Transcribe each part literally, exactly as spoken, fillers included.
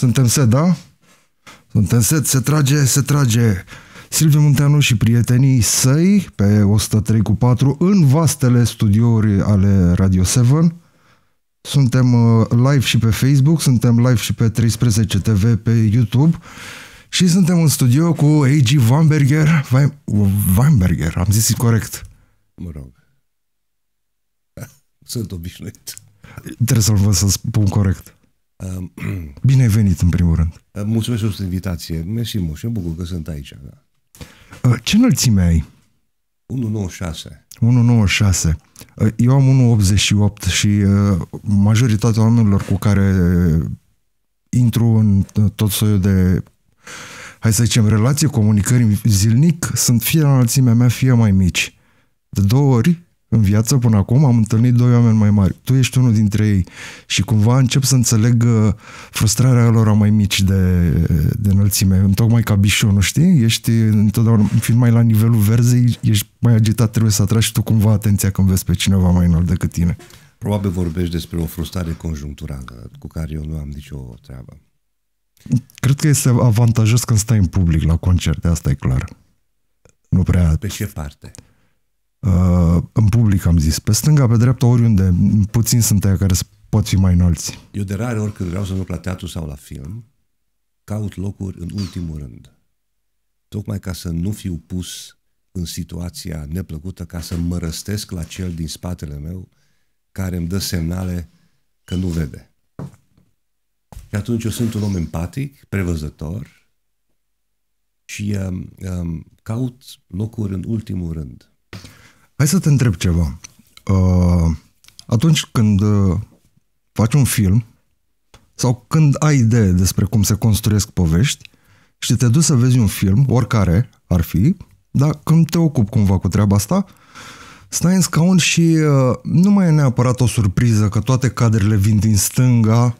Suntem set, da? Suntem set, se trage, se trage. Silviu Munteanu și prietenii săi pe o sută trei cu patru în vastele studiouri ale Radio șapte. Suntem live și pe Facebook, suntem live și pe treisprezece T V, pe YouTube și suntem în studio cu A G Weinberger. Weinberger, am zis corect. Mă rog. Sunt obișnuit. Trebuie să-l văd să spun corect. Bine ai venit, în primul rând. Mulțumesc pentru invitație. Mersi, mult. Eu bucur că sunt aici. Da. Ce înălțime ai? unu virgulă nouăzeci și șase. unu virgulă nouăzeci și șase. Eu am unu virgulă optzeci și opt și majoritatea oamenilor cu care intru în tot soiul de, hai să zicem, relații, comunicări zilnic, sunt fie la înălțimea mea, fie mai mici. De două ori în viață până acum am întâlnit doi oameni mai mari. Tu ești unul dintre ei și cumva încep să înțeleg frustrarea lor a mai mici de, de înălțime. Întocmai ca bișonul, știi? Ești întotdeauna, fiind mai la nivelul verzei, ești mai agitat, trebuie să atragi tu cumva atenția când vezi pe cineva mai înalt decât tine. Probabil vorbești despre o frustrare conjuncturală cu care eu nu am nicio treabă. Cred că este avantajos când stai în public la concerte, asta e clar. Nu prea... Pe ce parte? Uh, în public, am zis, pe stânga, pe dreapta, oriunde, puțin sunt aia care pot fi mai înalți. Eu de rare ori când vreau să merg la teatru sau la film, caut locuri în ultimul rând. Tocmai ca să nu fiu pus în situația neplăcută, ca să mă răstesc la cel din spatele meu care îmi dă semnale că nu vede. Și atunci eu sunt un om empatic, prevăzător și um, um, caut locuri în ultimul rând. Hai să te întreb ceva. Atunci când faci un film sau când ai idee despre cum se construiesc povești și te duci să vezi un film, oricare ar fi, dar când te ocupi cumva cu treaba asta, stai în scaun și nu mai e neapărat o surpriză că toate cadrele vin din stânga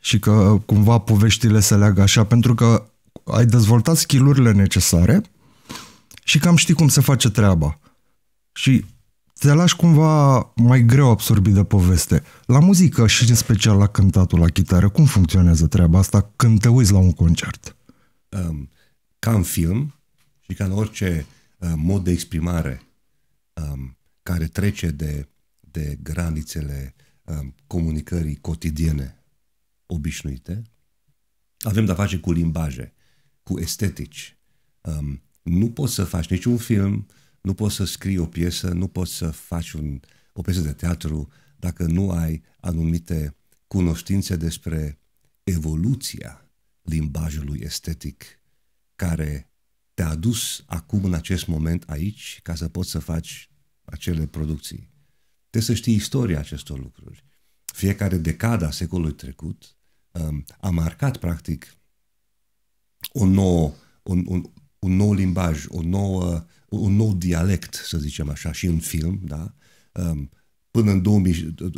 și că cumva poveștile se leagă așa, pentru că ai dezvoltat skill-urile necesare și cam știi cum se face treaba. Și te lași cumva mai greu absorbit de poveste. La muzică și în special la cântatul, la chitară, cum funcționează treaba asta când te uiți la un concert? Um, ca în film și ca în orice uh, mod de exprimare um, care trece de, de granițele um, comunicării cotidiene obișnuite, avem de-a face cu limbaje, cu estetici. Um, nu poți să faci niciun film, nu poți să scrii o piesă, nu poți să faci un, o piesă de teatru dacă nu ai anumite cunoștințe despre evoluția limbajului estetic care te-a adus acum în acest moment aici ca să poți să faci acele producții. Trebuie să știi istoria acestor lucruri. Fiecare decada a secolului trecut um, a marcat practic o nouă, un, un, un nou limbaj, o nouă un nou dialect, să zicem așa, și în film, da? Până în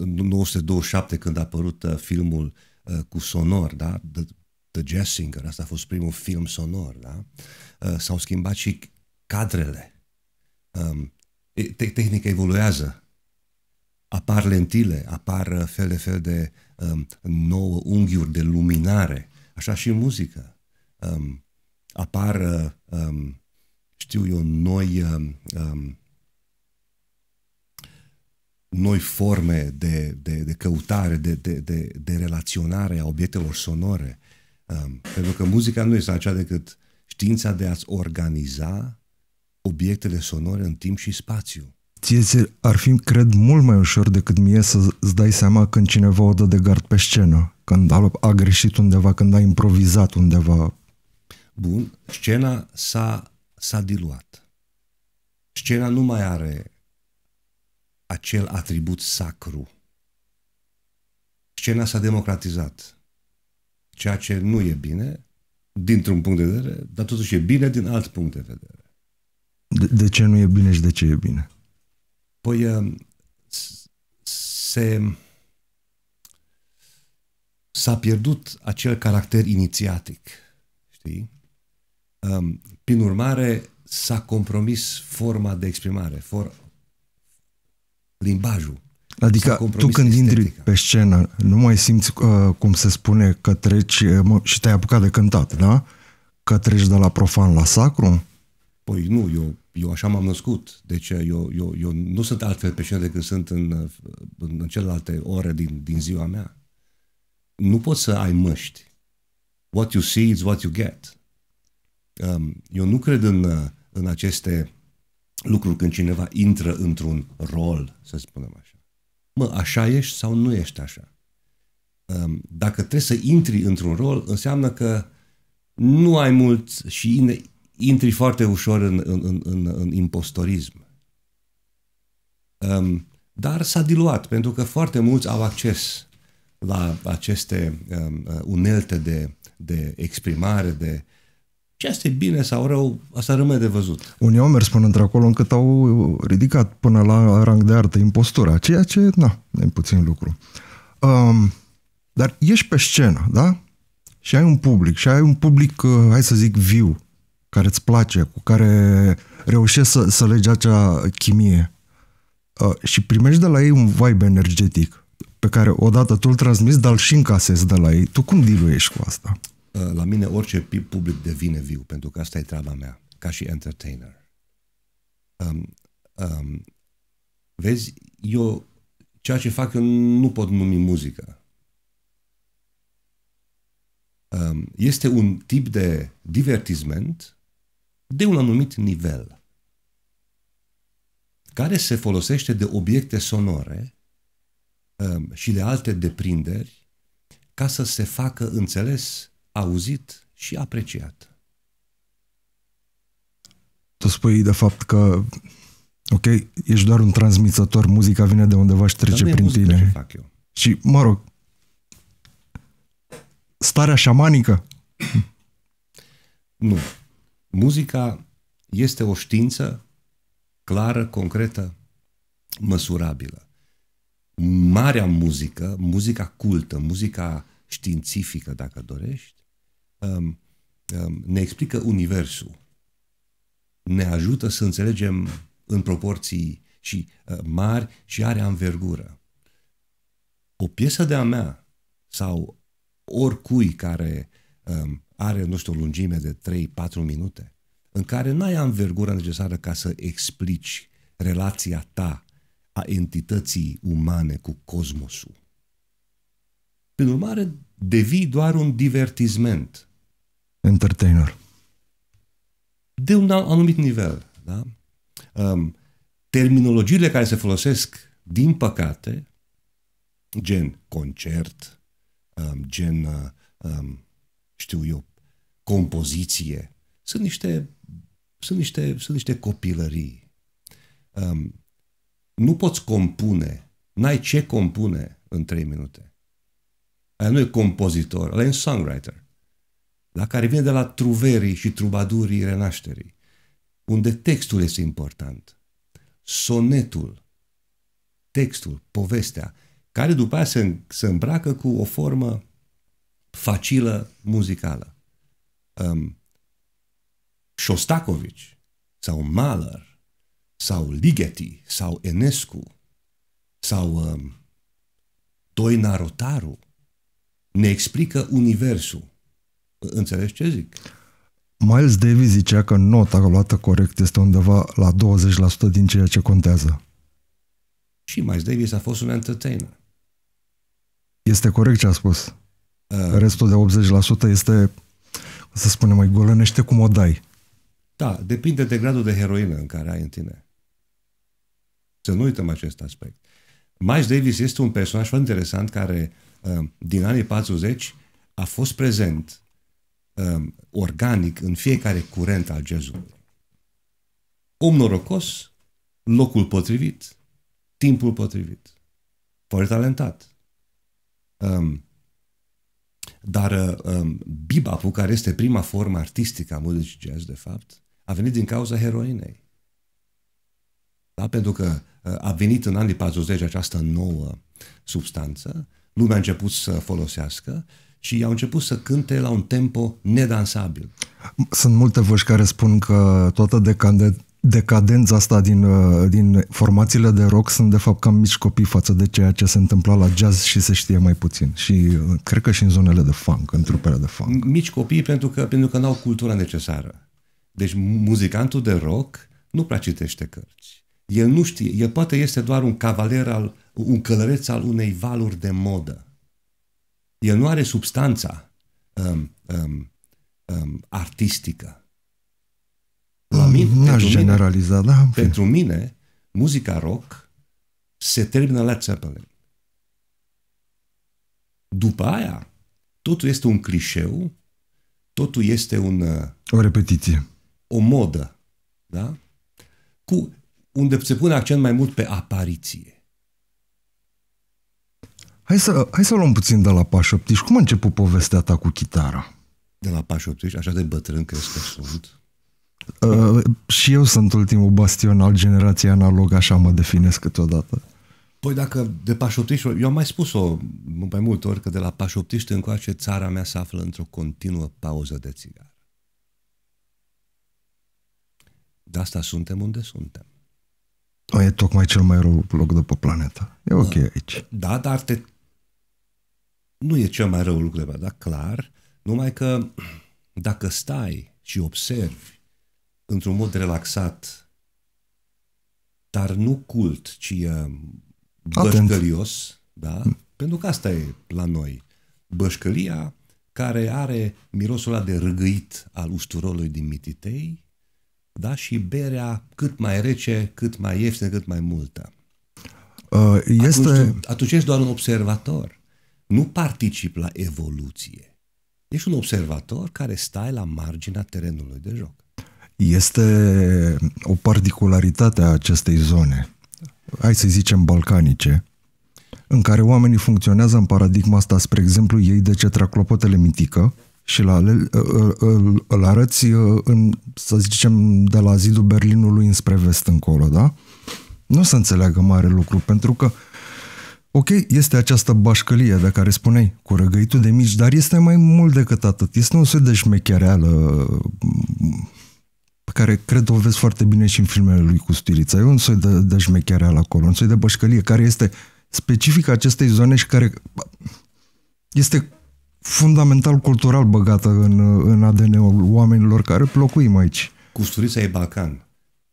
nouăsprezece douăzeci și șapte, când a apărut filmul cu sonor, da? The, The Jazz Singer, asta a fost primul film sonor, da? S-au schimbat și cadrele. Tehnica evoluează. Apar lentile, apar fel de fel de nouă unghiuri de luminare, așa și în muzică. Apar... știu eu, noi, um, um, noi forme de, de, de căutare, de, de, de, de relaționare a obiectelor sonore. Um, pentru că muzica nu este altceva decât știința de a-ți organiza obiectele sonore în timp și spațiu. Ție ar fi, cred, mult mai ușor decât mie să-ți dai seama când cineva o dă de gard pe scenă, când a, a greșit undeva, când a improvizat undeva. Bun, scena s-a s-a diluat. Scena nu mai are acel atribut sacru. Scena s-a democratizat. Ceea ce nu e bine, dintr-un punct de vedere, dar totuși e bine din alt punct de vedere. De, de ce nu e bine și de ce e bine? Păi se s-a pierdut acel caracter inițiatic. Știi? Um, prin urmare, s-a compromis forma de exprimare, for... limbajul. Adică tu când intri pe scenă, nu mai simți, uh, cum se spune, că treci mă, și te-ai apucat de cântat, da? Că treci de la profan la sacru? Păi nu, eu, eu așa m-am născut. Deci eu, eu, eu nu sunt altfel pe scenă decât sunt în, în, în celelalte ore din, din ziua mea. Nu poți să ai măști. What you see is what you get. Um, eu nu cred în, în aceste lucruri când cineva intră într-un rol, să spunem așa. Mă, așa ești sau nu ești așa? Dacă trebuie să intri într-un rol, înseamnă că nu ai mult și intri foarte ușor în, în, în, în impostorism. Dar s-a diluat, pentru că foarte mulți au acces la aceste unelte de, de exprimare, de ce este bine sau rău, asta rămâne de văzut. Unii au mers până într-acolo încât au ridicat până la rang de artă impostura, ceea ce, na, e puțin lucru. Um, dar ești pe scenă, da? Și ai un public, și ai un public, hai să zic, viu, care îți place, cu care reușești să, să legi acea chimie. Uh, și primești de la ei un vibe energetic, pe care odată tu îl transmiți, dar îl și încasezi de la ei. Tu cum diluiești cu asta? La mine orice public devine viu, pentru că asta e treaba mea, ca și entertainer. Um, um, vezi, eu, ceea ce fac, eu nu pot numi muzică. Um, este un tip de divertisment de un anumit nivel, care se folosește de obiecte sonore um, și de alte deprinderi ca să se facă înțeles, auzit și apreciat. Tu spui de fapt că ok, ești doar un transmițător, muzica vine de undeva și trece prin tine. Ce fac eu. Și, mă rog, starea șamanică? Nu. Muzica este o știință clară, concretă, măsurabilă. Marea muzică, muzica cultă, muzica științifică, dacă dorești, Um, um, ne explică universul, ne ajută să înțelegem în proporții și uh, mari și are anvergură. O piesă de-a mea sau oricui care um, are, nu știu, o lungime de trei patru minute, în care n-ai anvergura necesară ca să explici relația ta a entității umane cu cosmosul. Prin urmare, devii doar un divertisment, entertainer. De un anumit nivel, da? Um, terminologiile care se folosesc, din păcate, gen concert, um, gen, um, știu eu, compoziție, sunt niște, sunt niște, sunt niște copilării. Um, nu poți compune, n-ai ce compune în trei minute. Aia nu e compozitor, ăla e un songwriter. La care vine de la truverii și trubadurii renașterii, unde textul este important. Sonetul, textul, povestea, care după aceea se, se îmbracă cu o formă facilă muzicală. Um, Shostakovici sau Mahler sau Ligeti sau Enescu sau um, Doina Rotaru ne explică universul. Înțelegi ce zic? Miles Davis zicea că nota luată corect este undeva la douăzeci la sută din ceea ce contează. Și Miles Davis a fost un entertainer. Este corect ce a spus. Uh, Restul de optzeci la sută este, să spunem, mai golănește cum o dai. Da, depinde de gradul de heroină în care ai în tine. Să nu uităm acest aspect. Miles Davis este un personaj foarte interesant care, uh, din anii patruzeci, a fost prezent um, organic în fiecare curent al jazzului. Om norocos, locul potrivit, timpul potrivit, foarte talentat. Um, dar um, bebop-ul, care este prima formă artistică a muzicii jazz, de fapt, a venit din cauza heroinei. Da? Pentru că a venit în anii patruzeci această nouă substanță, lumea a început să folosească și au început să cânte la un tempo nedansabil. Sunt multe voci care spun că toată decadența asta din, din formațiile de rock sunt de fapt cam mici copii față de ceea ce se întâmpla la jazz și se știe mai puțin. Și cred că și în zonele de funk, în trupele de funk. Mici copii pentru că, pentru că n-au cultura necesară. Deci muzicantul de rock nu prea citește cărți. El nu știe, el poate este doar un cavaler al, un călăreț al unei valuri de modă. El nu are substanța um, um, um, artistică. La mine, mm, pentru, generaliza, mine, da, pentru mine, muzica rock se termină la Led Zeppelin. După aia, totul este un clișeu, totul este un... O repetiție. O modă, da? Cu, unde se pune accent mai mult pe apariție. Hai să, hai să luăm puțin de la Pașoptiș. Cum a început povestea ta cu chitara? De la Pașoptiș? Așa de bătrân crezi că sunt? Uh, și eu sunt ultimul bastion al generației analog, așa mă definesc câteodată. Păi dacă de Pașoptiș, eu am mai spus-o mai multe ori, că de la Pașoptiș încoace țara mea se află într-o continuă pauză de țigară. De asta suntem unde suntem. O, e tocmai cel mai rău loc de pe planetă. E ok da, aici. Da, dar te... nu e cel mai rău lucru de pe, da? Clar. Numai că dacă stai și observi într-un mod relaxat, dar nu cult, ci bășcălios, da? Pentru că asta e la noi. Bășcălia care are mirosul ăla de răgăit al usturolului din Mititei, da? Și berea cât mai rece, cât mai ieftină, cât mai multă. Uh, este... atunci, atunci ești doar un observator. Nu participi la evoluție. Ești un observator care stai la marginea terenului de joc. Este o particularitate a acestei zone, hai să zicem balcanice, în care oamenii funcționează în paradigma asta, spre exemplu, ei de ce trag clopotele mitică și la, îl, îl, îl arăți, în, să zicem, de la zidul Berlinului înspre vest încolo, da? Nu se înțeleagă mare lucru, pentru că, ok, este această bașcălie de care spuneai, cu răgăitul de mici, dar este mai mult decât atât, este un soi de șmechereală, pe care cred o vezi foarte bine și în filmele lui Kusturica. E un soi de, de șmechereală acolo, un soi de bășcălie care este specific acestei zone și care este fundamental cultural băgată în, în A D N-ul oamenilor care locuim aici. Kusturica e Balcan.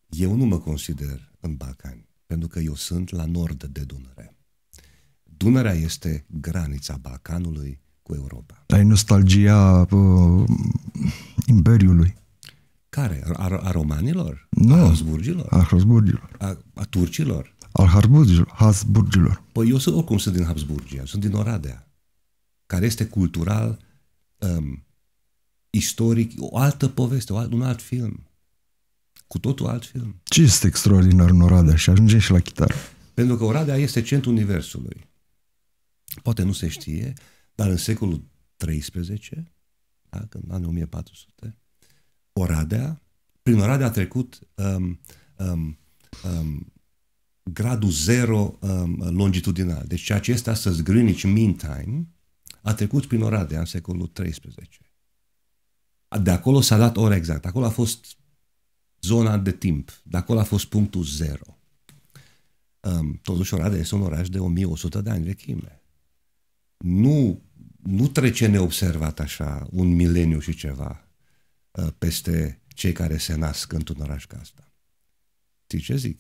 Eu nu mă consider în Balcani, pentru că eu sunt la nord de Dunăre. Dunărea este granița Balcanului cu Europa. Ai nostalgia uh, imperiului. Care? A, a romanilor? Nu. A Habsburgilor? A Habsburgilor. A, a turcilor? Al Habsburgilor. Habsburgilor. Păi eu sunt, oricum sunt din Habsburgia, sunt din Oradea, care este cultural, um, istoric, o altă poveste, o alt, un alt film. Cu totul alt film. Ce este extraordinar în Oradea și ajungem și la chitară? Pentru că Oradea este centrul universului. Poate nu se știe, dar în secolul treisprezece, da, în anul o mie patru sute, Oradea, prin Oradea a trecut um, um, um, gradul zero um, longitudinal. Deci ceea ce este astăzi Greenwich Mean Time a trecut prin Oradea în secolul treisprezece. De acolo s-a dat ora exactă. Acolo a fost zona de timp. De acolo a fost punctul zero. Um, totuși Oradea este un oraș de o mie o sută de ani vechime. Nu, nu trece neobservat așa un mileniu și ceva peste cei care se nasc într-un oraș ca asta. Știi ce zic?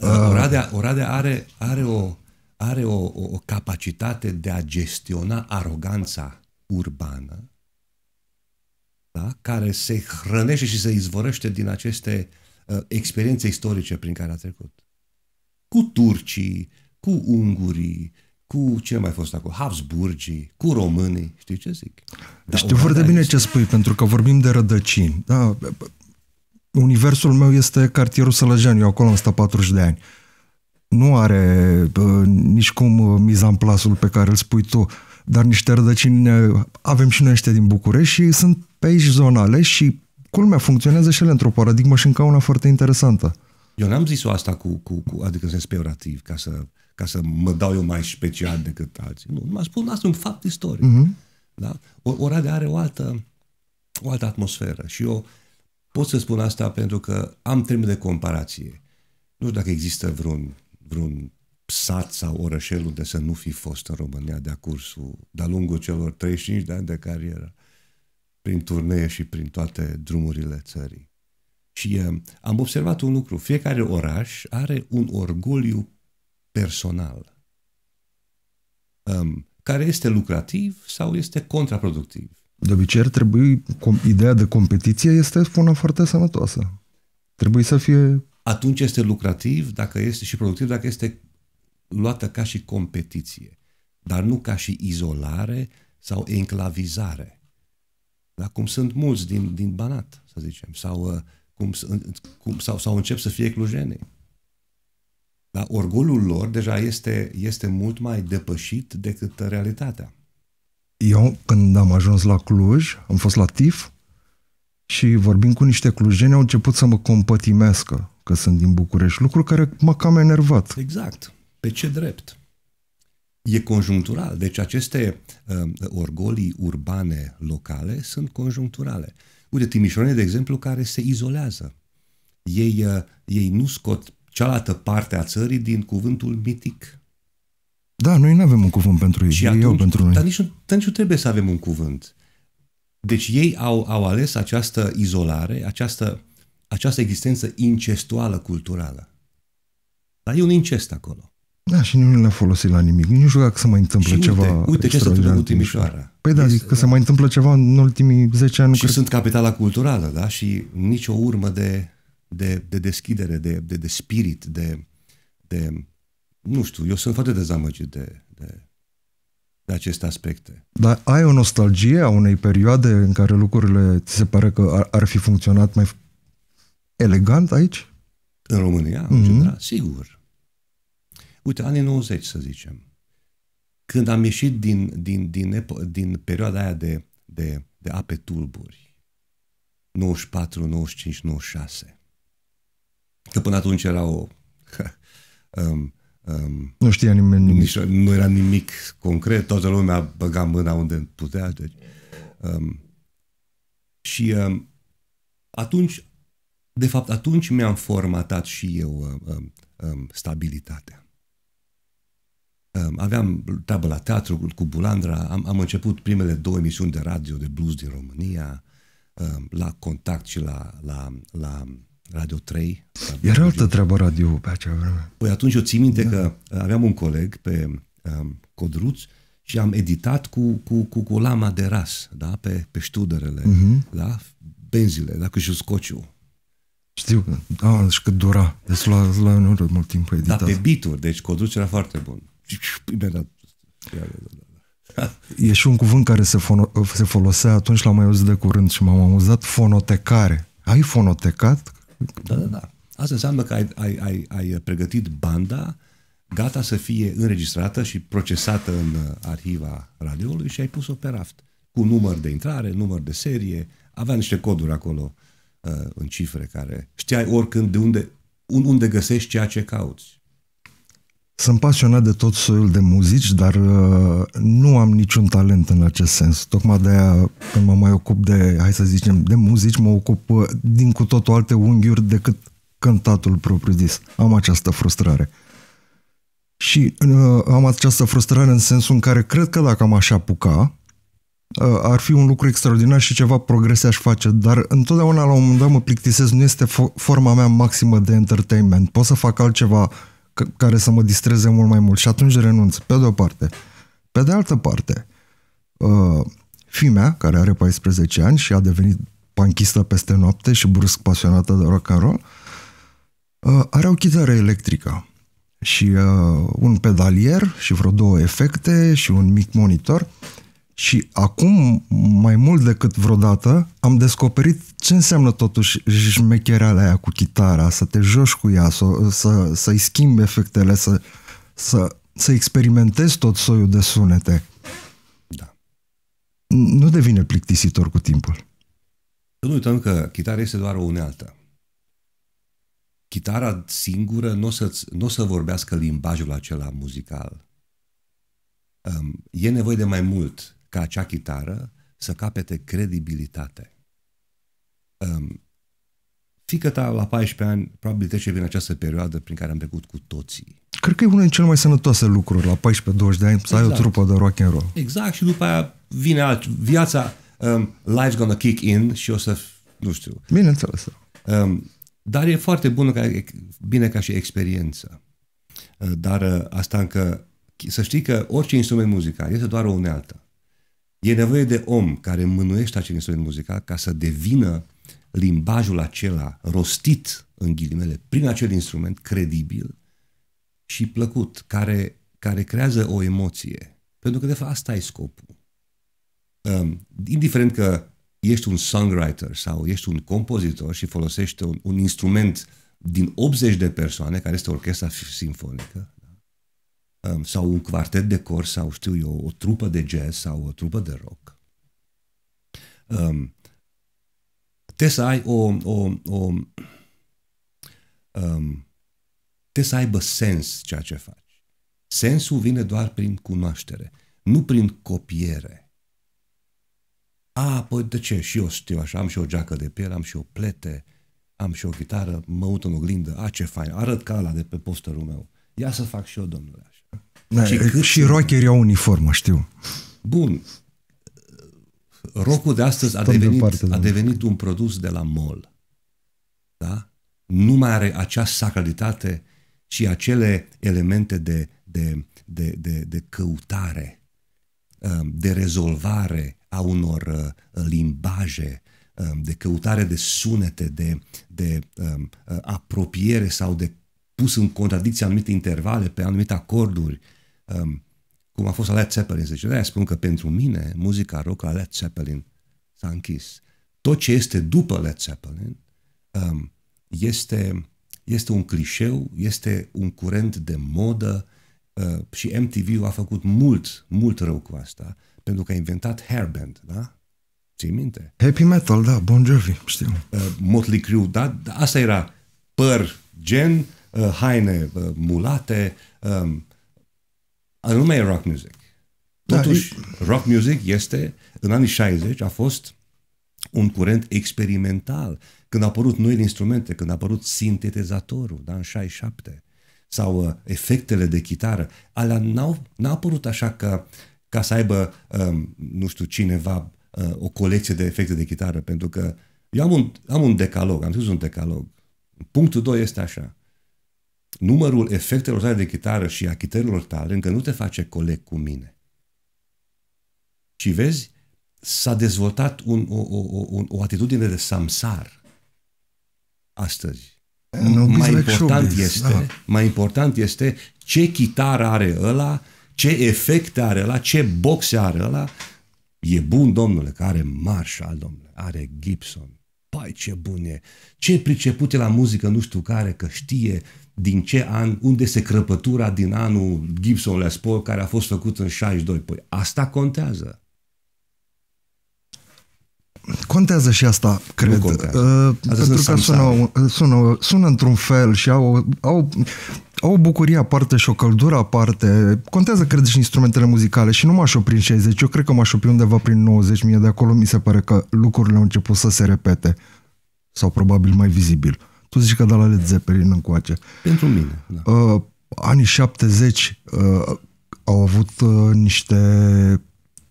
Oradea, Oradea are, are, o, are o, o capacitate de a gestiona aroganța urbană, da? Care se hrănește și se izvorăște din aceste uh, experiențe istorice prin care a trecut. Cu turcii, cu ungurii, cu ce mai fost acolo? Habsburgii, cu românii, știi ce zic? Dar știu foarte bine este... ce spui, pentru că vorbim de rădăcini. Da? Universul meu este cartierul Sălăjean, eu acolo am stat patruzeci de ani. Nu are uh, nici cum uh, mizamplasul pe care îl spui tu, dar niște rădăcini uh, avem și noi ăștia din București și sunt pe aici zonale și culmea funcționează și ele într-o paradigmă și încă una foarte interesantă. Eu n-am zis-o asta cu, cu, cu, adică sunt peorativ, ca să ca să mă dau eu mai special decât alții. Nu, m-a spus, asta e un fapt istoric. Uh-huh. Da? Oradea are o altă, o altă atmosferă și o Pot să spun asta pentru că am termen de comparație. Nu știu dacă există vreun, vreun sat sau orășel unde să nu fi fost în România de-a cursul, de-a lungul celor treizeci și cinci de ani de carieră, prin turnee și prin toate drumurile țării. Și uh, am observat un lucru. Fiecare oraș are un orgoliu personal, um, care este lucrativ sau este contraproductiv. De obicei ar trebui, ideea de competiție este una foarte sănătoasă. Trebuie să fie... Atunci este lucrativ dacă este și productiv dacă este luată ca și competiție, dar nu ca și izolare sau enclavizare. Dar cum sunt mulți din, din Banat, să zicem, sau, cum, cum, sau, sau încep să fie clujenii. Dar orgolul lor deja este, este mult mai depășit decât realitatea. Eu, când am ajuns la Cluj, am fost la TIF și vorbind cu niște clujeni au început să mă compătimească că sunt din București, lucru care m-a cam enervat. Exact. Pe ce drept? E conjunctural. Deci aceste uh, orgolii urbane locale sunt conjuncturale. Uite, timișorenii, de exemplu, care se izolează. Ei, uh, ei nu scot cealaltă parte a țării din cuvântul mitic. Da, noi nu avem un cuvânt pentru ei. Și atunci, ei au pentru noi. Dar nici, dar nici nu trebuie să avem un cuvânt. Deci ei au, au ales această izolare, această, această existență incestuală culturală. Dar e un incest acolo. Da, și nu le-a folosit la nimic. Nici nu știu dacă se mai întâmplă uite, ceva. Uite ce s-a întâmplat în Timișoara. Păi da, zic că se mai întâmplă ceva în ultimii zece ani. Și cred... sunt capitala culturală, da? Și nicio urmă de, de, de deschidere, de, de, de spirit, de, de... Nu știu, eu sunt foarte dezamăgit de, de, de aceste aspecte. Dar ai o nostalgie a unei perioade în care lucrurile ți se pare că ar, ar fi funcționat mai elegant aici? În România, mm-hmm. în general, sigur. Uite, anii nouăzeci, să zicem. Când am ieșit din, din, din, din perioada aia de, de, de ape tulburi, nouăzeci și patru, nouăzeci și cinci, nouăzeci și șase, că până atunci era o... um, Um, nu știa nimeni nimic. Nu era nimic concret, toată lumea băga mâna unde putea. Deci, um, și um, atunci, de fapt, atunci mi-am formatat și eu um, um, stabilitatea. Um, aveam treabă la teatru cu Bulandra, am, am început primele două emisiuni de radio de blues din România, um, la Contact și la... la, la Radio trei. Era altă treabă radio pe acea vreme. Păi atunci eu țin minte da. că aveam un coleg pe um, Codruț și am editat cu, cu, cu, cu lama de ras, da? Pe, pe ștuderele, uh-huh. da? Benzile, dacă și scociu. Știu, da, și cât dura. Deci la, la nu era mult timp editat. Dar pe beat-uri, deci Codruț era foarte bun. E și un cuvânt care se, se folosea atunci, l-am mai auzit de curând și m-am amuzat, fonotecare. Ai fonotecat? Da, da, da. Asta înseamnă că ai, ai, ai, ai pregătit banda gata să fie înregistrată și procesată în arhiva radioului și ai pus-o pe raft. Cu număr de intrare, număr de serie, avea niște coduri acolo uh, în cifre care știai oricând de unde, unde găsești ceea ce cauți. Sunt pasionat de tot soiul de muzici, dar uh, nu am niciun talent în acest sens. Tocmai de-aia, când mă mai ocup de, hai să zicem, de muzici, mă ocup uh, din cu totul alte unghiuri decât cântatul propriu-zis. Am această frustrare. Și uh, am această frustrare în sensul în care cred că dacă am aș apuca, uh, ar fi un lucru extraordinar și ceva progrese aș face, dar întotdeauna la un moment dat mă plictisesc, nu este fo forma mea maximă de entertainment. Pot să fac altceva care să mă distreze mult mai mult și atunci renunț, pe de o parte. Pe de altă parte, fii mea, care are paisprezece ani și a devenit panchistă peste noapte și brusc pasionată de rock and roll, are o chitară electrică și un pedalier și vreo două efecte și un mic monitor și acum, mai mult decât vreodată, am descoperit ce înseamnă totuși șmecherea aia cu chitara, să te joci cu ea, să-i să, să schimbi efectele, să, să, să experimentezi tot soiul de sunete. Da. Nu devine plictisitor cu timpul. Nu uităm că chitara este doar o unealtă. Chitara singură nu o să, n-o să vorbească limbajul acela muzical. Um, e nevoie de mai mult ca acea chitară să capete credibilitate. Um, Fiica-ta la paisprezece ani probabil trece prin această perioadă prin care am trecut cu toții. Cred că e unul din cele mai sănătoase lucruri, la paisprezece douăzeci de ani, să ai o trupă de rock and roll. Exact, și după aia vine alt, viața, um, life's gonna kick in și o să, nu știu. Bineînțeles. Um, dar e foarte bună, ca, bine ca și experiență. Uh, dar uh, asta încă, să știi că orice instrument muzical este doar o unealtă. E nevoie de om care mânuiește acel instrument muzical ca să devină limbajul acela rostit, în ghilimele, prin acel instrument credibil și plăcut, care, care creează o emoție. Pentru că, de fapt, asta e scopul. Um, indiferent că ești un songwriter sau ești un compozitor și folosești un, un instrument din optzeci de persoane, care este orchestra simfonică, da? um, sau un quartet de cor, sau, știu eu, o trupă de jazz sau o trupă de rock. Um, Trebuie să ai o, o, o um, trebuie să aibă sens ceea ce faci. Sensul vine doar prin cunoaștere, nu prin copiere. A, păi de ce? Și eu știu așa, am și o geacă de piele, am și o plete, am și o chitară, mă uit în oglindă, a, ce fain, arăt ca ăla de pe posterul meu. Ia să fac și eu, domnule, așa. Da, și și rockerii au uniformă, știu. Bun. Rock-ul de astăzi a devenit, parte, a devenit un produs de la mall. Da? Nu mai are acea sacralitate și acele elemente de, de, de, de, de căutare, de rezolvare a unor limbaje, de căutare de sunete, de, de apropiere sau de pus în contradicție anumite intervale pe anumite acorduri. Cum a fost la Led Zeppelin, zice, de-aia spun că pentru mine muzica rock la Led Zeppelin s-a închis. Tot ce este după Led Zeppelin um, este, este un clișeu, este un curent de modă uh, și M T V-ul a făcut mult, mult rău cu asta, pentru că a inventat hairband, da? Ții minte? Happy metal, da, Bon Jovi, știu. Uh, Motley Crue, da? Asta era păr, gen, uh, haine uh, mulate, um, nu mai e rock music. Totuși, da, rock music este, în anii șaizeci, a fost un curent experimental. Când au apărut noile instrumente, când a apărut sintetizatorul, da, în șaizeci și șapte, sau uh, efectele de chitară, alea n-au apărut așa ca, ca să aibă, um, nu știu, cineva uh, o colecție de efecte de chitară, pentru că eu am un, am un decalog, am scris un decalog. Punctul doi este așa. Numărul efectelor tale de chitară și a chitărilor tale încă nu te face coleg cu mine. Și vezi, s-a dezvoltat un, o, o, o, o atitudine de samsar astăzi. No, mai, important este, no. mai important este ce chitară are ăla, ce efecte are ăla, ce boxe are ăla. E bun, domnule, că are Marshall, domnule, are Gibson. Păi ce bun e! Ce pricepute la muzică, nu știu care, că știe din ce an, unde se crăpătura din anul Gibson Les Paul care a fost făcut în șaizeci și doi. Păi asta contează. Contează și asta, cred. Uh, pentru că sună, sună, sună într-un fel și au, au, au o bucurie aparte și o căldură aparte. Contează, cred, și instrumentele muzicale și nu m-aș opri în șaizeci. Eu cred că m-aș opri undeva prin nouăzeci. Mie de acolo mi se pare că lucrurile au început să se repete. Sau probabil mai vizibil. Tu zici că de la Led Zeppelin încoace. Pentru mine, da. uh, Anii șaptezeci uh, au avut uh, niște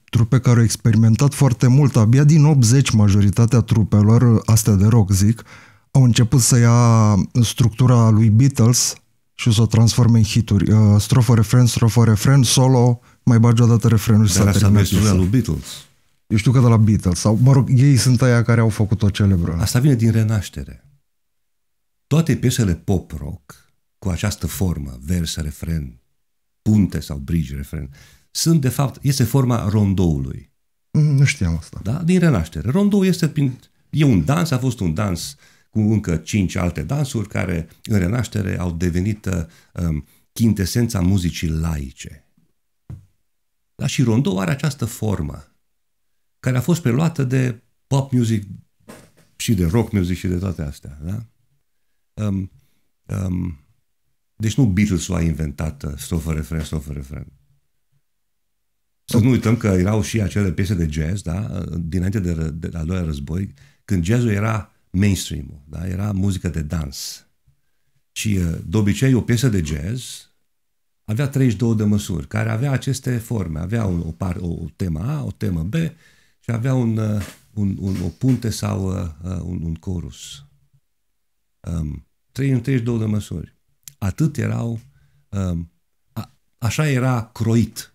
trupe care au experimentat foarte mult. Abia din optzeci, majoritatea trupelor, astea de rock, zic, au început să ia structura lui Beatles și să o transforme în hituri. Uh, strofă, refren, strofă, refren, solo, mai bagi odată refrenul și s-a terminat. Dar asta lui Beatles. Eu știu că de la Beatles. Sau, mă rog, ei sunt aia care au făcut-o celebră. Asta vine din Renaștere. Toate piesele pop-rock, cu această formă, vers, refren, punte sau bridge, refren, sunt, de fapt, este forma rondoului. Nu știam asta. Da? Din Renaștere. Rondoul este, e un dans, a fost un dans cu încă cinci alte dansuri care, în Renaștere, au devenit um, chintesența muzicii laice. Da? Și rondoul are această formă, care a fost preluată de pop music și de rock music și de toate astea. Da? Um, um, deci nu Beatles-ul a inventat strofă, refren, strofă, refren. Să nu uităm că erau și acele piese de jazz, da? Dinainte de, de al doilea război, când jazzul era mainstream-ul, da? Era muzică de dans. Și de obicei o piesă de jazz avea treizeci și două de măsuri, care avea aceste forme, avea un, o, par, o, o temă A, o temă B și avea un, un, un, o punte sau uh, un, un chorus. Um, treizeci și două de măsuri. Atât erau, um, a, așa era croit.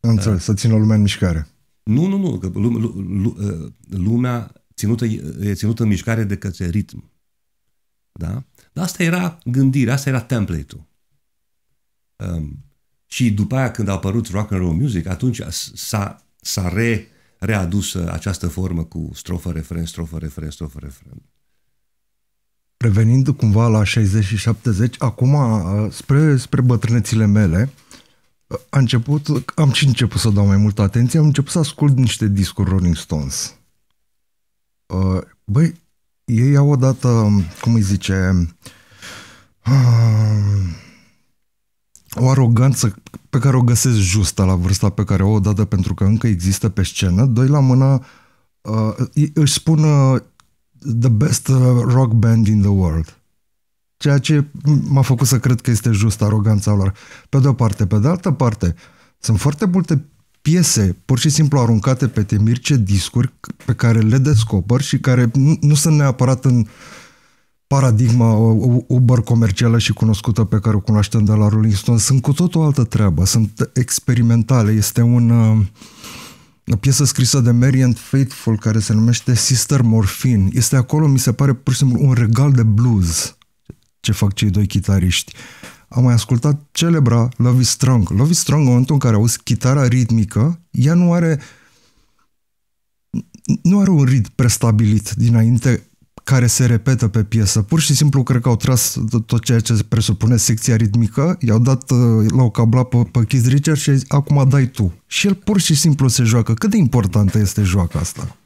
Înțeles, uh, să țină lumea în mișcare. Nu, nu, nu, că lumea ținută, e ținută în mișcare de către ritm. Da? Dar asta era gândirea, asta era template-ul. Um, și după aia când a apărut rock and roll music, atunci s-a re, readus această formă cu strofă, refren, strofă, refren, strofă, refren. Revenind cumva la șaizeci și șaptezeci, acum spre, spre bătrânețile mele, a început, am și început să dau mai multă atenție, am început să ascult niște discuri Rolling Stones. Uh, băi, ei au odată, cum îi zice, uh, o aroganță pe care o găsesc justă la vârsta pe care o odată, pentru că încă există pe scenă. Doi la mână, uh, își spun uh, the best rock band in the world. Ceea ce m-a făcut să cred că este just aroganța lor. Pe de o parte, pe de altă parte, sunt foarte multe piese pur și simplu aruncate pe temirce discuri pe care le descoperi și care nu, nu sunt neapărat în paradigma Uber comercială și cunoscută pe care o cunoaștem de la Rolling Stones. Sunt cu tot o altă treabă, sunt experimentale. Este un, o piesă scrisă de Mary and Faithful care se numește Sister Morphine. Este acolo, mi se pare, pur și simplu un regal de blues ce fac cei doi chitariști. Am mai ascultat celebra Love is Strong. Love is Strong, în momentul în care auzi chitara ritmică, ea nu are nu are un ritm prestabilit dinainte care se repetă pe piesă. Pur și simplu cred că au tras tot ceea ce presupune secția ritmică, i-au dat la o cabla pe, pe Keith Richards și acum dai tu. Și el pur și simplu se joacă. Cât de importantă este joaca asta?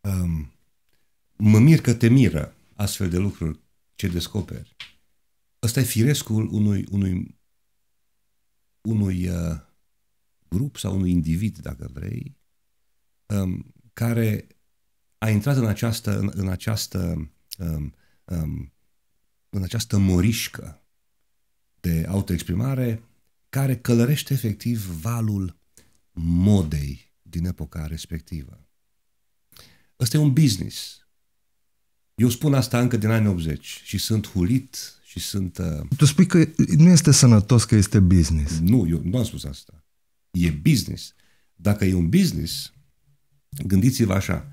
Um, mă mir că te miră astfel de lucruri ce descoperi. Ăsta e firescul unui, unui, unui uh, grup sau unui individ, dacă vrei, um, care a intrat în această, în, în această, um, um, în această morișcă de autoexprimare care călărește efectiv valul modei din epoca respectivă. Ăsta e un business. Eu spun asta încă din anii optzeci și sunt hulit și sunt... Uh... Tu spui că nu este sănătos că este business. Nu, eu nu am spus asta. E business. Dacă e un business, gândiți-vă așa.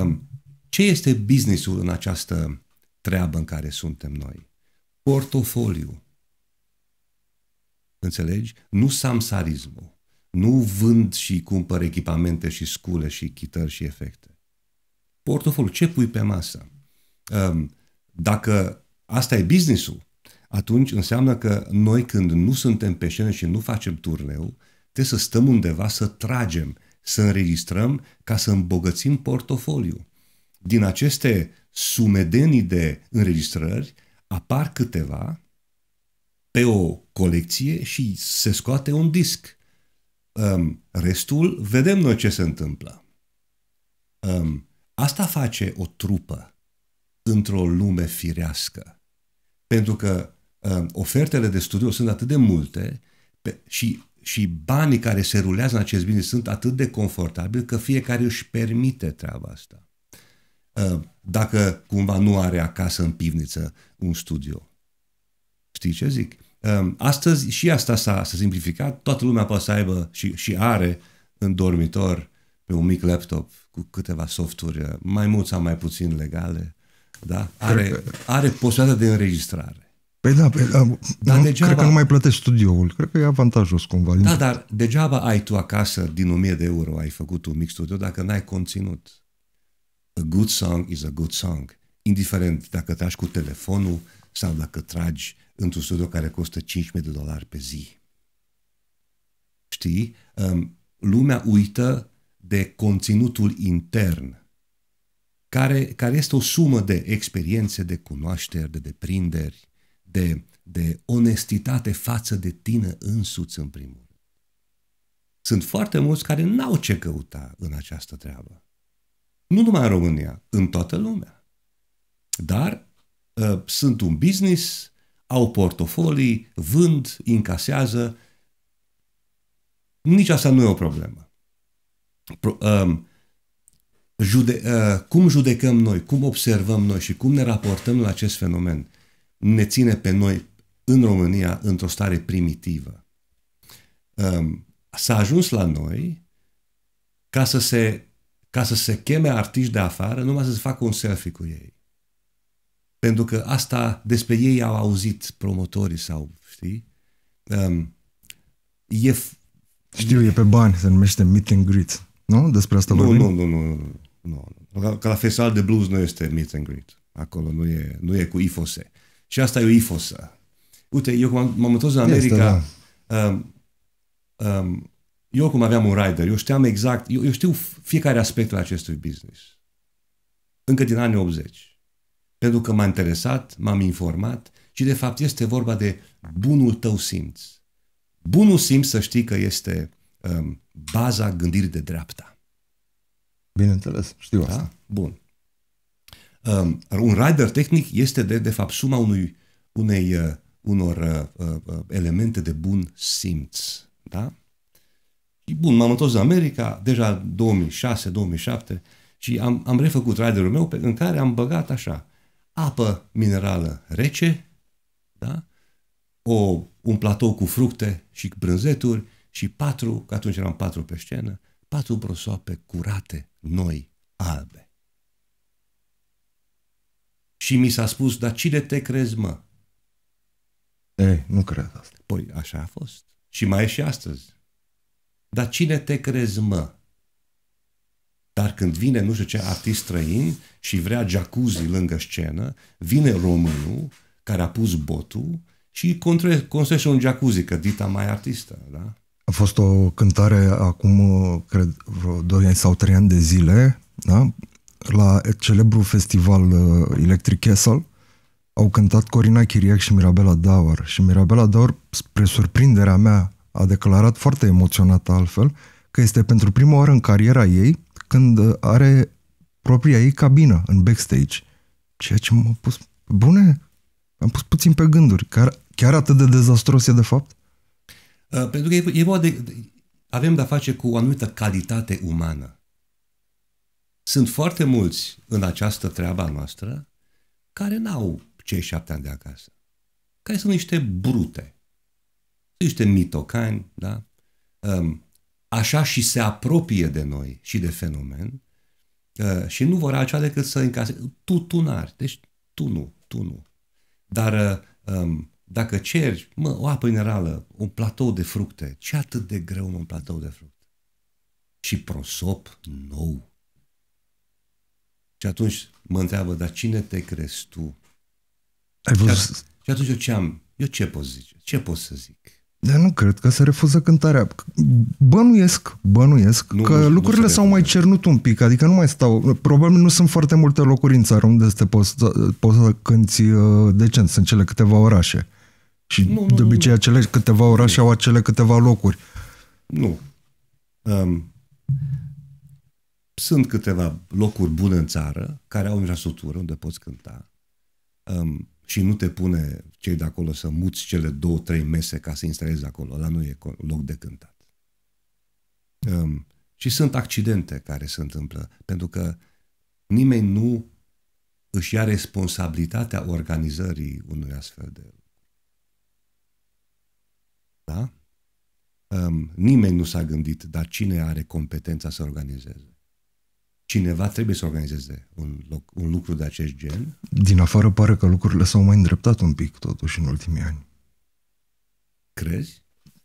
Um, ce este business-ul în această treabă în care suntem noi? Portofoliu. Înțelegi? Nu samsarismul. Nu vând și cumpăr echipamente și scule și chitări și efecte. Portofoliu. Ce pui pe masă? Dacă asta e business-ul, atunci înseamnă că noi, când nu suntem pe scenă și nu facem turneu, trebuie să stăm undeva, să tragem, să înregistrăm ca să îmbogățim portofoliu. Din aceste sumedenii de înregistrări apar câteva pe o colecție și se scoate un disc. Restul vedem noi ce se întâmplă. Asta face o trupă într-o lume firească. Pentru că um, ofertele de studio sunt atât de multe pe, și, și banii care se rulează în acest business sunt atât de confortabili că fiecare își permite treaba asta. Um, dacă cumva nu are acasă în pivniță un studio. Știi ce zic? Um, astăzi și asta s-a simplificat. Toată lumea poate să aibă și, și are în dormitor pe un mic laptop cu câteva softuri mai mult sau mai puțin legale. Da? Are, are posibilitatea de înregistrare. Păi da, păi, dar nu, degeaba, cred că nu mai plătești studioul. Cred că e avantajos cumva. Da, dar degeaba ai tu acasă din o mie de euro ai făcut un mic studio dacă n-ai conținut. A good song is a good song. Indiferent dacă tragi cu telefonul sau dacă tragi într-un studio care costă cinci mii de dolari pe zi. Știi? Lumea uită de conținutul intern Care, care este o sumă de experiențe, de cunoașteri, de deprinderi, de, de onestitate față de tine însuți, în primul rând. Sunt foarte mulți care n-au ce căuta în această treabă. Nu numai în România, în toată lumea. Dar uh, sunt un business, au portofolii, vând, incasează. Nici asta nu e o problemă. Pro, uh, jude, uh, cum judecăm noi, cum observăm noi și cum ne raportăm la acest fenomen ne ține pe noi în România într-o stare primitivă. Uh, s-a ajuns la noi ca să se ca să se cheme artiști de afară, numai să se facă un selfie cu ei. Pentru că asta despre ei au auzit promotorii sau, știi? Um, e Știu, e pe bani, se numește meet and greet. Nu? Despre asta vorbim? Nu, nu, nu, nu, nu, nu. Că la festival de blues nu este meet and greet. Acolo nu e, nu e cu ifose. Și asta e o ifosă. Uite, eu cum m-am întors în America, da. um, um, eu cum aveam un rider, eu știam exact, eu, eu știu fiecare aspect al acestui business. Încă din anii optzeci. Pentru că m-a interesat, m-am informat și de fapt este vorba de bunul tău simț. Bunul simț să știi că este um, baza gândirii de dreapta. Bineînțeles, știu da? Asta. Bun. Um, un rider tehnic este de, de fapt suma unui, unei, uh, unor uh, uh, elemente de bun simț. Da? Bun, m-am întors în America, deja două mii șase două mii șapte și am, am refăcut riderul meu pe, în care am băgat așa, apă minerală rece, da? o, un platou cu fructe și brânzeturi și patru, că atunci eram patru pe scenă, patru brosoape curate, noi, albe. Și mi s-a spus, dar cine te crezi, mă? Ei, nu cred asta. Păi, așa a fost. Și mai e și astăzi. Dar cine te crezi, mă? Dar când vine, nu știu ce, artist străin și vrea jacuzzi lângă scenă, vine românul care a pus botul și construiește un jacuzzi, că dita mai artistă, da? A fost o cântare acum, cred, vreo doi ani sau trei ani de zile, da? La celebrul festival Electric Castle au cântat Corina Chiriac și Mirabela Dauer. Și Mirabela Dauer, spre surprinderea mea, a declarat foarte emoționată altfel că este pentru prima oară în cariera ei când are propria ei cabină în backstage. Ceea ce m-a pus... Bune? Am pus puțin pe gânduri. Chiar, chiar atât de dezastros e de fapt? Uh, pentru că e, e de, avem de-a face cu o anumită calitate umană. Sunt foarte mulți în această treaba noastră care n-au cei șapte ani de acasă. Care sunt niște brute. Niște mitocani, da? Așa și se apropie de noi și de fenomen și nu vor altceva decât să încase. Tu, tu n-ar. Deci tu nu, tu nu. Dar dacă ceri, mă, o apă minerală, un platou de fructe, ce atât de greu un platou de fructe? Și prosop nou. Și atunci mă întreabă, dar cine te crezi tu? Ai văzut? Și atunci eu ce am? Eu ce pot zice? Ce pot să zic? Dar nu cred că se refuză cântarea. Bănuiesc, bănuiesc nu, că nu, lucrurile s-au mai cernut un pic, adică nu mai stau, probabil nu sunt foarte multe locuri în țară unde te poți, poți să cânti decent, sunt cele câteva orașe. Și nu, de obicei nu, acele câteva orașe nu. Au acele câteva locuri. Nu. Um, sunt câteva locuri bune în țară care au infrastructură unde poți cânta. Um, Și nu te pune cei de acolo să muți cele două, trei mese ca să instalezi acolo. Dar nu e loc de cântat. Um, și sunt accidente care se întâmplă. Pentru că nimeni nu își ia responsabilitatea organizării unui astfel de... Da? Um, nimeni nu s-a gândit, dar cine are competența să organizeze? Cineva trebuie să organizeze un, loc, un lucru de acest gen. Din afară pare că lucrurile s-au mai îndreptat un pic, totuși, în ultimii ani. Crezi?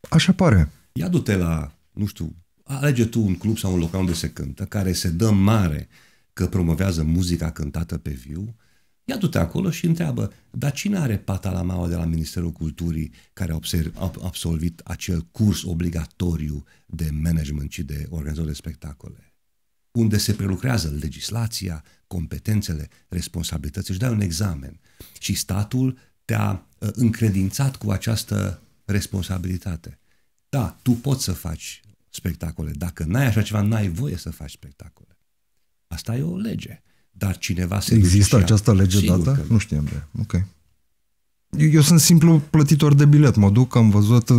Așa pare. Ia du-te la, nu știu, alege tu un club sau un local unde se cântă, care se dă mare că promovează muzica cântată pe viu. Ia du-te acolo și întreabă, dar cine are patalamaua de la Ministerul Culturii care a absolvit acel curs obligatoriu de management și de organizare de spectacole? Unde se prelucrează legislația, competențele, responsabilitățile, își dai un examen și statul te-a încredințat cu această responsabilitate. Da, tu poți să faci spectacole, dacă n-ai așa ceva, n-ai voie să faci spectacole. Asta asta e o lege. Dar cineva se... Există această lege sigur dată? Că... Nu știam de... Ok. Eu, eu sunt simplu plătitor de bilet. Mă duc, am văzut,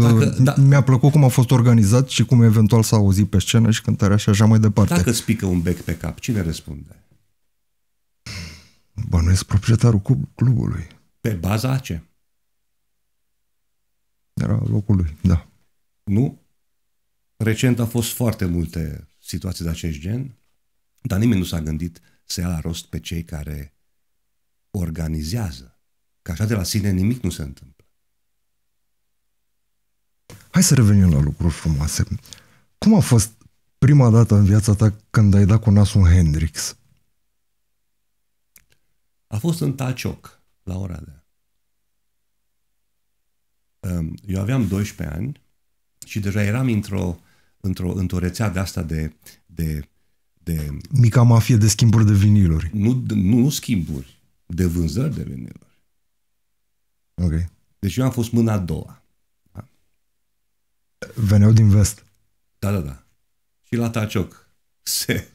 da, mi-a plăcut cum a fost organizat și cum eventual s-a auzit pe scenă și cântarea și așa mai departe. Dacă îți pică un bec pe cap, cine răspunde? Bănuiesc proprietarul clubului. Pe baza a ce? Era locul lui, da. Nu? Recent au fost foarte multe situații de acest gen, dar nimeni nu s-a gândit să ia la rost pe cei care organizează. Că așa de la sine nimic nu se întâmplă. Hai să revenim la lucruri frumoase. Cum a fost prima dată în viața ta când ai dat cu nasul un Hendrix? A fost în Tacioc, la Oradea. Eu aveam doisprezece ani și deja eram într-o într-o într-o rețea de asta de, de, de... Mica mafie de schimburi de viniluri. Nu, nu schimburi, de vânzări de viniluri. Okay. Deci eu am fost mâna a doua. Da. Veneau din vest. Da, da, da. Și la Tacioc se...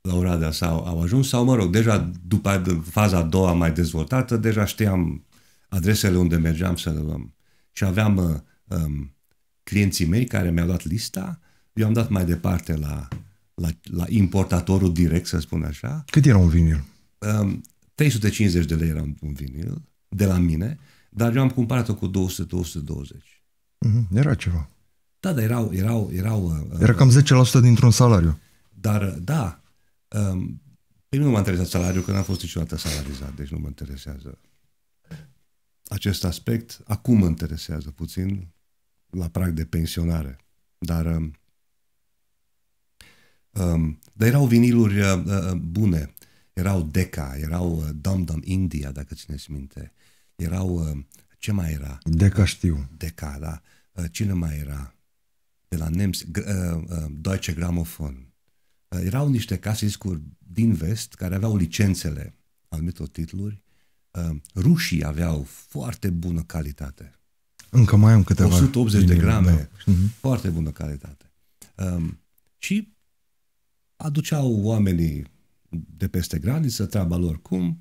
la Oradea sau au ajuns, sau mă rog, deja după faza a doua mai dezvoltată, deja știam adresele unde mergeam să le luăm. Și aveam uh, um, clienții mei care mi-au dat lista, eu am dat mai departe la, la, la importatorul direct, să spun așa. Cât era un vinil? Um, trei sute cincizeci de lei era un vinil de la mine, dar eu am cumpărat-o cu două sute, două sute douăzeci. Mm-hmm. Era ceva. Da, dar erau... erau, erau uh, era cam zece la sută dintr-un salariu. Dar, da, um, pe mine nu m-a interesat salariul, că n-am fost niciodată salarizat, deci nu mă interesează acest aspect. Acum mă interesează puțin, la prag de pensionare. Dar, um, um, dar erau viniluri uh, uh, bune. Erau Deca, erau Dum Dum India, dacă țineți minte. Erau... Ce mai era? Deca știu. Deca, da. Cine mai era? De la nemți, Deutsche Grammophon. Erau niște case discuri din vest care aveau licențele, anumitor titluri. Rușii aveau foarte bună calitate. Încă mai am câteva. o sută optzeci de grame. Da. Foarte bună calitate. Și aduceau oamenii de peste graniță, treaba lor cum,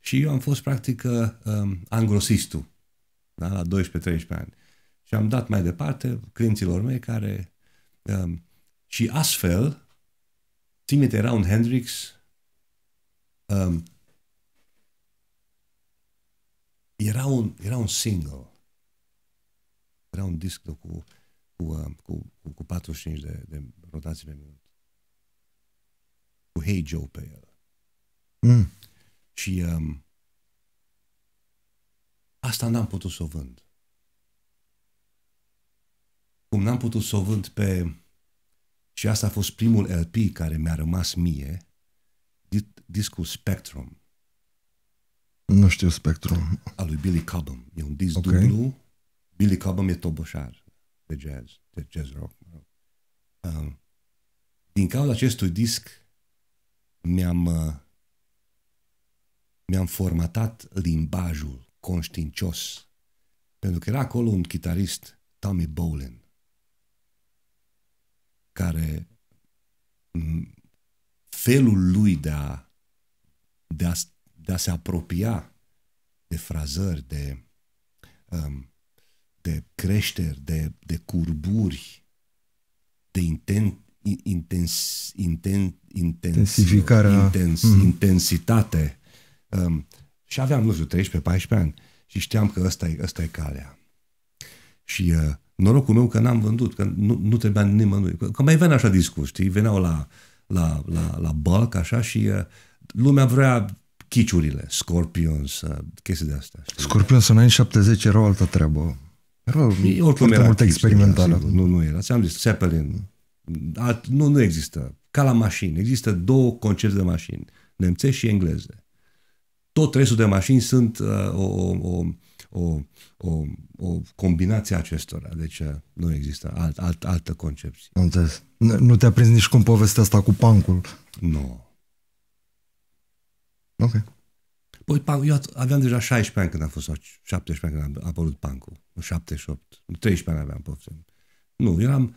și eu am fost practic um, angrosistul, da? La doisprezece treisprezece ani. Și am dat mai departe clienților mei care... Um, și astfel, țin minte, era un Hendrix, um, era, un, era un single, era un disc cu, cu, cu, cu, cu patruzeci și cinci de, de rotații pe minut. Cu Hey Joe pe el. Mm. Și um, asta n-am putut să o vând. Cum n-am putut să o vând pe... Și asta a fost primul L P care mi-a rămas mie, discul Spectrum. Nu știu Spectrum. Al lui Billy Cobham. E un disc okay. Dublu. Billy Cobham e toboșar de jazz, de jazz rock. Um, din cauza acestui disc mi-am mi-am formatat limbajul conștiincios. Pentru că era acolo un chitarist, Tommy Bolin, care felul lui de a, de a, de a se apropia de frazări, de, de creșteri, de, de curburi, de intent, Intens, inten, intens, intens, mm. intensitate. Um, și aveam, nu știu, treisprezece paisprezece ani și știam că ăsta e, ăsta e calea. Și uh, norocul meu că n-am vândut, că nu, nu trebuia nimănui. Că, că mai venea așa discurs, știi? Veneau la, la, la, la bulk, așa, și uh, lumea vrea chiciurile, Scorpions, uh, chestii de astea. Știi? Scorpions în anii șaptezeci erau altă treabă. Erau foarte multe experimentale. Nu, nu era. Ți-am zis, Zeppelin. Alt, nu, nu există. Ca la mașini. Există două concerte de mașini. Nemțești și engleze. Tot restul de mașini sunt uh, o, o, o, o, o combinație acestora. Deci uh, nu există alt, alt, altă concepție. Nu, nu te-a prins nici cum povestea asta cu pancul. Nu. Ok. Păi, eu aveam deja șaisprezece ani când a fost, șaptesprezece ani când a apărut pancul. șaptezeci și opt. treisprezece ani aveam, poftim. Nu, eram...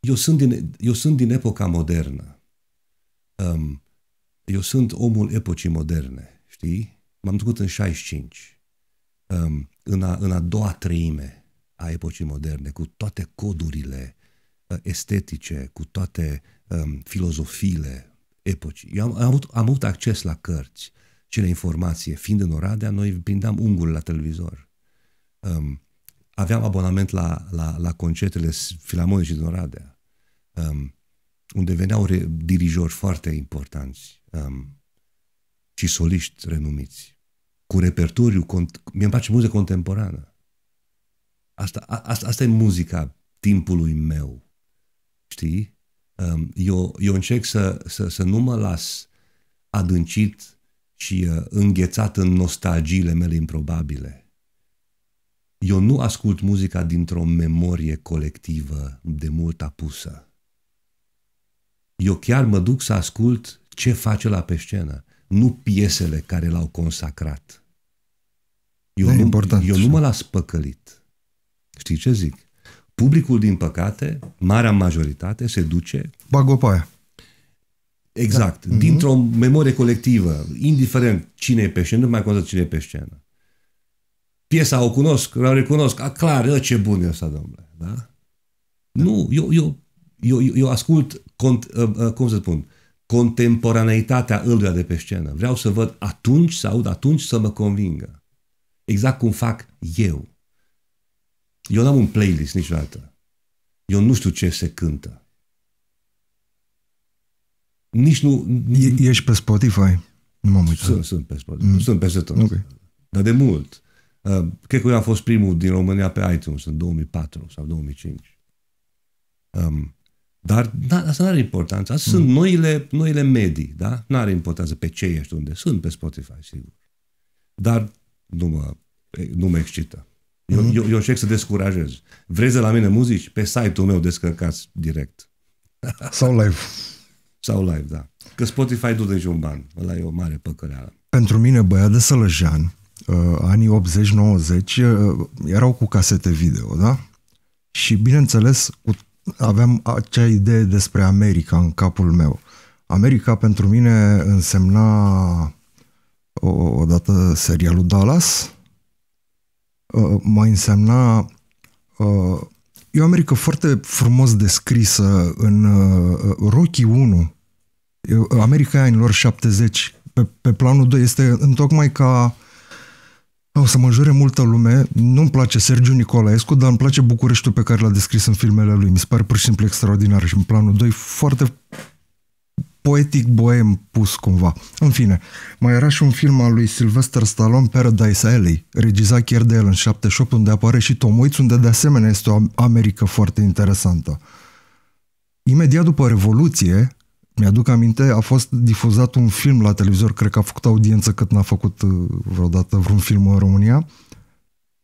Eu sunt, din, eu sunt din epoca modernă. Um, eu sunt omul epocii moderne, știi? M-am născut în șaizeci și cinci, um, în, a, în a doua treime a epocii moderne, cu toate codurile uh, estetice, cu toate um, filozofiile epocii. Eu am, am, avut, am avut acces la cărți și la informație. Fiind în Oradea, noi prindeam unguri la televizor. Um, aveam abonament la, la, la concertele filarmonice din Oradea, um, unde veneau dirijori foarte importanți um, și soliști renumiți, cu repertoriu. Mie-mi place muzică contemporană. Asta, a, asta, asta e muzica timpului meu, știi? Um, eu, eu încerc să, să, să nu mă las adâncit și uh, înghețat în nostalgiile mele improbabile. Eu nu ascult muzica dintr-o memorie colectivă de mult apusă. Eu chiar mă duc să ascult ce face la pe scenă, nu piesele care l-au consacrat. Eu, nu, eu nu mă las păcălit. Știi ce zic? Publicul, din păcate, marea majoritate, se duce... Bagă-o pe aia. Exact. Da. Dintr-o memorie colectivă, indiferent cine e pe scenă, nu mai contează cine e pe scenă. Piesa o cunosc, o recunosc, a, clar, ce bun e ăsta, domnule. Da? Da. Nu, eu, eu, eu, eu ascult... Cont, cum să spun, contemporaneitatea ăluia de pe scenă. Vreau să văd atunci, să aud atunci, să mă convingă. Exact cum fac eu. Eu n-am un playlist niciodată. Eu nu știu ce se cântă. Nici nu... E, ești pe Spotify? Nu m-am uitat. Sunt, sunt pe Spotify. Mm. Sunt peste tot. Okay. Dar de mult. Uh, cred că eu am fost primul din România pe iTunes în două mii patru sau două mii cinci. Um, Dar da, asta nu are importanță. Asta mm. sunt noile, noile medii, da? Nu are importanță pe ce ești, unde. Sunt pe Spotify, sigur. Dar nu mă, nu mă excită. Eu, mm. eu, eu încerc să descurajez. Vreți de la mine muzici? Pe site-ul meu descărcați direct. Sau live. Sau live, da. Că Spotify du-te niciun ban. Ăla e o mare păcăleală. Pentru mine, băiat de Sălăjean, uh, anii optzeci nouăzeci, uh, erau cu casete video, da? Și, bineînțeles, cu aveam acea idee despre America în capul meu. America pentru mine însemna odată serialul Dallas, mai însemna e o America foarte frumos descrisă în Rocky unu, America anilor șaptezeci. Pe, pe planul doi este întocmai ca... O să mă jure multă lume, nu-mi place Sergiu Nicolaescu, dar îmi place Bucureștiul pe care l-a descris în filmele lui. Mi se pare pur și simplu extraordinar și în planul doi foarte poetic boem pus cumva. În fine, mai era și un film al lui Sylvester Stallone, Paradise Alley, regizat chiar de el în șaptezeci și opt, unde apare și Tom Waits, unde de asemenea este o America foarte interesantă. Imediat după Revoluție, mi-aduc aminte, a fost difuzat un film la televizor, cred că a făcut audiență cât n-a făcut vreodată vreun film în România,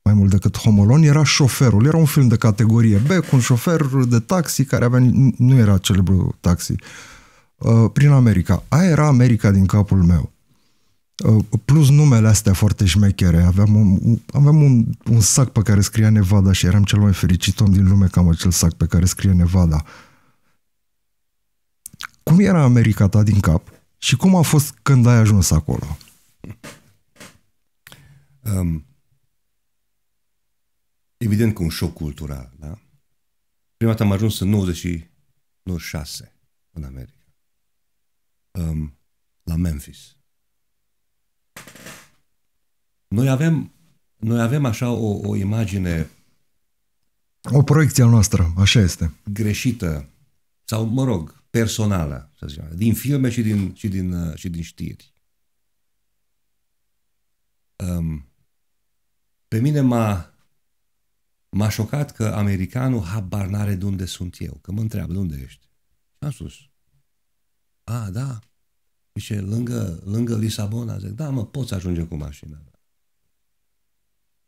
mai mult decât Home Alone, era Șoferul, era un film de categorie B, cu un șofer de taxi care avea, nu era celebru taxi, prin America. Aia era America din capul meu. Plus numele astea foarte șmechere. Aveam un, aveam un, un sac pe care scria Nevada și eram cel mai fericit om din lume că am acel sac pe care scrie Nevada. Cum era America ta din cap și cum a fost când ai ajuns acolo? Um, evident că un șoc cultural, da? Prima dată am ajuns în nouăzeci și șase în America. Um, la Memphis. Noi avem, noi avem așa o, o imagine... O proiecție noastră, așa este. Greșită. Sau, mă rog... personală, să zicem, din filme și din, și din, și din știri. Um, pe mine m-a m-a șocat că americanul habar n-are de unde sunt eu, că mă întreabă de unde ești. Am spus, a, da, zice, lângă, lângă Lisabona, zic, da, mă, poți ajunge cu mașina.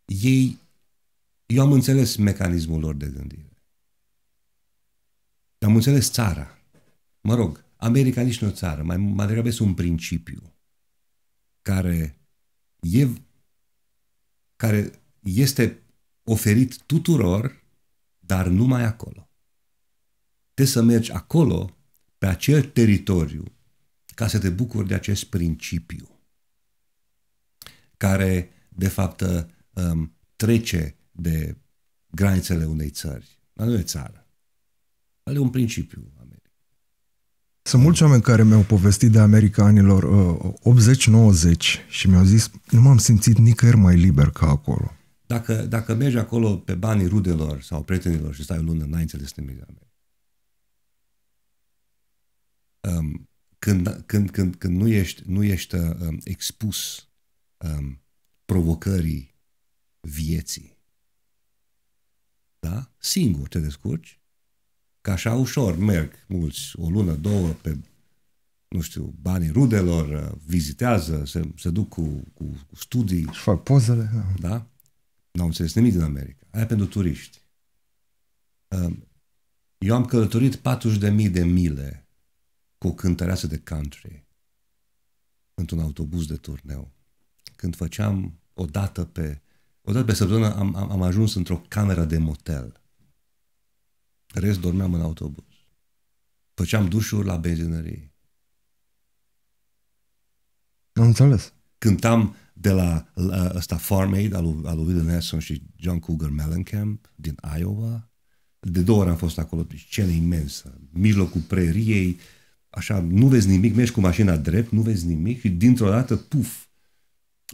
Ei, eu am înțeles mecanismul lor de gândire. Am înțeles țara. Mă rog, America nici nu o țară, mai, mai degrabă este un principiu care, e, care este oferit tuturor, dar numai acolo. Trebuie să mergi acolo, pe acel teritoriu, ca să te bucuri de acest principiu care, de fapt, trece de granițele unei țări. Dar nu e țară. Ale un principiu. Sunt mulți oameni care mi-au povestit de America anilor uh, optzeci nouăzeci și mi-au zis, nu m-am simțit nicăieri mai liber ca acolo. Dacă, dacă mergi acolo pe banii rudelor sau prietenilor și stai o lună, n-ai înțeles nimic de America. Um, când, când, când, când nu ești, nu ești um, expus um, provocării vieții, da? Singur te descurci. Că așa ușor merg mulți, o lună, două, pe, nu știu, banii rudelor, vizitează, se, se duc cu, cu, cu studii. Și fac pozele. Da? N-au înțeles nimic din America. Aia pentru turiști. Eu am călătorit patruzeci de mii de mile cu o cântăreasă de country într-un autobuz de turneu. Când făceam o dată pe, o dată pe săptămână am, am, am ajuns într-o cameră de motel. Rest dormeam în autobuz. Făceam dușuri la benzinărie. Am înțeles. Cântam de la, la ăsta Farm Aid al lui Will Nelson și John Cougar Mellencamp din Iowa. De două ori am fost acolo, scenă imensă. În mijlocul preriei, așa, nu vezi nimic, mergi cu mașina drept, nu vezi nimic și dintr-o dată, puf,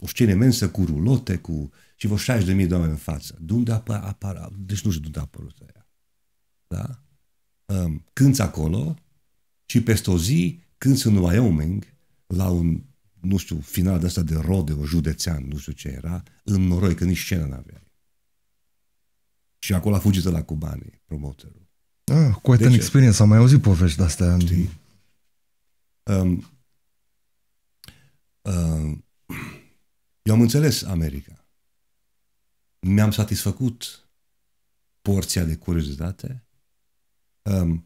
o scenă imensă cu rulote, cu și vreo șaizeci de mii de oameni în față. De unde apar, apar, deci nu știu de unde a apărut aia. Da? Um, cânți acolo și peste o zi cânți în Wyoming la un, nu știu, final de asta de rodeo județean, nu știu ce era, în noroi, că nici scenă n-aveai. Și acolo a fugit la cubanii, promoterul. Ah, quite an experience, am mai auzit povești de astea. Știi? Um, um, eu am înțeles America. Mi-am satisfăcut porția de curiozitate. Um,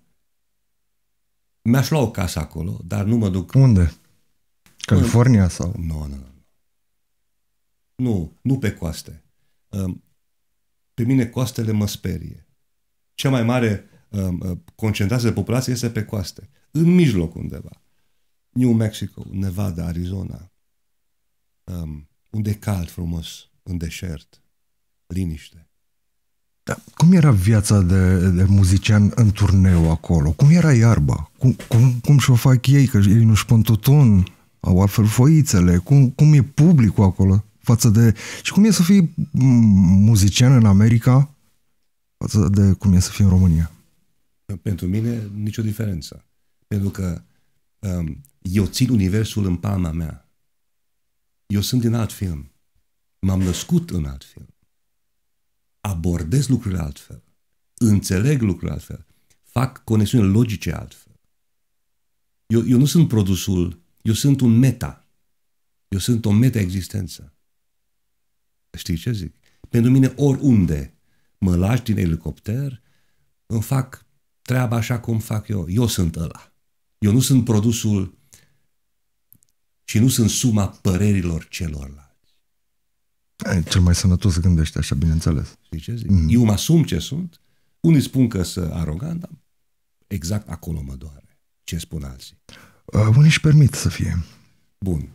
Mi-aș lua o casă acolo, dar nu mă duc... Unde? California în... sau? Nu, nu, nu. Nu, nu pe coaste. Um, pe mine coastele mă sperie. Cea mai mare um, concentrație de populație este pe coaste. În mijloc undeva. New Mexico, Nevada, Arizona. Um, unde e cald frumos, în deșert. Liniște. Dar cum era viața de, de muzician în turneu acolo? Cum era iarba? Cum, cum, cum și-o fac ei? Că ei nu-și pun tutun, au altfel foițele. Cum, cum e publicul acolo? Față de... Și cum e să fii muzician în America față de cum e să fii în România? Pentru mine, nicio diferență. Pentru că um, eu țin universul în palma mea. Eu sunt din alt film. M-am născut în alt film. Abordez lucrurile altfel, înțeleg lucrurile altfel, fac conexiuni logice altfel. Eu, eu nu sunt produsul, eu sunt un meta. Eu sunt o meta-existență. Știi ce zic? Pentru mine oriunde mă lași din elicopter, îmi fac treaba așa cum fac eu. Eu sunt ăla. Eu nu sunt produsul și nu sunt suma părerilor celorlalți. Cel mai sănătos se gândește așa, bineînțeles. Ce zic? Mm. Eu mă asum ce sunt. Unii spun că sunt arogant, dar exact acolo mă doare. Ce spun alții? Uh, unii își permit să fie. Bun.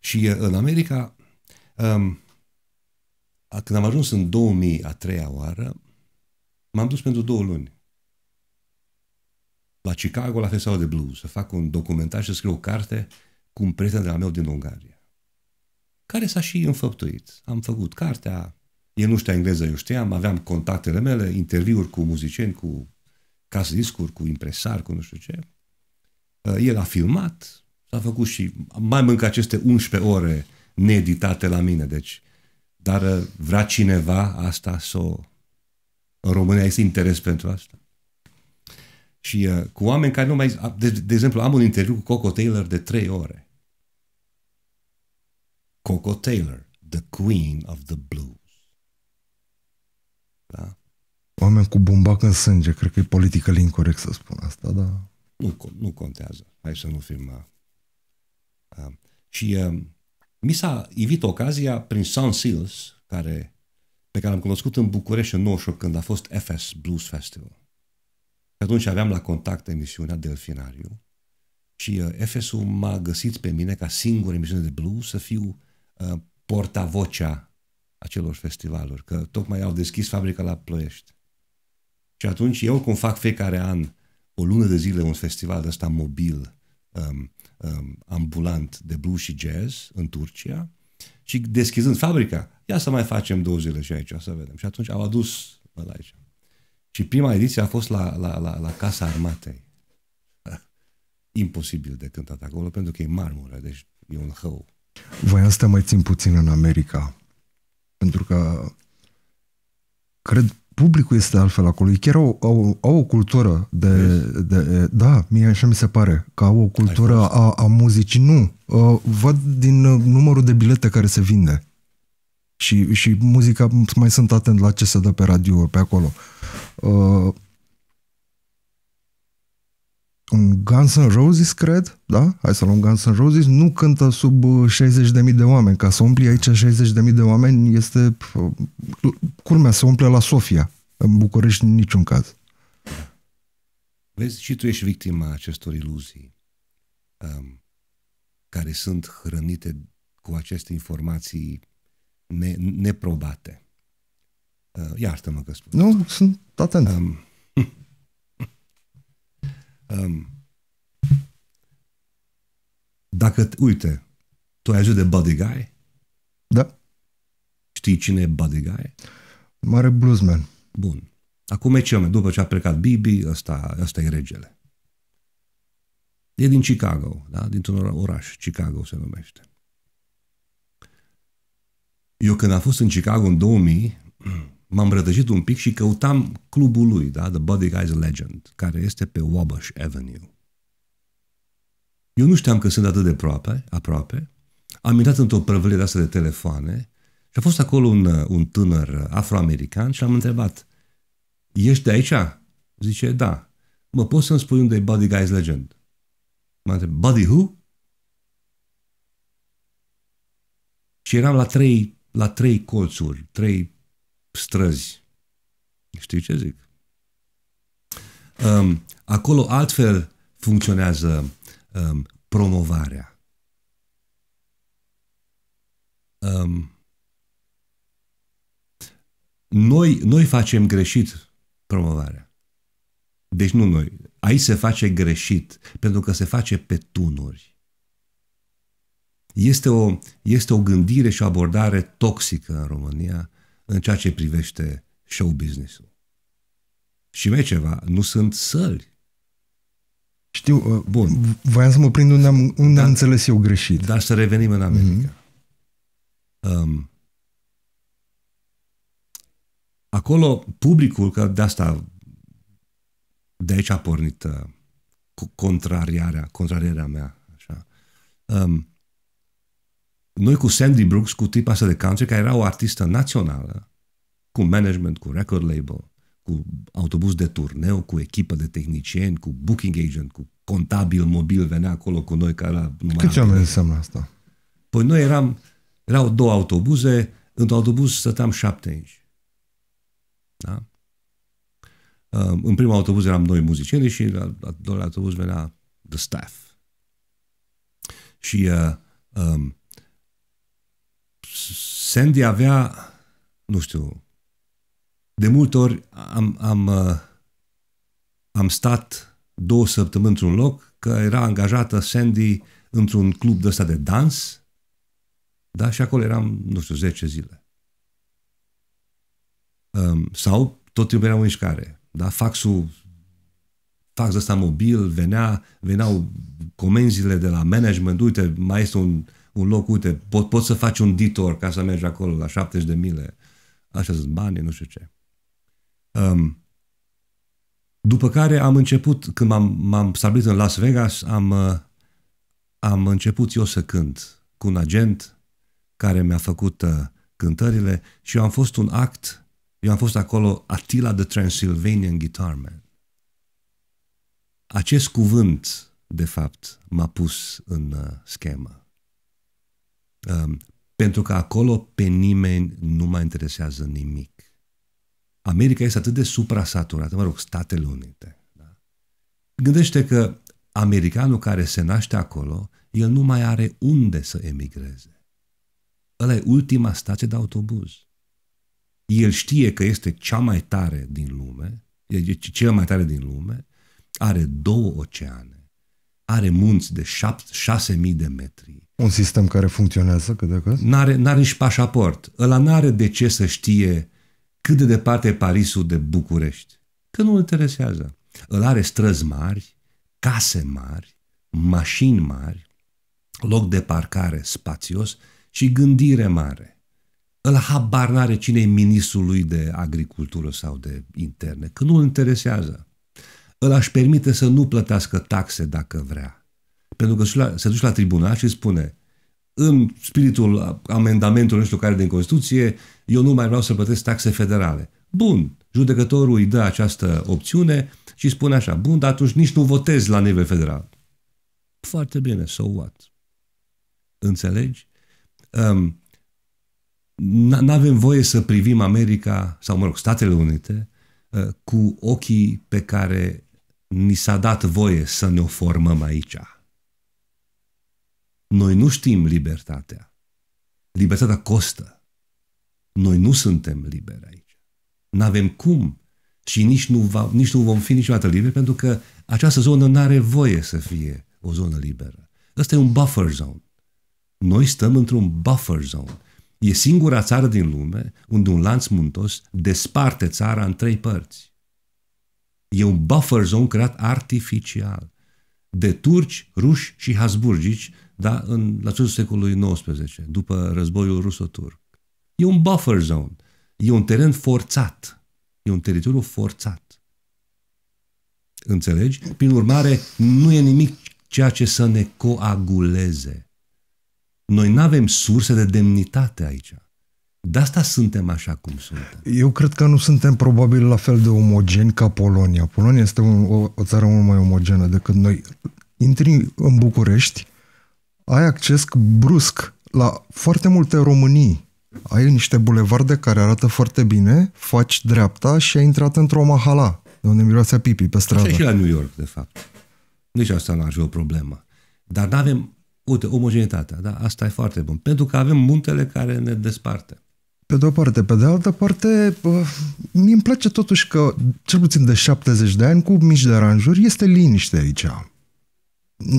Și în America, um, când am ajuns în două mii, a treia oară, m-am dus pentru două luni. La Chicago, la Festivalul de Blues, să fac un documentar și să scriu o carte cu un prieten de-al meu din Ungaria, care s-a și înfăptuit. Am făcut cartea, el nu știa engleză, eu știam, aveam contactele mele, interviuri cu muzicieni, cu case discuri, cu impresari, cu nu știu ce. El a filmat, s-a făcut și mai mâncă aceste unsprezece ore needitate la mine, deci, dar vrea cineva asta să o... În România este interes pentru asta. Și cu oameni care nu mai... De, de exemplu, am un interviu cu Koko Taylor de trei ore. Koko Taylor, the queen of the blues. Da? Oameni cu bumbac în sânge, cred că e politică incorect să spun asta, dar... Nu, nu contează, hai să nu fim... Uh, și uh, mi s-a ivit ocazia prin Sound Seals, care, pe care am cunoscut în București în nouăzeci și opt, când a fost F S Blues Festival. Și atunci aveam la Contact emisiunea Delfinariu și Efesul m-a găsit pe mine ca singură emisiune de blues să fiu uh, portavocea acelor festivaluri, că tocmai au deschis fabrica la Ploiești. Și atunci eu, cum fac fiecare an o lună de zile un festival ăsta mobil, um, um, ambulant de blues și jazz în Turcia, și deschizând fabrica, ia să mai facem două zile și aici, să vedem. Și atunci au adus la aici. Și prima ediție a fost la, la, la, la Casa Armatei. Imposibil de cântat acolo, pentru că e marmură, deci e un hău. Voiam să te mai țin puțin în America, pentru că cred publicul este altfel acolo. Ei chiar au, au, au o cultură de, de... Da, mie așa mi se pare, că au o cultură a, a muzicii. Nu, uh, văd din uh, numărul de bilete care se vinde. Și, și muzica, mai sunt atent la ce se dă pe radio, pe acolo. Uh, un Guns N' Roses, cred, da? Hai să luăm Guns N' Roses, nu cântă sub șaizeci de mii de oameni. Ca să umpli aici șaizeci de mii de oameni este... Culmea, se umple la Sofia. În București, în niciun caz. Vezi, și tu ești victima acestor iluzii um, care sunt hrănite cu aceste informații ne neprobate. Uh, iartă-mă că spun. Nu, sunt atent. Um, Um, dacă, uite, tu ai ajuns de Buddy Guy? Da. Știi cine e Buddy Guy? Mare bluesman. Bun. Acum e ce om, după ce a plecat Bibi, ăsta, ăsta e regele. E din Chicago, da? Dintr-un oraș, Chicago se numește. Eu când am fost în Chicago în două mii, m-am rătășit un pic și căutam clubul lui, da? The Buddy Guy's Legend, care este pe Wabash Avenue. Eu nu știam că sunt atât de aproape, aproape. Am intrat într-o prăvălie de asta de telefoane și a fost acolo un, un tânăr afroamerican și l-am întrebat: ești de aici? Zice, da. Mă, poți să-mi spui unde e Buddy Guy's Legend? M-a întrebat, Buddy who? Și eram la trei, la trei colțuri, trei străzi. Știi ce zic? Um, acolo altfel funcționează um, promovarea. Um, noi, noi facem greșit promovarea. Deci nu noi. Aici se face greșit pentru că se face pe tunuri. Este o, este o gândire și o abordare toxică în România în ceea ce privește show business-ul. Și mai ceva, nu sunt săli. Știu, uh, bun. Voiam să mă prind unde am, unde dar, am înțeles eu greșit. Dar să revenim în America. Mm-hmm. Um, acolo, publicul, că de asta, de aici a pornit uh, contrariarea, contrariarea mea. Așa. Um, Noi cu Sandy Brooks, cu tipa asta de country, care era o artistă națională, cu management, cu record label, cu autobuz de turneu, cu echipă de tehnicieni, cu booking agent, cu contabil mobil, venea acolo cu noi. Cât ce oameni înseamnă asta? Păi noi eram, erau două autobuze, într-un autobuz stăteam șapte inși. Da? În primul autobuz eram noi muzicieni și la al doilea autobuz venea the staff. Și uh, um, Sandy avea, nu știu, de multe ori am, am, am stat două săptămâni într-un loc, că era angajată Sandy într-un club de ăsta de dans, da? Și acolo eram, nu știu, zece zile. Um, sau tot timpul eram în mișcare, da? Faxul, fax ăsta mobil, venea, veneau comenzile de la management, uite, mai este un... un loc, uite, pot, pot să faci un detour ca să mergi acolo la șaptezeci de mile, așa sunt banii, nu știu ce. Um, după care am început, când m-am stabilit în Las Vegas, am, uh, am început eu să cânt cu un agent care mi-a făcut uh, cântările și eu am fost un act, eu am fost acolo Attila the Transylvanian Guitarman. Acest cuvânt, de fapt, m-a pus în uh, schemă. Um, pentru că acolo pe nimeni nu mai interesează nimic. America este atât de suprasaturată, mă rog, Statele Unite. Da? Gândește că americanul care se naște acolo, el nu mai are unde să emigreze. Ăla e ultima stație de autobuz. El știe că este cea mai tare din lume, e cea mai tare din lume, are două oceane, are munți de șase mii de metri. Un sistem care funcționează cât de cât? N-are, n-are nici pașaport. Ăla n-are de ce să știe cât de departe e Parisul de București. Că nu-l interesează. Ăla are străzi mari, case mari, mașini mari, loc de parcare spațios și gândire mare. Ăla habar n-are cine-i ministrul lui de agricultură sau de interne, că nu-l interesează. Ăla își permite să nu plătească taxe dacă vrea. Pentru că se duce la tribunal și spune, în spiritul amendamentului nu știu care din Constituție, eu nu mai vreau să plătesc taxe federale. Bun, judecătorul îi dă această opțiune și spune așa, bun, dar atunci nici nu votezi la nivel federal. Foarte bine, so what? Înțelegi? Um, N-avem voie să privim America, sau mă rog, Statele Unite, cu ochii pe care ni s-a dat voie să ne-o formăm aici. Noi nu știm libertatea. Libertatea costă. Noi nu suntem liberi aici. N-avem cum și nici nu, va, nici nu vom fi niciodată liberi, pentru că această zonă n-are voie să fie o zonă liberă. Ăsta e un buffer zone. Noi stăm într-un buffer zone. E singura țară din lume unde un lanț muntos desparte țara în trei părți. E un buffer zone creat artificial de turci, ruși și habsburgici, da, în, la sfârșitul secolului nouăsprezece, după războiul ruso-turc. E un buffer zone. E un teren forțat. E un teritoriu forțat. Înțelegi? Prin urmare, nu e nimic ceea ce să ne coaguleze. Noi nu avem surse de demnitate aici. De asta suntem așa cum suntem. Eu cred că nu suntem probabil la fel de omogeni ca Polonia. Polonia este un, o, o țară mult mai omogenă decât noi. Intri în București, ai acces brusc la foarte multe românii. Ai niște bulevarde care arată foarte bine, faci dreapta și ai intrat într-o mahala, de unde miroase pipi pe stradă. Așa și la New York, de fapt. Nici asta nu ar fi o problemă. Dar nu avem... Uite, omogenitatea, da? Asta e foarte bun. Pentru că avem muntele care ne desparte. Pe de o parte. Pe de altă parte, mi îmi place totuși că, cel puțin de șaptezeci de ani, cu mici deranjuri, este liniște aici.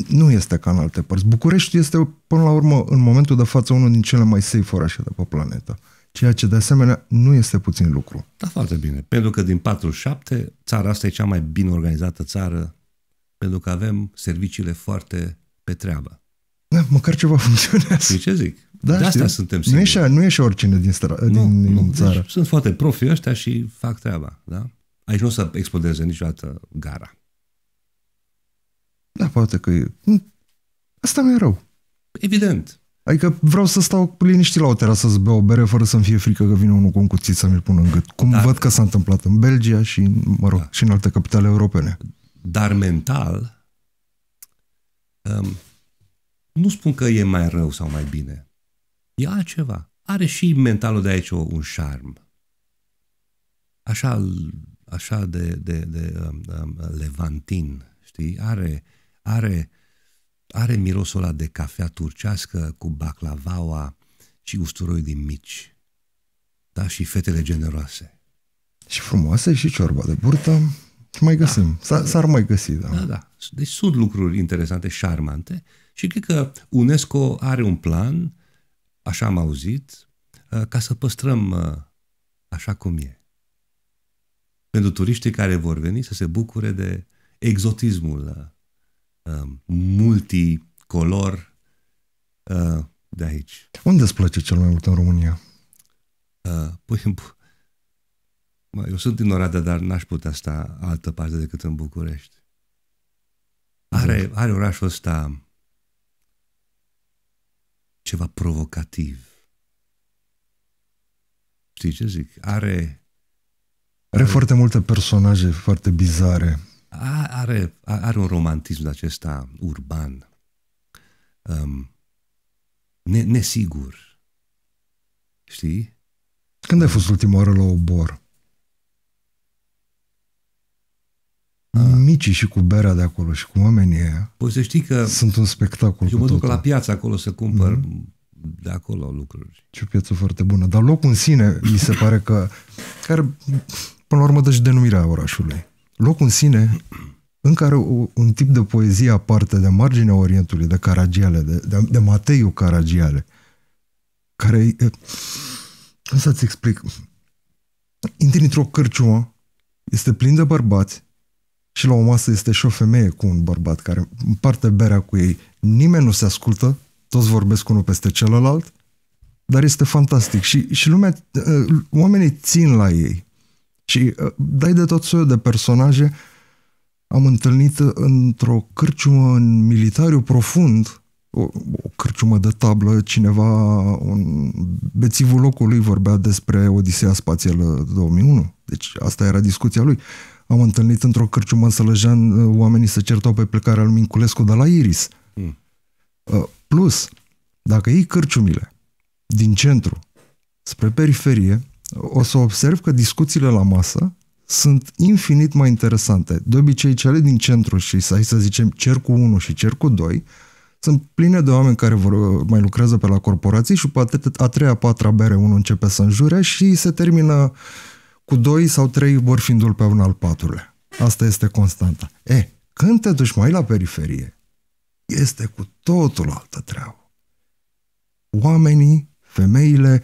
Nu este ca în alte părți. București este, până la urmă, în momentul de față, unul din cele mai safe orașe de pe planetă. Ceea ce, de asemenea, nu este puțin lucru. Da, foarte bine. Pentru că din patruzeci și șapte, țara asta e cea mai bine organizată țară, pentru că avem serviciile foarte pe treabă. Da, măcar ceva funcționează. Ce zic? Da, de asta suntem siguri. Nu, nu e și oricine din, stara, nu, din, nu, din țară. Deci sunt foarte profi ăștia și fac treaba. Da? Aici nu o să explodeze niciodată gara. Da, poate că e... Asta nu e rău. Evident. Adică vreau să stau liniștit la o terasă să beau o bere fără să-mi fie frică că vine unul cu un cuțit să mi-l pună în gât. Cum Dar... văd că s-a întâmplat în Belgia și, mă rog, da. și în alte capitale europene. Dar mental... Um... Nu spun că e mai rău sau mai bine. E altceva. Are și mentalul de aici un șarm. Așa, așa de, de, de um, um, levantin, știi? Are, are, are mirosul ăla de cafea turcească cu baclavaua și usturoi din mici. Da? Și fetele generoase. Și frumoase și ciorba de burtă. Mai găsim. Da. S-ar mai găsi, da. Da, da. Deci sunt lucruri interesante, șarmante. Și cred că UNESCO are un plan, așa am auzit, ca să păstrăm așa cum e. Pentru turiștii care vor veni să se bucure de exotismul multicolor de aici. Unde îți place cel mai mult în România? Păi, eu sunt din Oradea, dar n-aș putea sta altă parte decât în București. Are, are orașul ăsta... ceva provocativ. Știi ce zic? Are... Are foarte multe personaje foarte bizare. Are, are un romantism de acesta urban. Um, ne, nesigur. Știi? Când ai fost ultima oară la Obor? micii și cu berea de acolo și cu oamenii aia. Păi să știi că sunt un spectacol. Eu mă duc la piața acolo să cumpăr mm-hmm. de acolo lucruri. Ce piață foarte bună. Dar locul în sine, mi se pare că, care până la urmă dă și denumirea orașului. Locul în sine, în care un tip de poezie aparte de marginea Orientului, de Caragiale, de, de, de Mateiu Caragiale, care, cum să-ți explic, intri într-o cârciumă, este plin de bărbați și la o masă este și o femeie cu un bărbat care împarte berea cu ei. Nimeni nu se ascultă, toți vorbesc unul peste celălalt, dar este fantastic și, și lumea, oamenii țin la ei și dai de tot soiul de personaje. Am întâlnit într-o cârciumă în Militariu Profund, o, o cârciumă de tablă, cineva, un bețivul locului vorbea despre Odiseea Spațială două mii unu, deci asta era discuția lui. Am întâlnit într-o cârciumă în Sălăjean, oamenii se certau pe plecarea lui Minculescu de la Iris. Mm. Plus, dacă iei cârciumile din centru spre periferie, o să observ că discuțiile la masă sunt infinit mai interesante. De obicei, cele din centru și, să zicem, cercul unu și cercul doi sunt pline de oameni care vor, mai lucrează pe la corporații și poate a treia, a patra bere unul începe să înjure și se termină cu doi sau trei vor fiindu-l pe un al patrulea. Asta este constanta. E, când te duci mai la periferie, este cu totul altă treabă. Oamenii, femeile,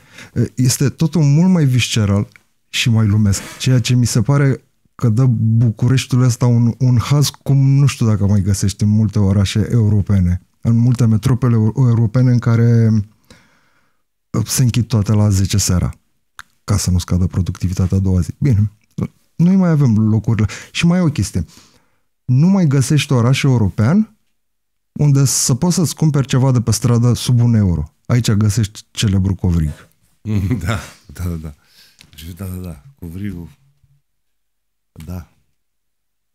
este totul mult mai visceral și mai lumesc. Ceea ce mi se pare că dă Bucureștiul ăsta un, un haz cum nu știu dacă mai găsești în multe orașe europene, în multe metropole europene în care se închid toate la zece seara, ca să nu scadă productivitatea a doua zi. Bine, noi mai avem locurile. Și mai e o chestie. Nu mai găsești oraș european unde să poți să-ți cumperi ceva de pe stradă sub un euro. Aici găsești celebrul covrig. Da, da, da, da. Da, da, da. Covrigul. Da.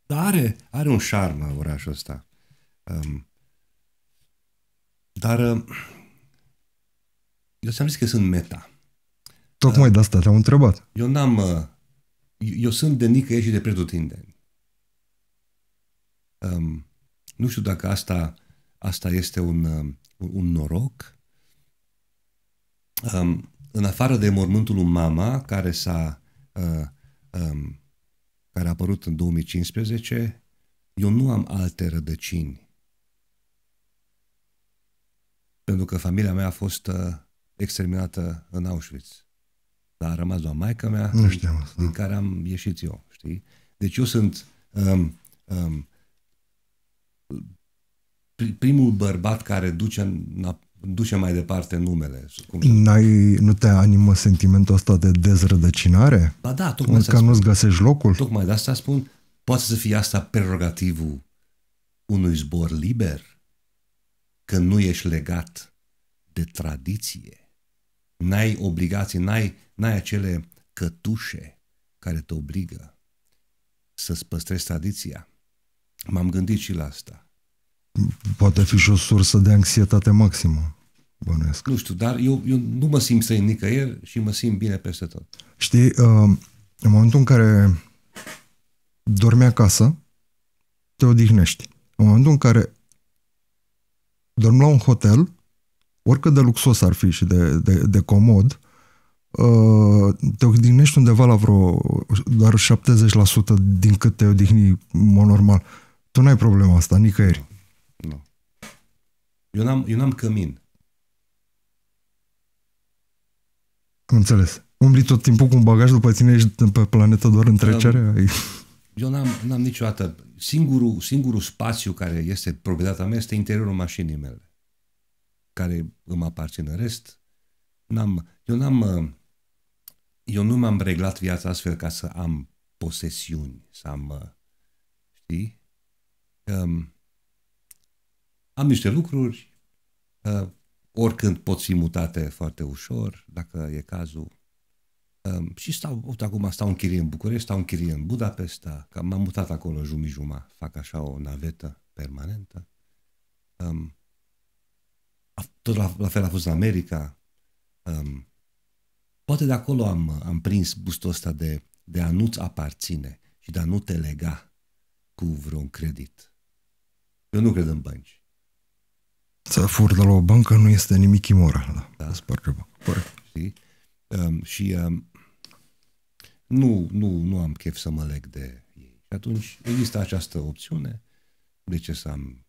Dar are, are un șarm orașul ăsta. Um, dar um, eu ți-am zis că sunt meta. Tocmai de asta te-am întrebat. Eu n-am... Eu sunt de nicăieri și de pretutindeni. Um, nu știu dacă asta, asta este un, un noroc. Um, în afară de mormântul lui mama, care s-a... Uh, um, care a apărut în două mii cincisprezece, eu nu am alte rădăcini. Pentru că familia mea a fost uh, exterminată în Auschwitz. Dar a rămas doar maică mea, nu știam asta, din care am ieșit eu, știi? Deci eu sunt um, um, primul bărbat care duce, duce mai departe numele. Nu te animă sentimentul ăsta de dezrădăcinare? Ba da, tocmai că nu-ți găsești locul? Tocmai de asta spun, poate să fie asta prerogativul unui zbor liber, că nu ești legat de tradiție. N-ai obligații, n-ai, n-ai acele cătușe care te obligă să-ți păstrezi tradiția. M-am gândit și la asta. Poate fi și o sursă de anxietate maximă, bănuiesc. Nu știu, dar eu, eu nu mă simt străin nicăieri și mă simt bine peste tot. Știi, în momentul în care dormi acasă, te odihnești. În momentul în care dormi la un hotel, oricât de luxos ar fi și de, de, de comod, te odihnești undeva la vreo doar șaptezeci la sută din cât te odihni normal. Tu n-ai problema asta, nicăieri. Nu. Eu n-am cămin. Înțeles. Umbli tot timpul cu un bagaj, după tine ești pe planetă doar în trecere? Eu n-am niciodată. Singurul, singurul spațiu care este proprietatea mea este interiorul mașinii mele, care îmi aparțin. În rest, n-am, eu n-am, eu nu m-am reglat viața astfel ca să am posesiuni, să am, știi? Um, am niște lucruri, uh, oricând pot fi mutate foarte ușor, dacă e cazul. Um, și stau, uite, acum stau în chirie în București, stau în chirie în Budapesta, că m-am mutat acolo jumătate, fac așa o navetă permanentă. Um, Tot la, la fel a fost în America. Um, poate de acolo am, am prins gustul ăsta de, de a nu-ți aparține și de a nu te lega cu vreun credit. Eu nu cred în bănci. Să furi de la o bancă nu este nimic imoral. Da. Parcă, știi? Um, și um, nu, nu, nu am chef să mă leg de ei. Și atunci există această opțiune. De ce să am...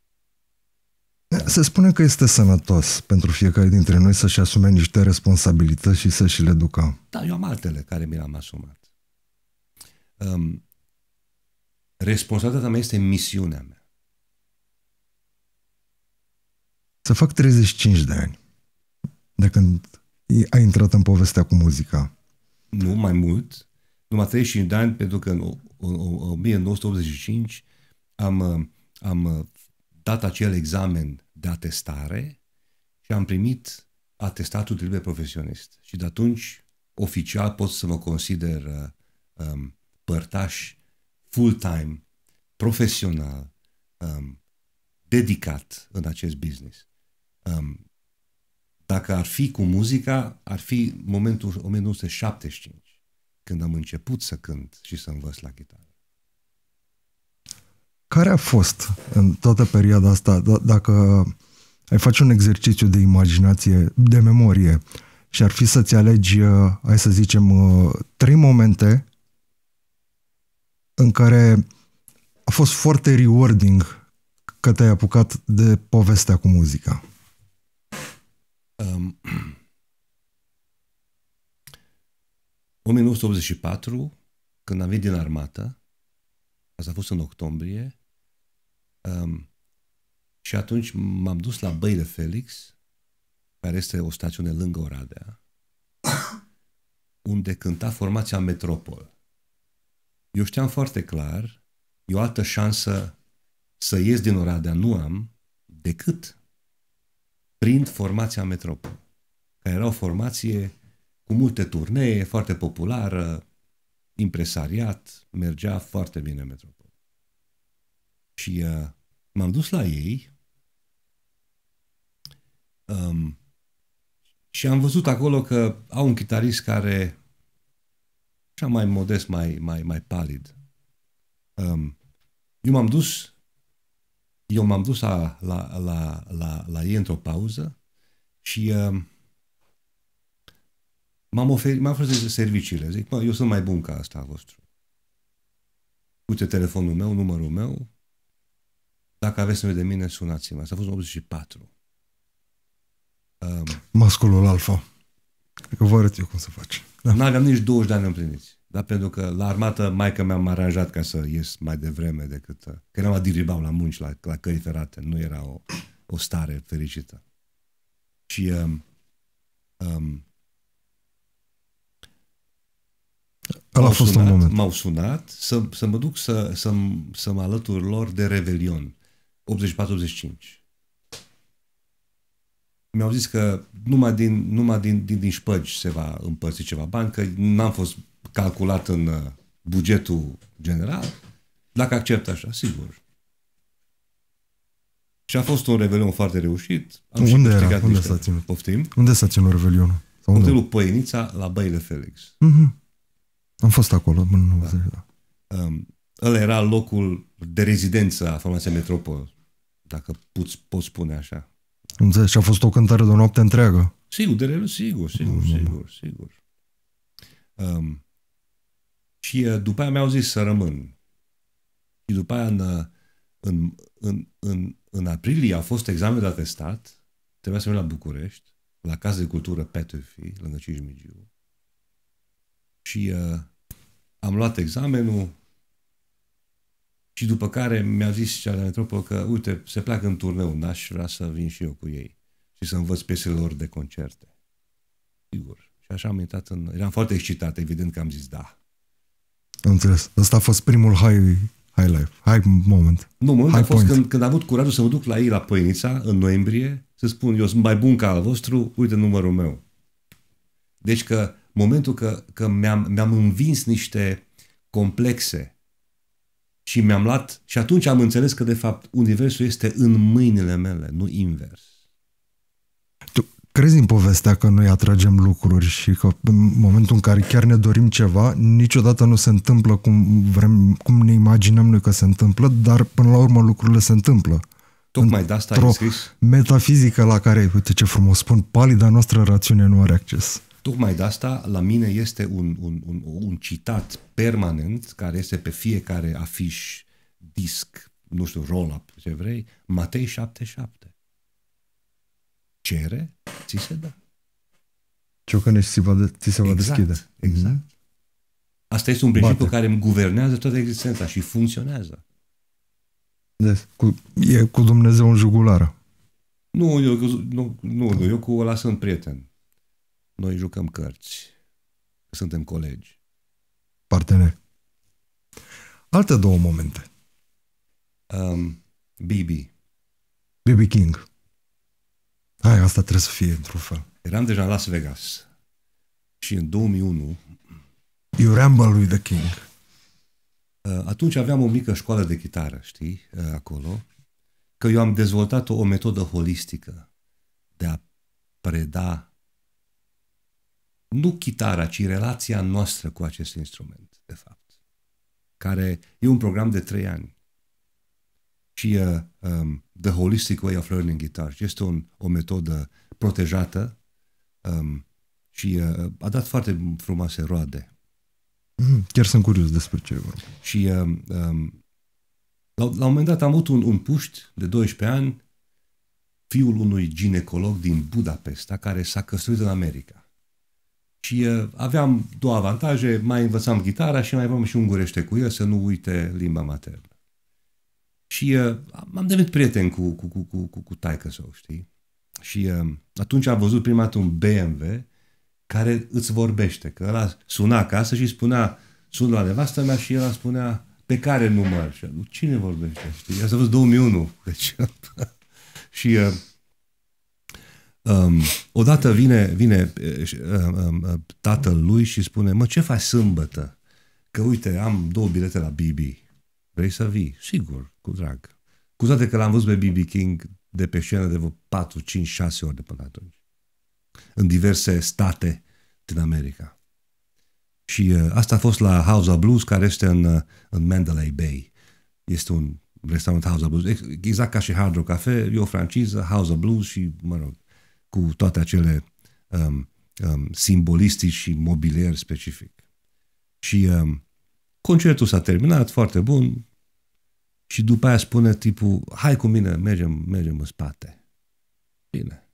Da. Se spune că este sănătos pentru fiecare dintre noi să-și asume niște responsabilități și să-și le ducă. Da, eu am altele care mi le-am asumat. Um, responsabilitatea mea este misiunea mea. Să fac treizeci și cinci de ani de când ai intrat în povestea cu muzica. Nu, mai mult. Numai treizeci și cinci de ani, pentru că în o mie nouă sute optzeci și cinci am, am dat acel examen de atestare și am primit atestatul de liber profesionist. Și de atunci, oficial, pot să mă consider um, părtaș full-time, profesional, um, dedicat în acest business. Um, dacă ar fi cu muzica, ar fi momentul o mie nouă sute șaptezeci și cinci, când am început să cânt și să învăț la chitară. Care a fost în toată perioada asta, dacă ai face un exercițiu de imaginație, de memorie, și ar fi să-ți alegi, hai să zicem, trei momente în care a fost foarte rewarding că te-ai apucat de povestea cu muzica? Um, o mie nouă sute optzeci și patru, când am venit din armată, asta a fost în octombrie, um, și atunci m-am dus la Băile Felix, care este o stațiune lângă Oradea, unde cânta formația Metropol. Eu știam foarte clar, e o altă șansă să ies din Oradea nu am decât prin formația Metropol, care era o formație cu multe turnee, foarte populară, impresariat, mergea foarte bine Metropol. Și uh, m-am dus la ei um, și am văzut acolo că au un chitarist care așa mai modest, mai, mai, mai palid. Um, eu m-am dus Eu m-am dus la, la, la, la, la ei într-o pauză și uh, m-am oferit, m-am oferit serviciile. Zic, mă, eu sunt mai bun ca asta a vostru. Uite telefonul meu, numărul meu. Dacă aveți nevoie de mine, sunați-mă. Asta a fost în optzeci și patru. Um, Masculul alfa. Că vă arăt eu cum să faci. Da. N-aveam nici douăzeci de ani împliniți. Da, pentru că la armată maică mi-am aranjat ca să ies mai devreme decât... Că eram la diribau, la munci, la, la căi ferate. Nu era o, o stare fericită. Și... Um, um, Ăla a fost sunat, un moment. M-au sunat să, să mă duc să, să, să mă alătur lor de Revelion. optzeci și patru optzeci și cinci. Mi-au zis că numai din, numai din, din, din șpăgi se va împărți ceva bani, că n-am fost calculat în bugetul general, dacă accept așa, sigur. Și a fost un revelion foarte reușit. Am unde și era? Unde s-a ținut? Poftim? Unde s-a ținut revelionul? Hotelul Păinița la Băile Felix. Mm-hmm. Am fost acolo în nouăzeci. Da. Da. Um, ăla era locul de rezidență a formației Metropol, dacă poți, poți spune așa. Înțeleg, și a fost o cântare de o noapte întreagă. Sigur, de revelion, sigur, sigur, mm-hmm. sigur, sigur. Um, Și după aia mi-au zis să rămân. Și după aia în, în, în, în, în aprilie a fost examen de atestat. Trebuia să merg la București, la Casa de Cultură Petefi, lângă Cismigiu. Și uh, am luat examenul și după care mi-a zis cea de la Metropol că, uite, se pleacă în turneu, n-aș vrea să vin și eu cu ei și să învăț piesele lor de concerte. Sigur. Și așa am intrat în... Eram foarte excitat, evident că am zis da. Am înțeles. Ăsta a fost primul high, high life, high moment. Nu, momentul a fost când, când am avut curajul să mă duc la ei la Păinița, în noiembrie, să spun, eu sunt mai bun ca al vostru, uite numărul meu. Deci că momentul că, că mi-am mi-am învins niște complexe și mi-am luat, și atunci am înțeles că de fapt universul este în mâinile mele, nu invers. Tu, crezi în povestea că noi atragem lucruri și că în momentul în care chiar ne dorim ceva, niciodată nu se întâmplă cum, vrem, cum ne imaginăm noi că se întâmplă, dar până la urmă lucrurile se întâmplă. Tocmai de asta ai scris? Metafizică la care, uite ce frumos spun, palida noastră rațiune nu are acces. Tocmai de asta, la mine este un, un, un, un citat permanent care este pe fiecare afiș, disc, nu știu, roll-up, ce vrei, Matei șapte șapte. Cere, ți se dă. Ciocănești, ți se va, ți se va exact, deschide. Exact. Mm-hmm. Asta este un principiu care îmi guvernează toată existența și funcționează. Deci, cu, e cu Dumnezeu în jugulară. Nu, eu, nu, nu, eu cu ăla sunt prieten. Noi jucăm cărți. Suntem colegi. Parteneri. Alte două momente. Um, B B. B B King. Hai, asta trebuie să fie într-un fel. Eram deja în Las Vegas. Și în două mii unu... Eu ramba lui The King. Atunci aveam o mică școală de chitară, știi, acolo, că eu am dezvoltat o metodă holistică de a preda nu chitara, ci relația noastră cu acest instrument, de fapt, care e un program de trei ani. Și uh, um, The Holistic Way of Learning Guitar este un, o metodă protejată um, și uh, a dat foarte frumoase roade. Mm, chiar sunt curios despre ce e vorba. Și um, um, la, la un moment dat am avut un, un puști de doisprezece ani, fiul unui ginecolog din Budapesta, care s-a căsătorit în America. Și uh, aveam două avantaje, mai învățam gitara și mai aveam și ungurește cu el, să nu uite limba maternă. Și uh, am devenit prieten cu, cu, cu, cu, cu, cu taică-său, știi? Și uh, atunci am văzut prima dată un B M W care îți vorbește, că ăla suna acasă și spunea, sun la nevastă mea și el spunea, pe care număr? Și nu, cine vorbește? Știi? Asta a fost două mii unu. Deci, și uh, um, odată vine, vine uh, um, tatăl lui și spune, mă, ce faci sâmbătă? Că uite, am două bilete la B B. Vrei să vii? Sigur, cu drag. Cu toate că l-am văzut pe B B King de pe scenă de vreo patru, cinci, șase ori de până atunci. În diverse state din America. Și uh, asta a fost la House of Blues, care este în, uh, în Mandalay Bay. Este un restaurant House of Blues. Exact ca și Hard Rock Cafe, e o franciză, House of Blues și, mă rog, cu toate acele um, um, simbolistici și mobilier specific. Și um, concertul s-a terminat, foarte bun, și după aia spune tipul, hai cu mine, mergem, mergem în spate. Bine.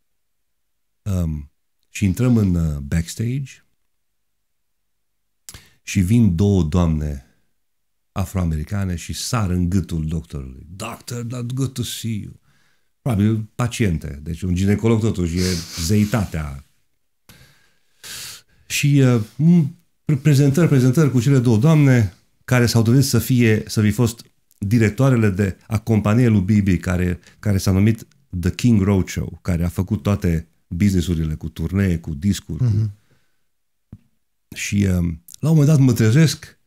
Um, și intrăm în uh, backstage și vin două doamne afroamericane și sar în gâtul doctorului. Doctor, good to see you. Probabil paciente. Deci un ginecolog totuși e zeitatea. Și uh, prezentări, prezentări cu cele două doamne care s-au dovedit să fie, să fi fost directoarele de a companiei lui B B care, care s-a numit The King Roadshow, care a făcut toate businessurile cu turnee, cu discuri. Mm-hmm. cu... Și um, la un moment dat mă trezesc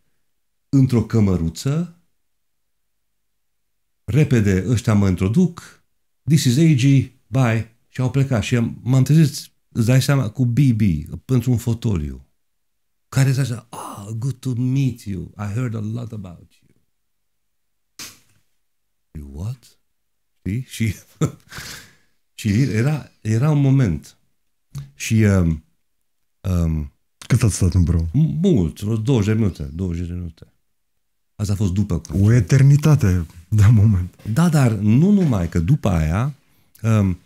într-o cămăruță, repede ăștia mă introduc, this is A G, bye, și au plecat. Și m-am trezit, îți dai seama, cu B B, pentru un fotoliu, care zice așa, ah, oh, good to meet you, I heard a lot about you. You what? Știi? Și... Și era, era un moment. Și... Um, um, cât ați stat împreună? Mult, vreo douăzeci de minute. Asta a fost după... O eternitate de moment. Da, dar nu numai, că după aia um,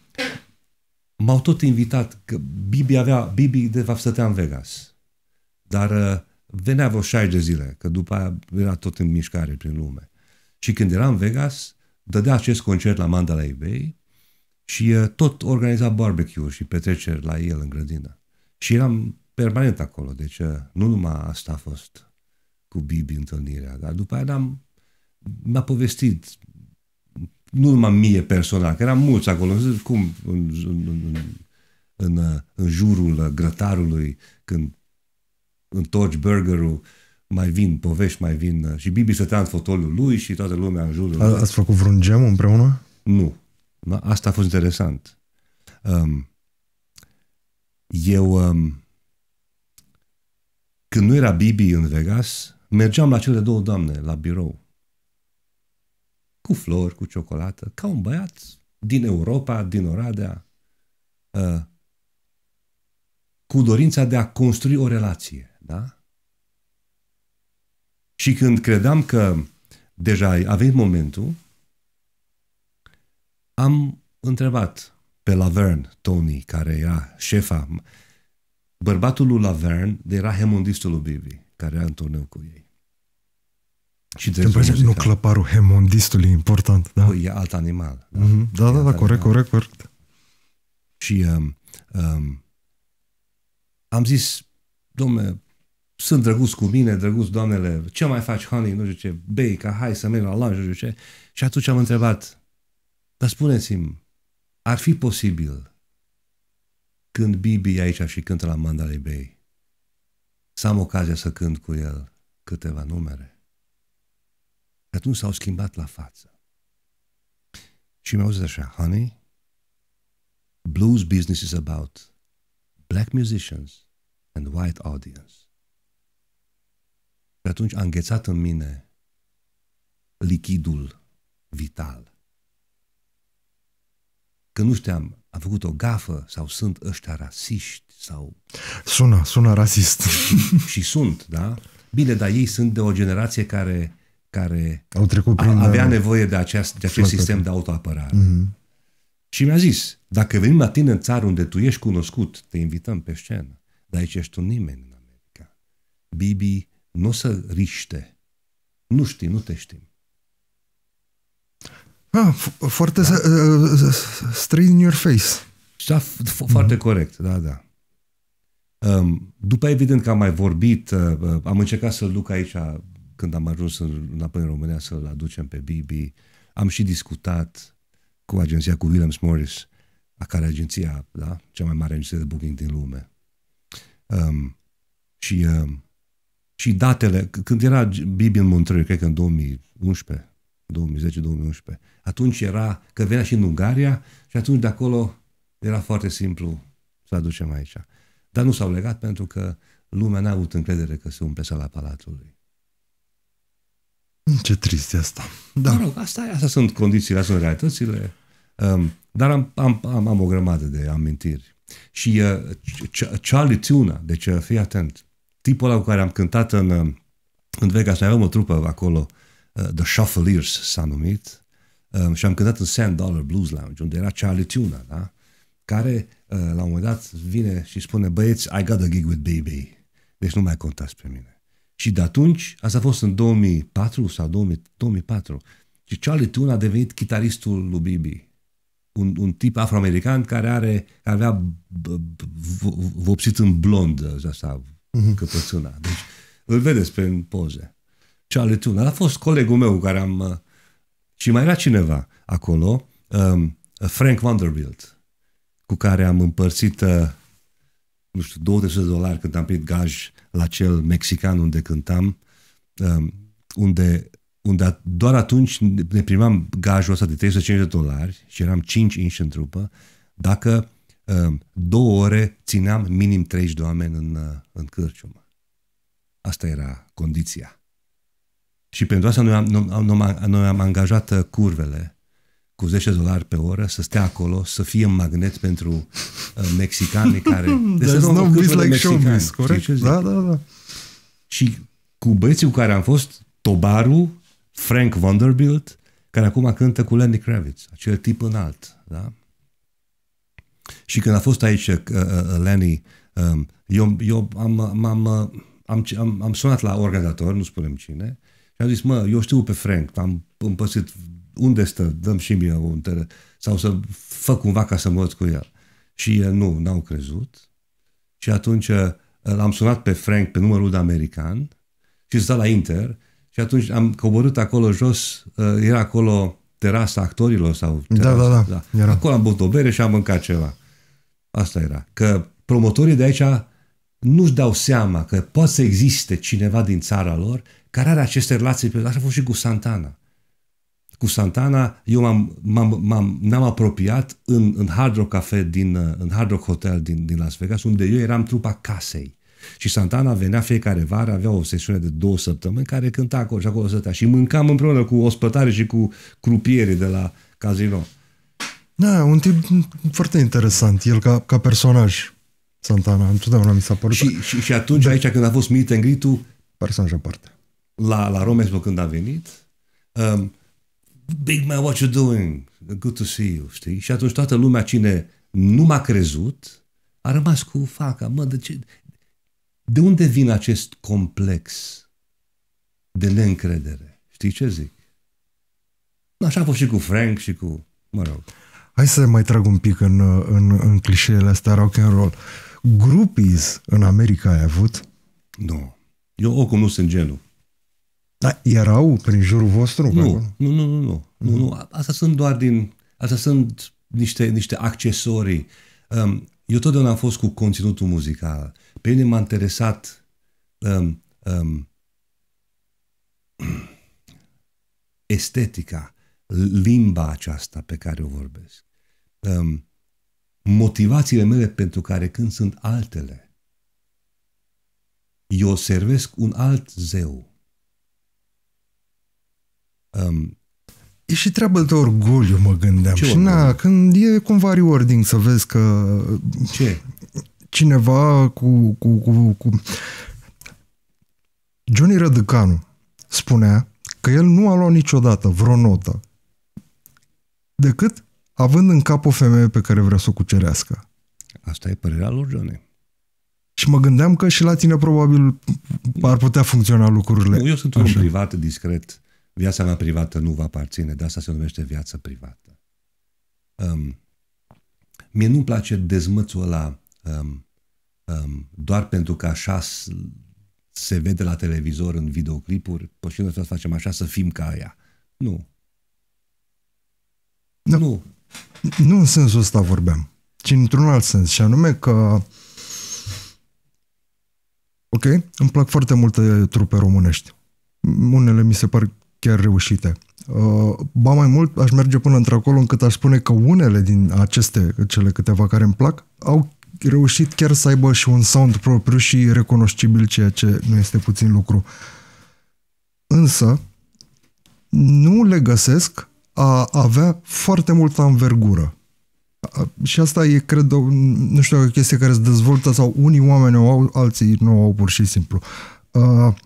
m-au tot invitat, că Bibi avea... Bibi, de fapt, stătea în Vegas. Dar uh, venea vreo șaizeci de zile, că după aia era tot în mișcare prin lume. Și când era în Vegas, dădea acest concert la Mandalay Bay. Și tot organiza barbecue și petreceri la el în grădină. Și eram permanent acolo. Deci nu numai asta a fost cu Bibi întâlnirea. Dar după aia m-a povestit, nu numai mie personal, că eram mulți acolo. Cum în, în, în, în, în jurul grătarului, când întorci burgerul, mai vin povești, mai vin... Și Bibi stătea în fotoliul lui și toată lumea în jurul lui. Ați făcut vreun gem împreună? Nu. Asta a fost interesant. Um, Eu, um, când nu era Bibi în Vegas, mergeam la cele două doamne, la birou. Cu flori, cu ciocolată, ca un băiat din Europa, din Oradea, uh, cu dorința de a construi o relație. Da? Și când credeam că deja a venit momentul, am întrebat pe Laverne, Tony, care era șefa. Bărbatul lui Laverne era hemondistul lui Bibi, care era în turneu cu ei. Și nu clăparul hemondistul e important, da? Păi, e alt animal. Da, mm-hmm. da, da, da corect, corect, corect. Și um, um, am zis, domne, sunt drăguț cu mine, drăguț, doamnele, ce mai faci, honey, nu știu ce, bei, ca hai să merg la lunch, nu știu ce. Și atunci am întrebat, dar spuneți-mi, ar fi posibil când Bibi e aici și cântă la Mandalay Bay să am ocazia să cânt cu el câteva numere? Atunci s-au schimbat la față. Și mi-au zis așa, honey, blues business is about black musicians and white audience. Și atunci a înghețat în mine lichidul vital. Că nu știam, am făcut o gafă sau sunt ăștia rasiști sau... Sună, sună rasist. Și sunt, da? Bine, dar ei sunt de o generație care, care au trecut prin a, avea nevoie de, aceast, de acest sistem de autoapărare. Mm-hmm. Și mi-a zis, dacă venim la tine în țară unde tu ești cunoscut, te invităm pe scenă, dar aici ești un nimeni în America. Bibi nu o să riște. Nu știi, nu te știm. Ah, foarte da? uh, straight in your face. Da, foarte mm-hmm. corect, da, da. Um, după, evident că am mai vorbit, uh, am încercat să-l duc aici când am ajuns în, înapoi în România să-l aducem pe Bibi. Am și discutat cu agenția, cu Williams Morris, a care agenția, da, cea mai mare agenție de booking din lume. Um, și, um, și datele, când era Bibi în Montreux, cred că în două mii unsprezece, două mii zece două mii unsprezece. Atunci era, că venea și în Ungaria și atunci de acolo era foarte simplu să aducem aici. Dar nu s-au legat pentru că lumea n-a avut încredere că se umple sala Palatului. Ce trist e asta. Da. Mă rog, asta, asta sunt condițiile, astea sunt realitățile. Um, dar am, am, am, am o grămadă de amintiri. Și uh, Charlie Tuna, deci fii atent, tipul ăla cu care am cântat în, în Vegas, noi aveam o trupă acolo, The Shuffleers s-a numit, um, și am cântat în Sand Dollar Blues Lounge, unde era Charlie Tuna, da? Care uh, la un moment dat vine și spune, băieți, I got a gig with Baby, deci nu mai contați pe mine. Și de atunci, asta a fost în două mii patru sau două mii patru, și Charlie Tuna a devenit chitaristul lui Bibi, un, un tip afroamerican care are, care avea vopsit în blond asta, uh-huh. căpățâna. Deci îl vedeți pe poze. Charlie Tuna. A fost colegul meu cu care am... Și mai era cineva acolo, um, Frank Vanderbilt, cu care am împărțit, uh, nu știu, două sute de dolari când am primit gaj la cel mexican unde cântam, um, unde, unde a, doar atunci ne primeam gajul ăsta de trei sute cincizeci de dolari și eram cinci inși în trupă, dacă um, două ore țineam minim treizeci de oameni în, în cârciumă. Asta era condiția. Și pentru asta noi am, noi, noi am angajat curvele cu zece dolari pe oră să stea acolo, să fie un magnet pentru uh, mexicanii care... Deci să nu uiți like showbiz, corect? Da, da, da. Și cu băieții cu care am fost, Tobaru, Frank Vanderbilt, care acum cântă cu Lenny Kravitz, acel tip înalt, da? Și când a fost aici uh, uh, Lenny, uh, eu, eu am, am, am, am, am sunat la organizator, nu spunem cine, și am zis, mă, eu știu pe Frank, am împărțit, unde stă, dăm și mie un teren, sau să fac cumva ca să mă văd cu el. Și nu, n-au crezut. Și atunci l-am sunat pe Frank, pe numărul de american, și stă la Inter, și atunci am coborât acolo jos, era acolo terasa actorilor sau... Terasa, da, da, da. da. Acolo am băut o bere și am mâncat ceva. Asta era. Că promotorii de aici nu-și dau seama că poate să existe cineva din țara lor care are aceste relații, pentru că așa a fost și cu Santana. cu Santana, eu m-am apropiat în, în Hard Rock Cafe, din, în Hard Rock Hotel din, din Las Vegas, unde eu eram trupa casei. Și Santana venea fiecare vară, avea o sesiune de două săptămâni care cânta acolo și acolo stătea. Și mâncam împreună cu ospătare și cu crupieri de la casino. Da, un tip foarte interesant, el ca, ca personaj, Santana, întotdeauna mi s-a părut. Și, și, și atunci, da, aici, când a fost meet and greet-ul, personaj aparte. La, la Rome, când a venit, um, Big man, what you doing? Good to see you, știi? Și atunci toată lumea, cine nu m-a crezut, a rămas cu faca, mă, de ce... De unde vine acest complex de neîncredere? Știi ce zic? Așa a fost și cu Frank și cu... Mă rog. Hai să mai trag un pic în, în, în clișeele astea rock and roll. Groupies în America ai avut? Nu. Eu oricum nu sunt genul. Dar erau prin jurul vostru? Nu, nu, nu, nu, nu. Mm. nu, nu. Asta sunt doar din... Asta sunt niște, niște accesorii. Um, eu totdeauna am fost cu conținutul muzical. Pe mine m-a interesat um, um, estetica, limba aceasta pe care o vorbesc. Um, motivațiile mele pentru care cânt sunt altele. Eu servesc un alt zeu. Um, E și treabă de orgoliu, mă gândeam. Ce și orgoliu? Na, când e cumva rewarding să vezi că ce? Cineva cu, cu, cu, cu... Johnny Rădăcanu spunea că el nu a luat niciodată vreo notă decât având în cap o femeie pe care vrea să o cucerească. Asta e părerea lor, Johnny. Și mă gândeam că și la tine probabil ar putea funcționa lucrurile. Nu, eu sunt un privat, discret. Viața mea privată nu va aparține, de asta se numește viață privată. Um, mie nu-mi place dezmățul ăla um, um, doar pentru că așa se vede la televizor în videoclipuri, păi și noi să facem așa, să fim ca aia. Nu. Da, nu. Nu în sensul ăsta vorbeam, ci într-un alt sens, și anume că ok, îmi plac foarte multe trupe românești. Unele mi se par chiar reușite. Uh, ba mai mult, aș merge până într-acolo încât aș spune că unele din aceste, cele câteva care îmi plac, au reușit chiar să aibă și un sound propriu și recunoscibil, ceea ce nu este puțin lucru. Însă, nu le găsesc a avea foarte multă anvergură. Și asta e, cred, o, nu știu, o chestie care se dezvoltă sau unii oameni o au, alții nu o au pur și simplu. Uh,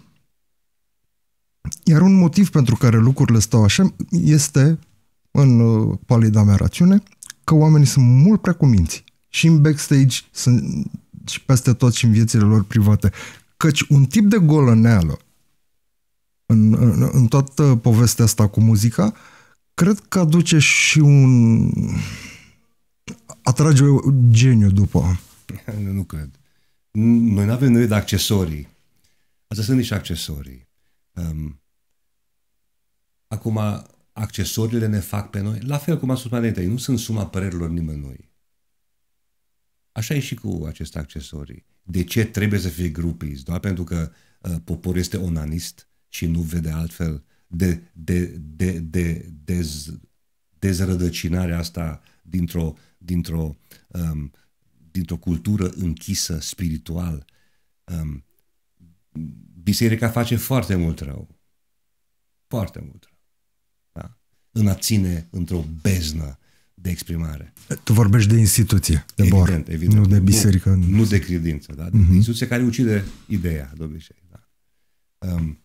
Iar un motiv pentru care lucrurile stau așa este, în palida mea rațiune, că oamenii sunt mult prea cuminți. Și în backstage, sunt și peste tot și în viețile lor private. Căci un tip de golăneală în, în, în toată povestea asta cu muzica, cred că aduce și un... atrage un geniu după. Nu cred. Noi nu avem nevoie de accesorii. Astea sunt niște accesorii. Um, acum, accesoriile ne fac pe noi, la fel cum am spus mai înainte, nu sunt suma părerilor nimănui. Așa e și cu aceste accesorii. De ce trebuie să fie groupies? Doar pentru că uh, poporul este onanist și nu vede altfel de, de, de, de, de dez, dezrădăcinarea asta dintr-o dintr-o um, dintr-o cultură închisă spiritual. um, Biserica face foarte mult rău. Foarte mult rău. Da? În a ține într-o beznă de exprimare. Tu vorbești de instituție, de evident, bar, evident. Nu de biserică. Nu, nu de credință, da? De uh-huh. instituție care ucide ideea, de obicei. Da? Um,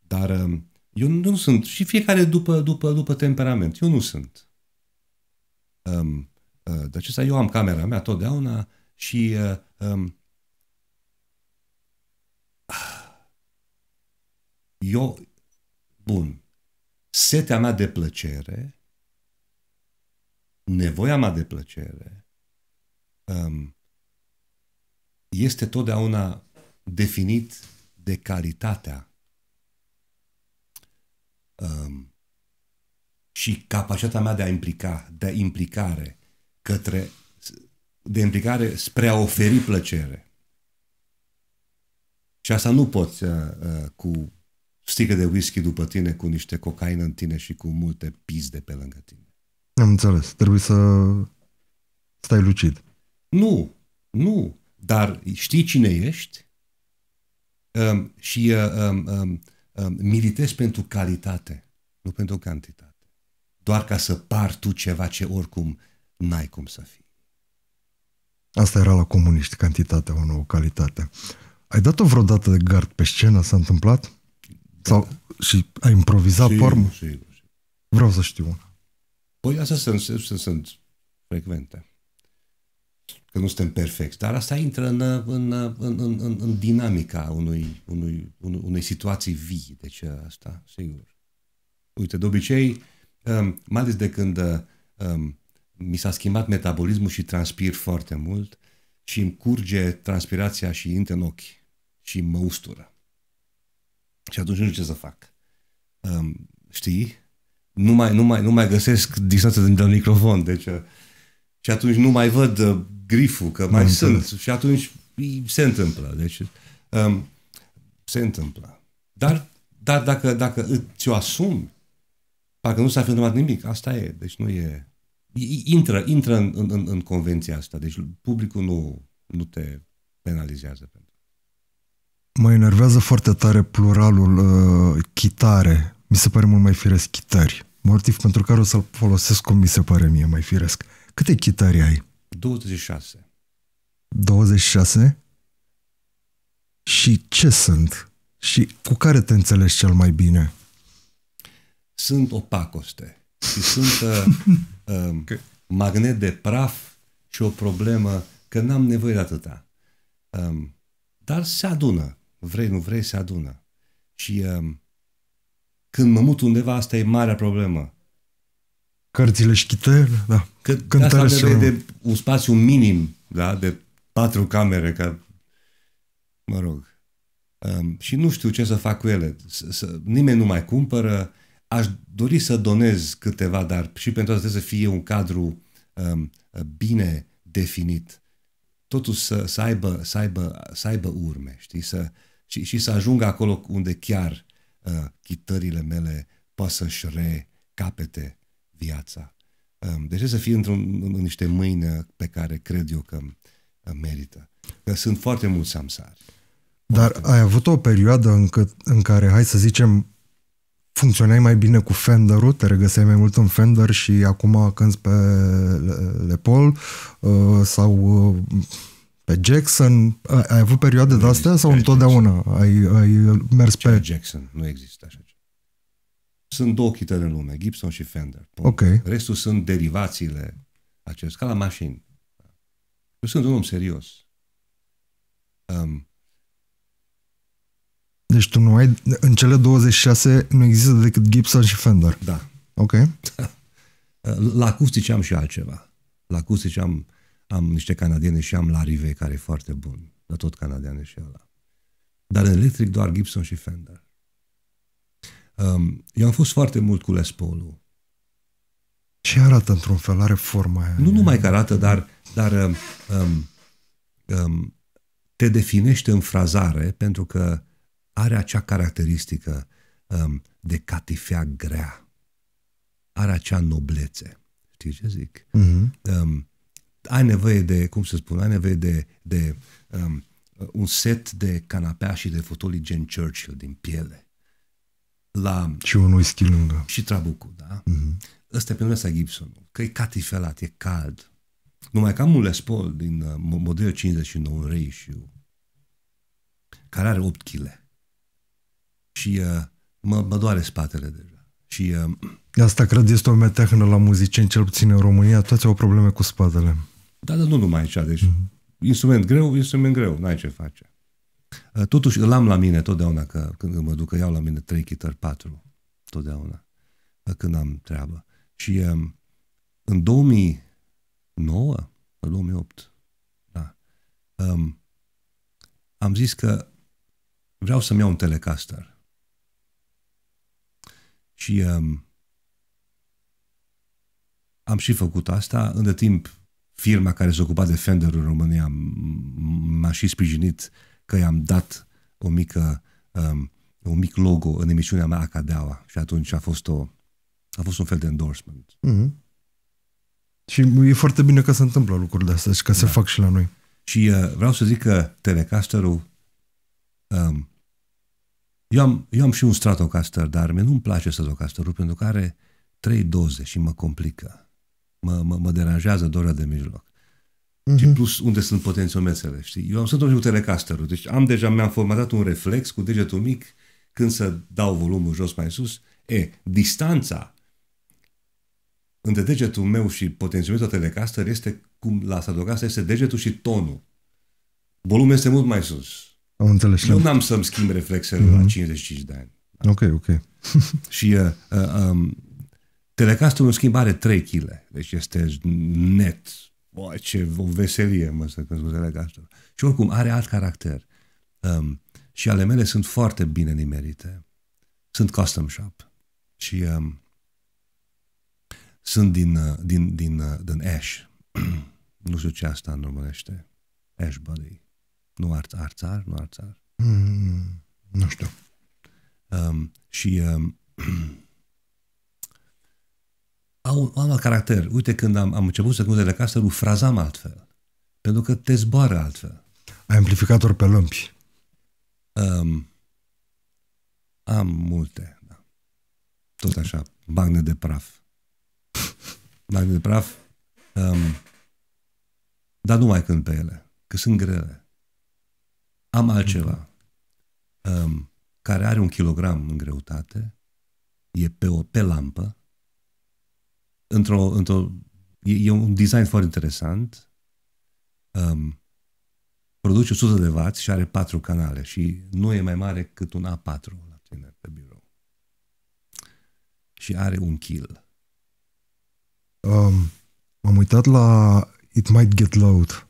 dar um, eu nu sunt, și fiecare după, după, după temperament, eu nu sunt. Um, uh, de acesta eu am camera mea totdeauna și uh, um, eu, bun, setea mea de plăcere, nevoia mea de plăcere, um, este totdeauna definit de calitatea um, și capacitatea mea de a implica, de implicare către, de implicare spre a oferi plăcere. Și asta nu poți uh, uh, cu sticle de whisky după tine cu niște cocaină în tine și cu multe pizde pe lângă tine. Am înțeles. Trebuie să stai lucid. Nu, nu. Dar știi cine ești um, și um, um, um, militezi pentru calitate, nu pentru cantitate. Doar ca să pari tu ceva ce oricum n-ai cum să fii. Asta era la comuniști, cantitatea, o nouă calitate. Ai dat-o vreodată de gard pe scenă? S-a întâmplat? Da. Sau și ai improvizat sigur, pe urmă? Sigur, sigur. Vreau să știu una. Păi astea sunt, sunt frecvente. Că nu suntem perfecți. Dar asta intră în, în, în, în, în, în dinamica unui, unui, unei situații vii. Deci asta, sigur. Uite, de obicei, mai ales de când mi s-a schimbat metabolismul și transpir foarte mult și îmi curge transpirația și intră în ochi și mă ustură. Și atunci nu știu ce să fac. Um, știi? Nu mai, nu, mai, nu mai găsesc distanța de la microfon. Deci, uh, și atunci nu mai văd uh, griful, că mai sunt. Și atunci se întâmplă. Deci, um, se întâmplă. Dar, dar dacă, dacă ți-o asumi, parcă nu s-a filmat nimic. Asta e. Deci nu e... Intră, intră în, în, în convenția asta. Deci publicul nu, nu te penalizează. Mă enervează foarte tare pluralul uh, chitare. Mi se pare mult mai firesc chitari. Motiv pentru care o să-l folosesc cum mi se pare mie mai firesc. Câte chitari ai? douăzeci și șase. douăzeci și șase? Și ce sunt? Și cu care te înțelegi cel mai bine? Sunt opacoste. Și sunt uh, uh, okay. magnet de praf și o problemă că n-am nevoie de atâta. Uh, dar se adună. Vrei, nu vrei, se adună. Și uh, când mă mut undeva, asta e marea problemă. Cărțile și chitele, da. Că de asta nevoie de un spațiu minim, da, de patru camere, ca... mă rog. Uh, și nu știu ce să fac cu ele. S-s-s- nimeni nu mai cumpără. Aș dori să donez câteva, dar și pentru asta trebuie să fie un cadru um, bine definit. Totuși să, să, aibă, să, aibă, să aibă urme, știi? Să, și, și să ajungă acolo unde chiar uh, chitările mele poate să-și recapete viața. Um, deci să fie într-un, în niște mâini pe care cred eu că merită. Că sunt foarte mulți samsari. Dar foarte ai mult. Avut o perioadă în, cât, în care, hai să zicem, funcționai mai bine cu Fender-ul, te regăseai mai mult în Fender și acum cânti pe Les Paul sau pe Jackson. Ai avut perioade de astea sau întotdeauna ai, ai mers pe... Jackson, nu există așa. Sunt două chitări în lume, Gibson și Fender. Okay. Restul sunt derivațiile acestea, ca la mașini. Eu sunt un om serios. Um, Deci tu nu ai, în cele douăzeci și șase nu există decât Gibson și Fender. Da. Ok. La acustice am și altceva. La acustice am, am niște canadiene și am Larivee, care e foarte bun. Dar tot canadiane și ăla. Dar în electric doar Gibson și Fender. Um, eu am fost foarte mult cu Les Paul-ul. Și arată într-un fel, are forma aia. Nu numai că arată, dar, dar um, um, te definește în frazare, pentru că are acea caracteristică um, de catifea grea. Are acea noblețe. Știi ce zic? Mm-hmm. Um, ai nevoie de, cum să spun, ai nevoie de, de um, un set de canapea și de fotolii gen Churchill din piele. La, și un whisky lângă. Și trabucul, da? Mm-hmm. Ăsta e pe numele Gibson. Că e catifelat, e cald. Numai că am un Les Paul din uh, modelul cincizeci și nouă, un reissue, care are opt kilograme. Și uh, mă, mă doare spatele deja. Și, uh, asta cred este o metehnă la muzicieni, cel puțin în România, toți au probleme cu spatele. Da, dar nu numai aici. Deci, mm-hmm. Instrument greu, instrument greu, n-ai ce face. Uh, totuși îl am la mine totdeauna, că când mă duc, iau la mine trei chitări, patru, totdeauna, uh, când am treabă. Și uh, în două mii nouă, în două mii opt, da, uh, am zis că vreau să-mi iau un Telecaster. Și um, am și făcut asta. Între timp, firma care se ocupa de Fender în România m-a și sprijinit, că i-am dat o mică um, un mic logo în emisiunea mea Acadeaua și atunci a fost, o, a fost un fel de endorsement. Mm-hmm. Și e foarte bine că se întâmplă lucrurile astea și că da. se fac și la noi. Și uh, vreau să zic că Telecasterul, um, eu, am, eu am și un Stratocaster, dar mie nu-mi place Stratocasterul pentru că are trei doze și mă complică. Mă, mă, mă deranjează doza de mijloc. Mm-hmm. Și plus unde sunt potențiomețele, știi? Eu am sănătoși cu Telecasterul, deci am deja, mi-am formatat un reflex cu degetul mic când să dau volumul jos mai sus. E, distanța între degetul meu și potențiometrul Telecaster este cum la Stratocaster este degetul și tonul. Volumul este mult mai sus. Am înțeles. Eu n-am să-mi schimb reflexele mm-hmm. la cincizeci și cinci de ani. Ok, ok. Și uh, uh, um, Telecasterul în schimb are trei kilograme, deci este net. Bă, ce o veselie, mă, să când spune Telecasterul. Și oricum, are alt caracter. Um, și ale mele sunt foarte bine nimerite. Sunt custom shop. Și um, sunt din, din, din, din Ash. Nu știu ce asta în românește. Ash Buddy. Nu ar, Arțar? Nu Arțar? Mm, nu știu. Um, și um, au un alt caracter. Uite, când am, am început să cunosc Telecasterul, frazam altfel. Pentru că te zboară altfel. Ai amplificator pe lămpi. Um, am multe. Da. Tot așa. Magne de praf. Magne de praf. Um, dar nu mai cânt pe ele. Că sunt grele. Am altceva. Um, care are un kilogram în greutate. E pe, o, pe lampă. Într-o, într-o, e, e un design foarte interesant. Um, produce o sută de wați și are patru canale și nu e mai mare cât un A patru la tine pe birou. Și are un kill. Um, m-am uitat la It Might Get Loud,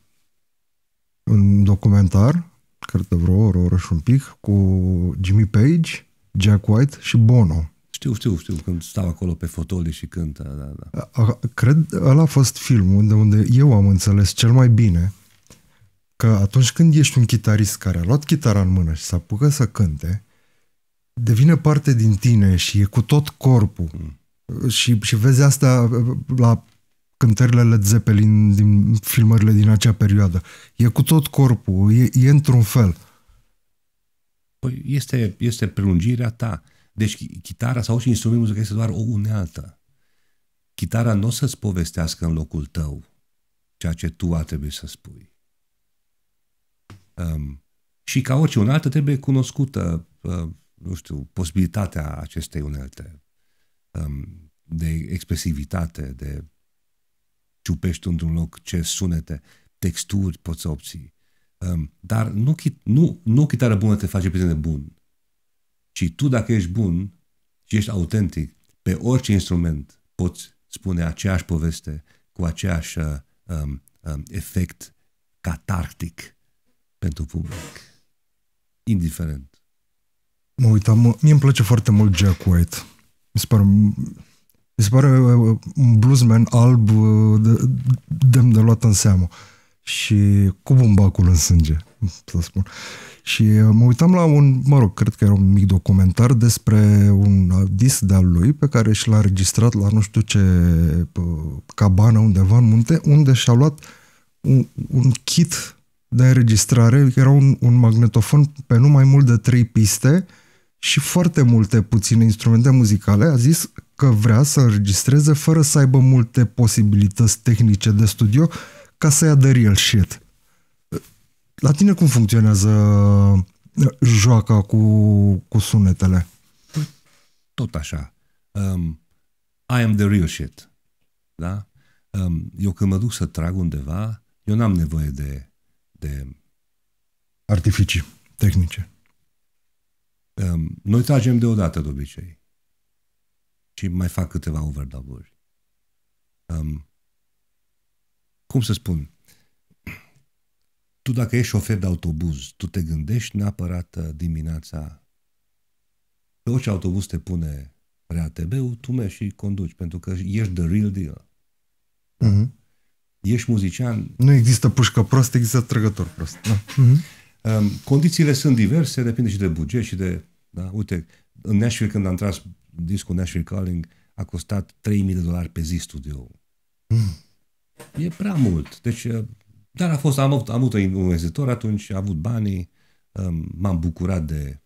un documentar, cred că vreo oră, oră și un pic, cu Jimmy Page, Jack White și Bono. Știu, știu, știu, când stau acolo pe fotolii și cântă, da, da. A, cred, ăla a fost filmul de unde eu am înțeles cel mai bine că atunci când ești un chitarist care a luat chitara în mână și se apucă să cânte, devine parte din tine și e cu tot corpul. Mm. Și, și vezi asta la cântările Led Zeppelin din filmările din acea perioadă. E cu tot corpul, e, e într-un fel. Păi este, este prelungirea ta. Deci chitara sau și instrumentul muzical este doar o unealtă. Chitara nu o să-ți povestească în locul tău ceea ce tu ar trebui să spui. Um, și ca orice unealtă trebuie cunoscută, uh, nu știu, posibilitatea acestei unelte um, de expresivitate, de ciupești într-un loc, ce sunete, texturi poți să obții. Um, dar nu, nu, nu chitară bună te face pe tine bun. Și tu, dacă ești bun și ești autentic, pe orice instrument poți spune aceeași poveste cu aceeași um, um, efect catartic pentru public. Indiferent. Mă uitam, mie îmi place foarte mult Jack White. Mi se pare, mi se pare un bluesman alb demn de luat în seamă. Și cu bumbacul în sânge, să spun. Și mă uitam la un, mă rog, cred că era un mic documentar despre un disc de-al lui pe care și l-a înregistrat la nu știu ce cabană undeva în munte, unde și-a luat un, un kit de înregistrare, era un, un magnetofon pe nu mai mult de trei piste și foarte multe puține instrumente muzicale. A zis că vrea să înregistreze fără să aibă multe posibilități tehnice de studio ca să ia de real shit. La tine cum funcționează joaca cu, cu sunetele? Tot așa. Um, I am the real shit. Da? Um, eu când mă duc să trag undeva, eu n-am nevoie de, de... artificii tehnice. Um, noi tragem deodată de obicei. Și mai fac câteva overdub-uri. Um, cum să spun? Tu, dacă ești șofer de autobuz, tu te gândești neapărat dimineața, pe orice autobuz te pune R A T B-ul, tu mergi și conduci, pentru că ești the real deal. Uh-huh. Ești muzician. Nu există pușcă proastă, există trăgător prost. Da. Uh-huh. Condițiile sunt diverse, depinde și de buget și de Da? Uite, în Nashville, când am tras discul Nashville Calling, a costat trei mii de dolari pe zi studioul. Mm. E prea mult. Deci, dar a fost, am avut, am avut un ezitor atunci, a avut banii, m-am bucurat de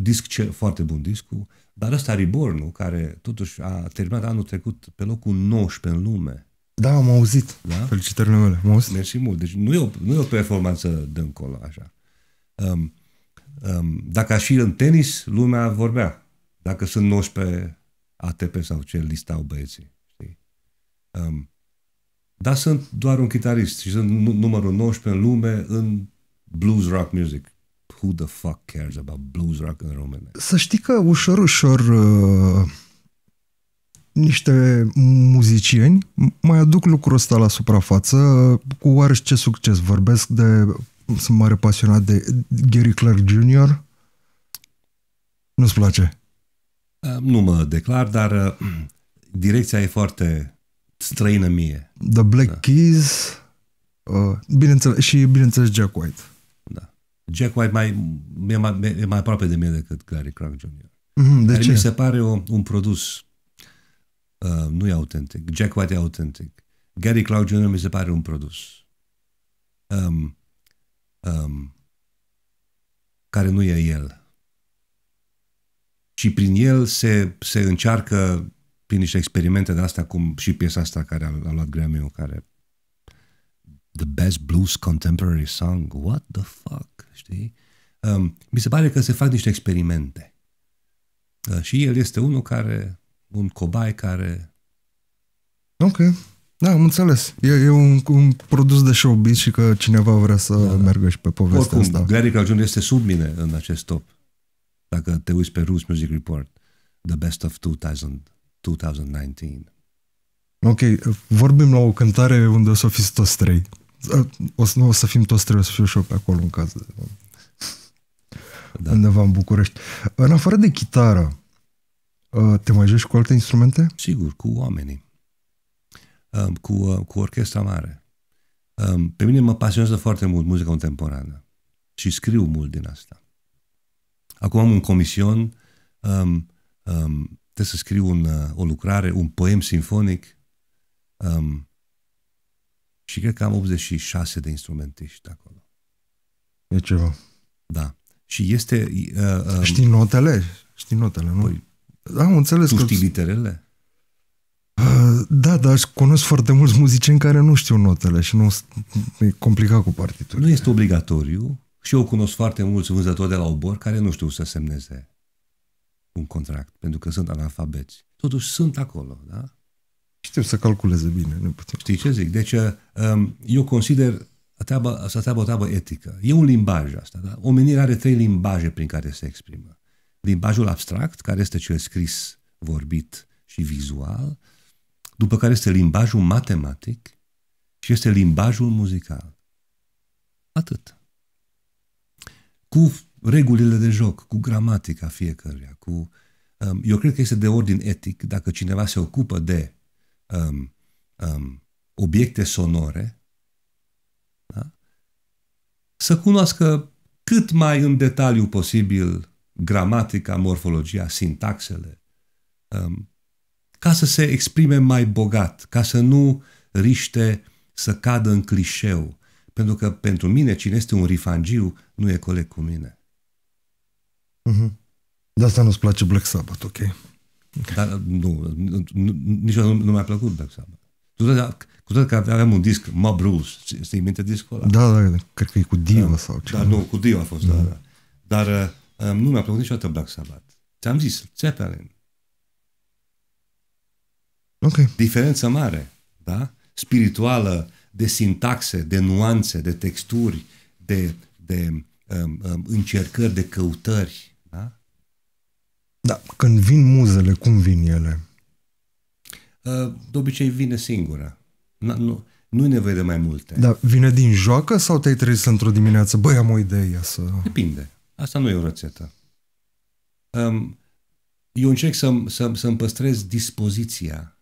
disc, ce, foarte bun discul, dar ăsta Reborn-ul, care totuși a terminat anul trecut pe locul nouăsprezece în lume. Da, am auzit. Da? Felicitările mele, am auzit. Mersi mult. Deci nu e o, nu e o performanță de încolo, așa. Um, um, dacă aș fi în tenis, lumea vorbea. Dacă sunt nouăsprezece A T P sau ce listau băieții. Știi? Um, dar sunt doar un chitarist și sunt numărul nouăsprezece în lume în blues rock music. Who the fuck cares about blues rock în România? Să știi că ușor, ușor uh, niște muzicieni mai aduc lucrul ăsta la suprafață cu oareși ce succes. Vorbesc de, sunt mare pasionat de Gary Clark junior Nu-ți place? Uh, nu mă declar, dar uh, direcția e foarte străină mie. The Black da. Keys uh, bineînțeles, și bineînțeles Jack White. Da. Jack White mai, e, mai, e mai aproape de mine decât Gary Clark junior Mm-hmm, de ce? Mi se pare o, un produs uh, nu e autentic. Jack White e autentic. Gary Clark junior mi se pare un produs um, um, care nu e el. Și prin el se, se încearcă prin niște experimente de astea, cum și piesa asta care a, a luat Grammy-ul, care The Best Blues Contemporary Song. What the fuck? Știi? Um, mi se pare că se fac niște experimente. Uh, și el este unul care, un cobai care... Ok. Da, am înțeles. E, e un, un produs de showbiz și că cineva vrea să da, meargă și pe povestea oricum, asta. Oricum, Gary Clark junior este sub mine în acest top. Dacă te uiți pe Roots Music Report, The Best of două mii nouăsprezece. Ok, vorbim la o cântare unde o să fiți toți trei. O să, nu o să fim toți trei, o să fiu și eu pe acolo în caz de... Da. Undeva în București. În afară de chitară, te mai joci cu alte instrumente? Sigur, cu oamenii. Cu, cu orchestra mare. Pe mine mă pasionează foarte mult muzica contemporană. Și scriu mult din asta. Acum am un comision, um, um, trebuie să scriu un, uh, o lucrare, un poem sinfonic um, și cred că am optzeci și șase de instrumentiști acolo. E ceva. Da. Și este... Uh, um, știi notele? Știi notele, nu? Păi, am înțeles tu că... Tu știi literele? Uh, da, dar cunosc foarte mulți muzicieni care nu știu notele și nu e complicat cu partiturile. Nu este obligatoriu. Și eu cunosc foarte mulți vânzători de la Obor care nu știu să semneze un contract, pentru că sunt analfabeți. Totuși sunt acolo, da? Știu să calculeze bine. Nu putem. Știi ce zic? Deci eu consider treaba, asta treaba o treabă etică. E un limbaj asta, da? Omenirea are trei limbaje prin care se exprimă. Limbajul abstract, care este cel scris, vorbit și vizual, după care este limbajul matematic și este limbajul muzical. Atât. Cu regulile de joc, cu gramatica fiecăruia, cu... Um, eu cred că este de ordin etic dacă cineva se ocupă de um, um, obiecte sonore, da? Să cunoască cât mai în detaliu posibil gramatica, morfologia, sintaxele, um, ca să se exprime mai bogat, ca să nu riște să cadă în clișeu. Pentru că pentru mine, cine este un rifangiu, nu e coleg cu mine. Mm-hmm. De asta nu-ți place Black Sabbath, ok? Dar nu, nu niciodată nu, nu mi-a plăcut Black Sabbath. Cu toate, cu toate că aveam un disc, Mob Rules, ți-ai minte discul ăla? Da, da, cred că e cu Dio da, sau ceva. Dar nu, cu Dio a fost, da, da. da. Dar um, nu mi-a plăcut niciodată Black Sabbath. Ți-am zis, Zeppelin. Ok. Diferență mare, da? Spirituală, de sintaxe, de nuanțe, de texturi, de, de um, um, încercări, de căutări. Da? Da, când vin muzele, cum vin ele? Uh, de obicei vine singură. Na, nu, nu e nevoie de mai multe. Da, vine din joacă sau te-ai trezit într-o dimineață? Băi, am o idee să... Depinde. Asta nu e o rețetă. Um, eu încerc să-mi să, să păstrez dispoziția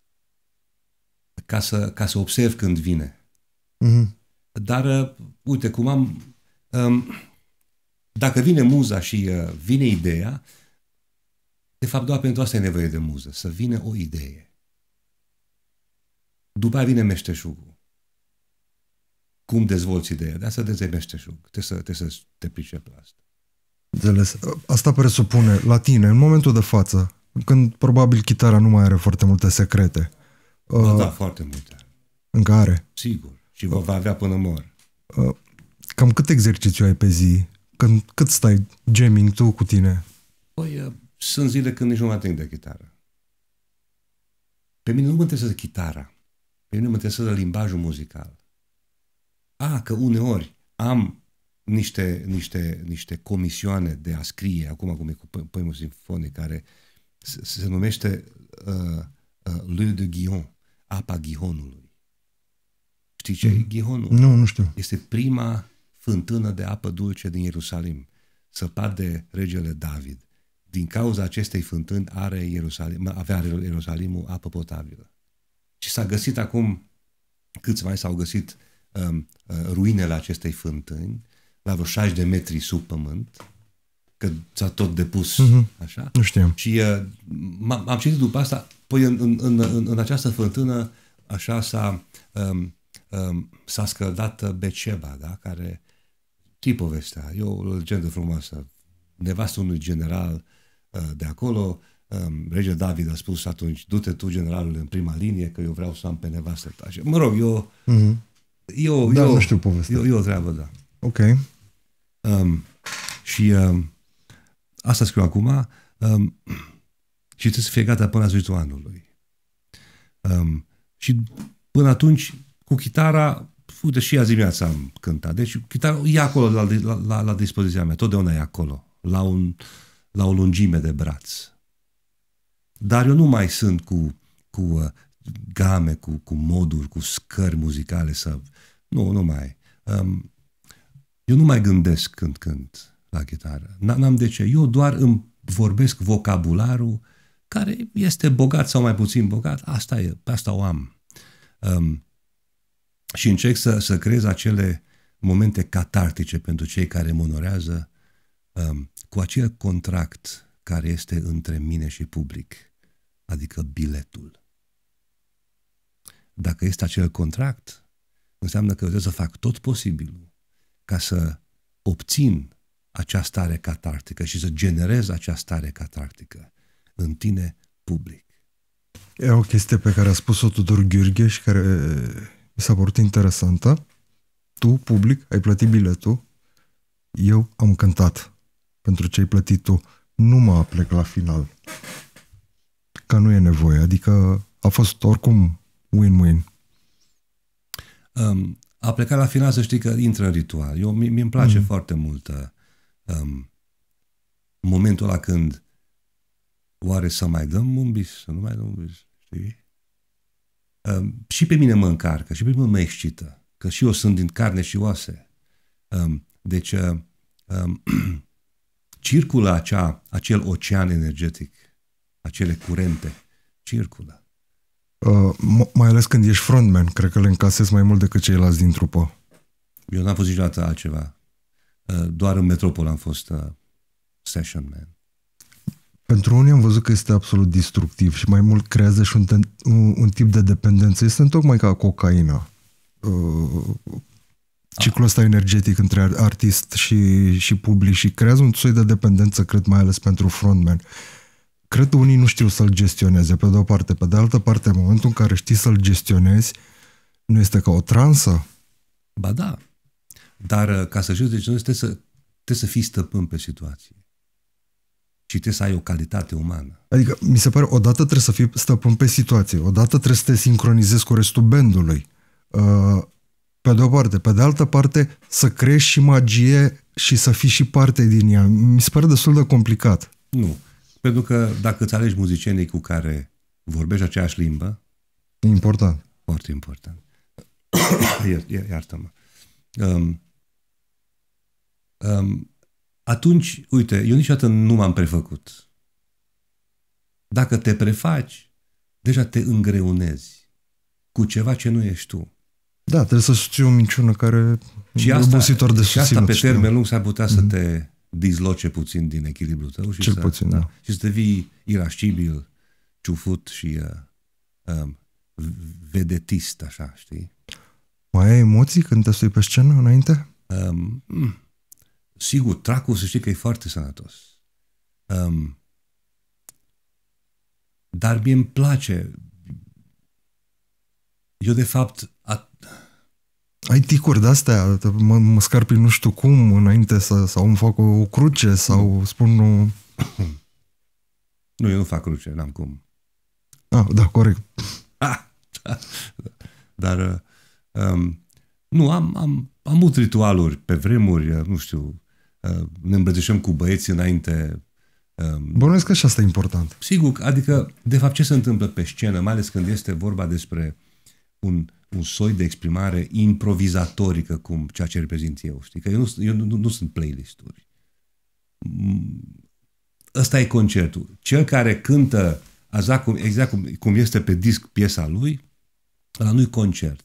ca să, ca să observ când vine. Mm-hmm. Dar, uh, uite, cum am... Um, Dacă vine muza și uh, vine ideea, de fapt doar pentru asta e nevoie de muză, să vină o idee. După aia vine meșteșugul. Cum dezvolți ideea? De asta dezvolți meșteșug. Trebuie să, trebuie să te pricepi la asta. Înțeles. Asta presupune la tine, în momentul de față, când probabil chitara nu mai are foarte multe secrete. Da, uh, da, foarte multe. Încă are? Sigur. Și vă va avea până mor. Uh, cam cât exercițiu ai pe zi? Când, cât stai jamming tu cu tine? Păi, uh, sunt zile când nici nu mă ating de chitară. Pe mine nu mă interesează chitara. Pe mine mă interesează limbajul muzical. A, că uneori am niște, niște, niște comisioane de a scrie, acum cum e cu poemul simfonic, care se, se numește uh, uh, L'eau de Gihon, apa Gihonului. Știi ce e Gihonul? Nu, nu știu. Este prima fântână de apă dulce din Ierusalim, săpat de regele David. Din cauza acestei fântâni are Ierusalim, avea Ierusalimul apă potabilă. Și s-a găsit acum, câți mai s-au găsit ruinele acestei fântâni, la vreo șaizeci de metri sub pământ, că s-a tot depus, mm-hmm. așa. Nu știam. Și uh, m-am citit după asta, păi în, în, în, în această fântână, așa s-a um, um, s-a scăldat Beceba, da? Care, știi povestea, e o legendă frumoasă. Nevastul unui general uh, de acolo, um, rege David a spus atunci, du-te tu, generalul, în prima linie, că eu vreau să am pe nevastă ta. Și, mă rog, eu mm-hmm. Eu, da, eu, nu știu povestea. Eu, eu o treabă, da. Ok. Um, și um, asta scriu acum um, și trebuie să fie gata până la sfârșitul anului. Um, și până atunci, cu chitara, uite, și azi dimineața am cântat. Deci chitara e acolo la, la, la, la dispoziția mea. Totdeauna e acolo. La, un, la o lungime de braț. Dar eu nu mai sunt cu... cu uh, game, cu, cu moduri, cu scări muzicale să... Nu, nu mai. Um, eu nu mai gândesc când cânt la chitară. N-am de ce. Eu doar îmi vorbesc vocabularul care este bogat sau mai puțin bogat. Asta e. Pe asta o am. Um, și încerc să, să creez acele momente catartice pentru cei care mă onorează um, cu acel contract care este între mine și public. Adică biletul. Dacă este acel contract, înseamnă că eu trebuie să fac tot posibilul ca să obțin această stare catartică și să generez această stare catartică în tine, public. E o chestie pe care a spus-o Tudor Gheorghe și care mi s-a părut interesantă. Tu, public, ai plătit biletul. Eu am cântat pentru ce ai plătit tu. Nu mă aplec la final. Că nu e nevoie. Adică a fost oricum win-win. Um, a plecat la final, să știi că intră în ritual. Eu, mi îmi place mm. foarte mult um, momentul ăla când oare să mai dăm un bis, să nu mai dăm un bis, știi? Um, și pe mine mă încarcă, și pe mine mă excită, că și eu sunt din carne și oase. Um, deci um, circulă acea, acel ocean energetic, acele curente, circulă. Uh, mai ales când ești frontman, cred că le încasezi mai mult decât ceilalți din trupă. Eu n-am fost niciodată altceva. Uh, doar în Metropol am fost uh, session man. Pentru unii am văzut că este absolut destructiv și mai mult creează și un, ten, un, un tip de dependență. Este întocmai ca cocaina. Uh, ciclul ăsta energetic între artist și, și public și creează un soi de dependență, cred, mai ales pentru frontman. Cred că unii nu știu să-l gestioneze, pe de o parte. Pe de altă parte, în momentul în care știi să-l gestionezi, nu este ca o transă? Ba da. Dar ca să știu, deci trebuie să, trebuie să fii stăpân pe situație. Și trebuie să ai o calitate umană. Adică, mi se pare, odată trebuie să fii stăpân pe situație, odată trebuie să te sincronizezi cu restul bandului. Pe de o parte. Pe de altă parte, să creezi și magie și să fii și parte din ea. Mi se pare destul de complicat. Nu. Pentru că dacă îți alegi muzicienii cu care vorbești aceeași limbă... Important. Foarte important. Iartă-mă. Um, um, atunci, uite, eu niciodată nu m-am prefăcut. Dacă te prefaci, deja te îngreunezi cu ceva ce nu ești tu. Da, trebuie să susții o minciună care... Și asta, e obositor de susținut, și asta pe termen lung s-ar putea mm-hmm. să te dizloce puțin din echilibrul tău și, Cel să, puțin, da. și să devii irascibil, ciufut și uh, um, vedetist, așa, știi? Mai ai emoții când te sui pe scenă înainte? Um, sigur, tracul să știi că e foarte sănătos. Um, dar mie îmi place. Eu, de fapt... A... Ai ticuri de-astea? Mă, mă scarpi nu știu cum înainte să, sau îmi fac o, o cruce sau spun... Nu, nu eu nu fac cruce, n-am cum. Ah, da, corect. Ah, da, da. Dar... Um, nu, am, am, am avut ritualuri pe vremuri, nu știu, uh, ne îmbrățișăm cu băieții înainte. Um, Bănuiesc că și asta e important. Sigur, adică, de fapt, ce se întâmplă pe scenă, mai ales când este vorba despre un, un soi de exprimare improvizatorică, cum ceea ce reprezint eu, știi? Că eu nu, eu nu, nu sunt playlist-uri. Ăsta e concertul. Cel care cântă exact cum, exact cum, cum este pe disc piesa lui, ăla nu-i concert.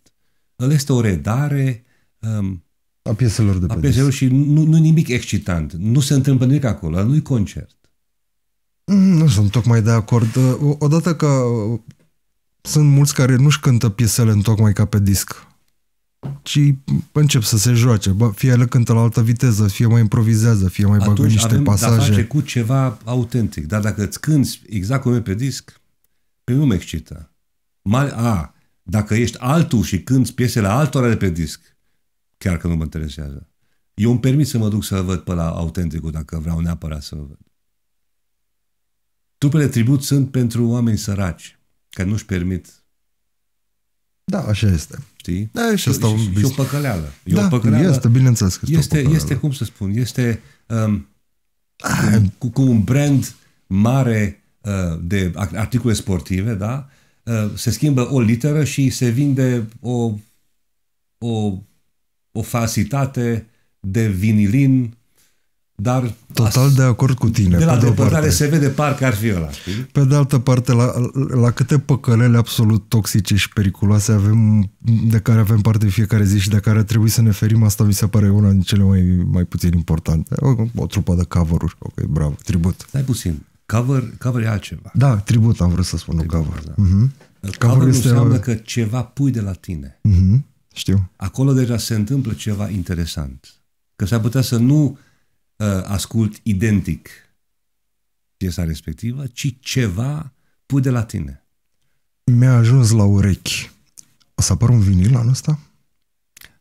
El este o redare um, a pieselor de pe pieselor și nu, nu nimic excitant. Nu se întâmplă nimic acolo. Nu-i concert. Nu sunt tocmai de acord. Odată că sunt mulți care nu-și cântă piesele în tocmai ca pe disc, ci încep să se joace. Fie le cântă la altă viteză, fie mai improvizează, fie mai bagă niște avem pasaje. Atunci face cu ceva autentic. Dar dacă îți cânti exact cum e pe disc, pe nu mă excită. Mai, a... Dacă ești altul și cânti piesele altora de pe disc, chiar că nu mă interesează. Eu îmi permit să mă duc să-l văd pe la autenticul, dacă vreau neapărat să-l văd. Trupele tribut sunt pentru oameni săraci, care nu-și permit. Da, așa este. Știi? Da, și asta și, și o păcăleală. E da, o păcăleală. Este, bineînțeles că este, este o păcăleală. Este, cum să spun, este um, ah. cu, cu un brand mare uh, de articole sportive, da? Se schimbă o literă și se vinde o, o, o falsitate de vinilin, dar... Total as, de acord cu tine. De la depărtare se vede parcă ar fi ăla. Pe de altă parte, la, la câte păcălele absolut toxice și periculoase avem, de care avem parte fiecare zi și de care trebuie să ne ferim, asta mi se pare una din cele mai, mai puțin importante. O, o trupă de cover-uri. Ok, bravo, tribut. Stai puțin. Cover, cover e altceva. Da, tribut am vrut să spun, nu cover. Da. Uh-huh. Cover este... înseamnă că ceva pui de la tine. Uh-huh. Știu. Acolo deja se întâmplă ceva interesant. Că s-ar putea să nu uh, ascult identic piesa respectivă, ci ceva pui de la tine. Mi-a ajuns la urechi. O să apară un vinil anul ăsta?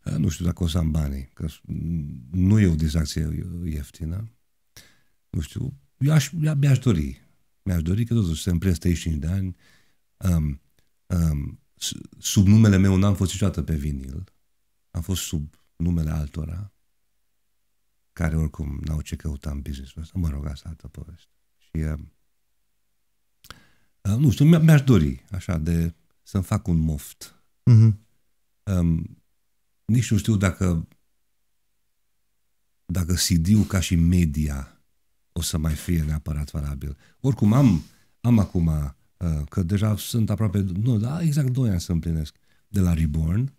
Uh, nu știu dacă o să am banii. Că nu e o distracție ieftină. Nu știu. Eu aș, mi-aș dori, mi-aș dori că totuși să împlinesc treizeci și cinci de ani. Um, um, sub numele meu n-am fost niciodată pe vinil. Am fost sub numele altora care oricum n-au ce căuta în business-ul ăsta. Mă rog, asta altă poveste. Și um, uh, nu știu, mi-aș dori așa de să-mi fac un moft. Mm-hmm. Um, nici nu știu dacă dacă C D-ul ca și media o să mai fie neapărat valabil. Oricum am, am acum, că deja sunt aproape, nu, da, exact doi ani să împlinesc, de la Reborn,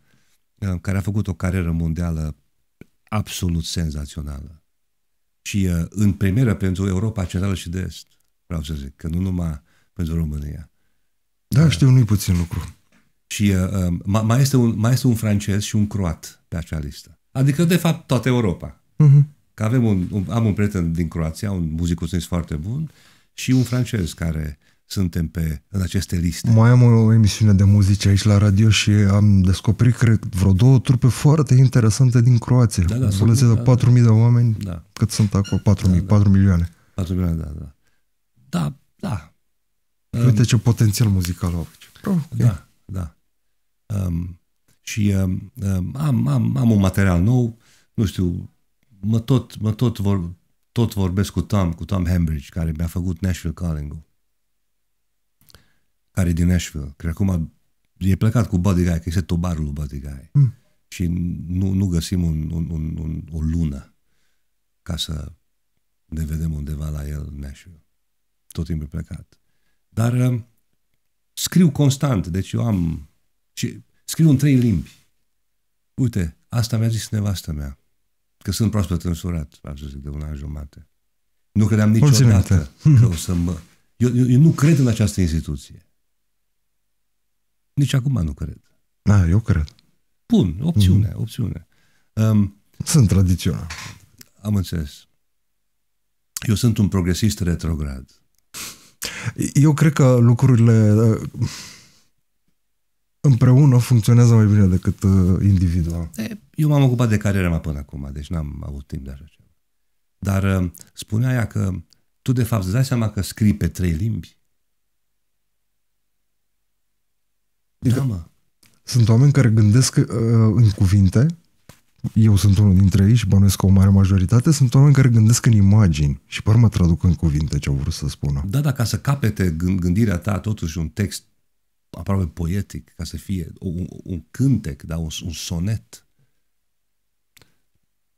care a făcut o carieră mondială absolut senzațională. Și în premieră pentru Europa Centrală și de Est, vreau să zic, că nu numai pentru România. Da, știu, nu-i puțin lucru. Și mai este, un, mai este un francez și un croat pe acea listă. Adică, de fapt, toată Europa. Mhm. Că avem un, un, am un prieten din Croația, un muzicoținist foarte bun, și un francez care suntem pe, în aceste liste. Mai am o emisiune de muzică aici la radio și am descoperit, cred, vreo două trupe foarte interesante din Croația. Da, da, o da, de da, patru mii da. de oameni, da. Cât sunt acolo? patru mii, da, da. patru milioane. patru milioane, da, da. Da, da. Uite um, ce potențial muzical au. Oh, okay. Da, da. Um, și um, am, am, am un material nou, nu știu... Mă tot, mă tot, vor, tot vorbesc cu Tom, cu Tom Hambridge, care mi-a făcut Nashville Calling-ul. Care e din Nashville. Cred că acum e plecat cu Buddy Guy, că este tobarul lui Buddy Guy. Mm. Și nu, nu găsim un, un, un, un, o lună ca să ne vedem undeva la el în Nashville. Tot timpul e plecat. Dar um, scriu constant, deci eu am... Și scriu în trei limbi. Uite, asta mi-a zis nevastă mea. că sunt proaspăt însurat, am să zic, de un an jumate. Nu credeam niciodată că o să mă... Eu, eu, eu nu cred în această instituție. Nici acum nu cred. Da, eu cred. Bun, opțiune, mm. opțiune. Um, sunt tradițional. Am înțeles. Eu sunt un progresist retrograd. Eu cred că lucrurile împreună funcționează mai bine decât individual. Eu m-am ocupat de cariera mea până acum, deci n-am avut timp de așa ceva. Dar spunea ea că tu de fapt îți dai seama că scrii pe trei limbi? Adică, da, mă. Sunt oameni care gândesc uh, în cuvinte, eu sunt unul dintre ei și bănuiesc că o mare majoritate, sunt oameni care gândesc în imagini și pe urmă traduc în cuvinte ce au vrut să spună. Da, dar ca să capete gândirea ta totuși un text aproape poetic, ca să fie un, un cântec, da, un, un sonet.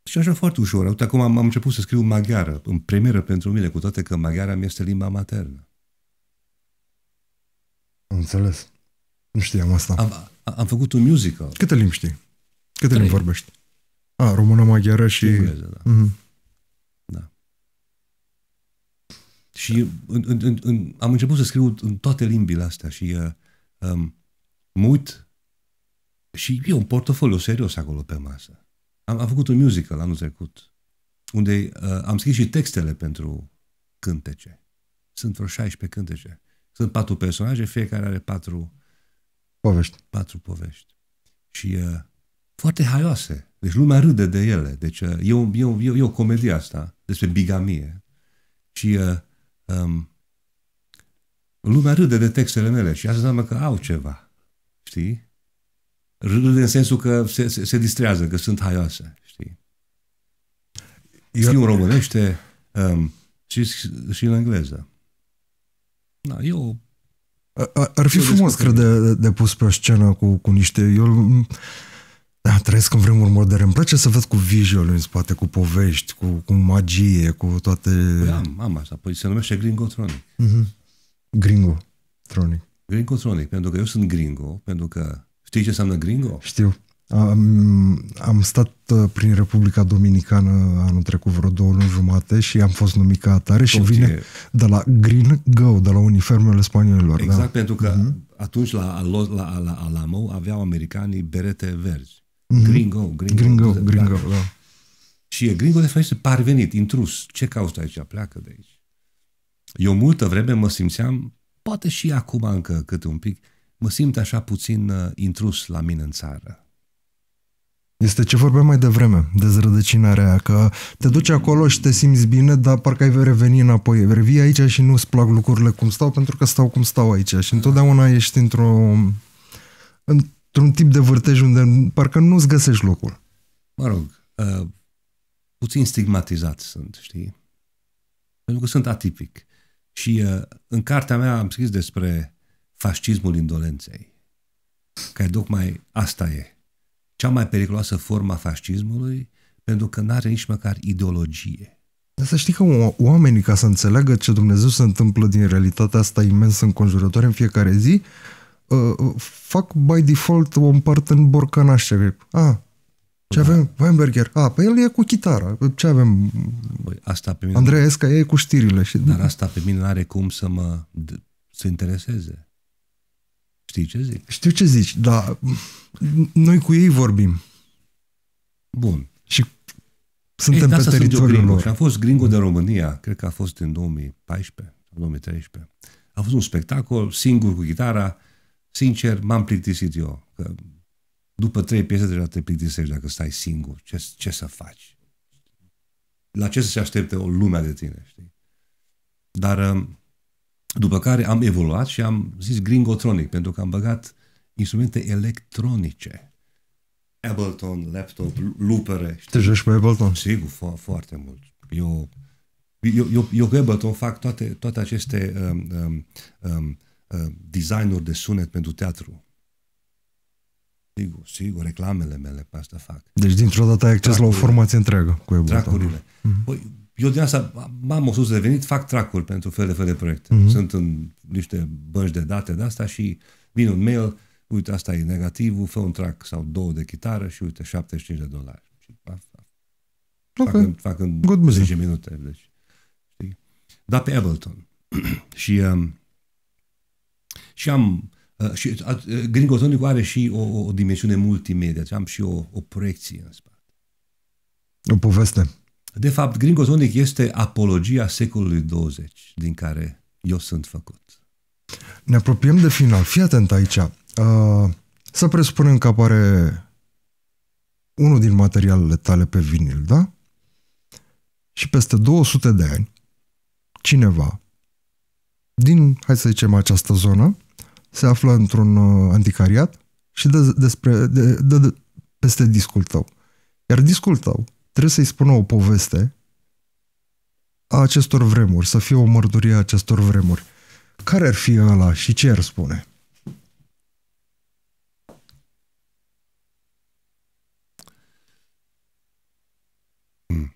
Și așa foarte ușor. Uite, acum am, am început să scriu maghiară, în premieră pentru mine, cu toate că maghiara mi este limba maternă. Înțeles. Nu știam asta. Am, am făcut un musical. Câte limbi știi? Câte limbi vorbești? A, română, maghiară și... Engleză, da. Mm-hmm. Da. Și în, în, în, am început să scriu în toate limbile astea și uh, um, mă uit și e un portofoliu serios acolo pe masă. Am, am făcut un musical anul trecut unde uh, am scris și textele pentru cântece. Sunt vreo șaisprezece cântece. Sunt patru personaje, fiecare are patru povești. Patru povești. Și uh, foarte haioase. Deci lumea râde de ele. Deci uh, e, o, e, o, e o comedie asta despre bigamie. Și uh, um, lumea râde de textele mele. Și asta înseamnă că au ceva. Știi? Râde în sensul că se, se, se distrează, că sunt haioase. Știi? Scriu în românește um, și, și în engleză. Da, eu... Ar, ar fi frumos, cred, de, de pus pe o scenă cu, cu niște... Eu da, trăiesc în vremuri moderne. Îmi place să văd cu visual în spate, cu povești, cu, cu magie, cu toate... Păi am, am asta. Păi se numește gringotronic. Uh-huh. Gringotronic. Gringotronic, pentru că eu sunt gringo, pentru că... Știi ce înseamnă gringo? Știu. Am, am stat prin Republica Dominicană anul trecut vreo două luni jumate și am fost numit ca atare și vine e... de la Green Go, de la uniformele spaniolilor. Exact, da? Pentru că uh-huh. atunci la, la, la, la Alamo aveau americanii berete verzi. Uh-huh. Green Go, Green, green Go, Green Go, da. Și e gringo de fapt este parvenit, intrus. Ce caută aici? Pleacă de aici. Eu multă vreme mă simțeam, poate și acum încă câte un pic, mă simt așa puțin uh, intrus la mine în țară. Este ce vorbeam mai devreme, dezrădăcinarea aia, că te duci acolo și te simți bine, dar parcă ai reveni înapoi. Revii aici și nu-ți plac lucrurile cum stau, pentru că stau cum stau aici. Și întotdeauna ești într-o, într-un tip de vârtej unde parcă nu-ți găsești locul. Mă rog, uh, puțin stigmatizat sunt, știi? Pentru că sunt atipic. Și uh, în cartea mea am scris despre fascismul indolenței, care tocmai asta e. Cea mai periculoasă forma fascismului, pentru că n-are nici măcar ideologie. Dar să știi că oamenii, ca să înțeleagă ce Dumnezeu se întâmplă din realitatea asta imensă înconjurătoare în fiecare zi, uh, fac by default o împart în borcănașe. Ah, ce da. Avem? Weinberger. Ah, pe el e cu chitara. Ce avem? Băi, asta pe mine Andrei Esca e cu știrile. Și... Dar asta pe mine n-are cum să mă să intereseze. Știi ce zic? Știu ce zici, dar noi cu ei vorbim. Bun. Și suntem ei, pe teritoriul lor. Și am fost gringo de România, cred că a fost în două mii paisprezece sau două mii treisprezece. A fost un spectacol, singur cu chitara. Sincer, m-am plictisit eu. Că după trei piese deja te plictisești dacă stai singur. Ce, ce să faci? La ce să se aștepte o lume de tine, știi? Dar... După care am evoluat și am zis gringotronic, pentru că am băgat instrumente electronice. Ableton, laptop, loopere. Te joci pe Ableton? Sigur, fo foarte mult. Eu, eu, eu, eu cu Ableton fac toate, toate aceste um, um, um, uh, design-uri de sunet pentru teatru. Sigur, sigur, reclamele mele pe asta fac. Deci dintr-o dată ai acces la o formație întreagă cu Ableton. Eu din asta m-am o sus de venit, fac track-uri pentru fel de fel de proiecte. Mm-hmm. Sunt în niște bănci de date de asta și vin un mail, uite, asta e negativul, fă un track sau două de chitară și uite, șaptezeci și cinci de dolari. Și asta. Okay. Fac în, fac în zece minute. Deci, știi? Dar pe Ableton. și, um, și am... Uh, și, uh, Gringotonicul are și o, o dimensiune multimedia. Deci am și o, o proiecție în spate. O poveste. De fapt, Gringotonic este apologia secolului douăzeci, din care eu sunt făcut. Ne apropiem de final. Fii atent aici. Uh, să presupunem că apare unul din materialele tale pe vinil, da? Și peste două sute de ani, cineva din, hai să zicem, această zonă, se află într-un anticariat și dă, despre, dă, dă, dă peste discul tău. Iar discul tău trebuie să-i spună o poveste a acestor vremuri, să fie o mărturie a acestor vremuri. Care ar fi ăla și ce ar spune? Hmm.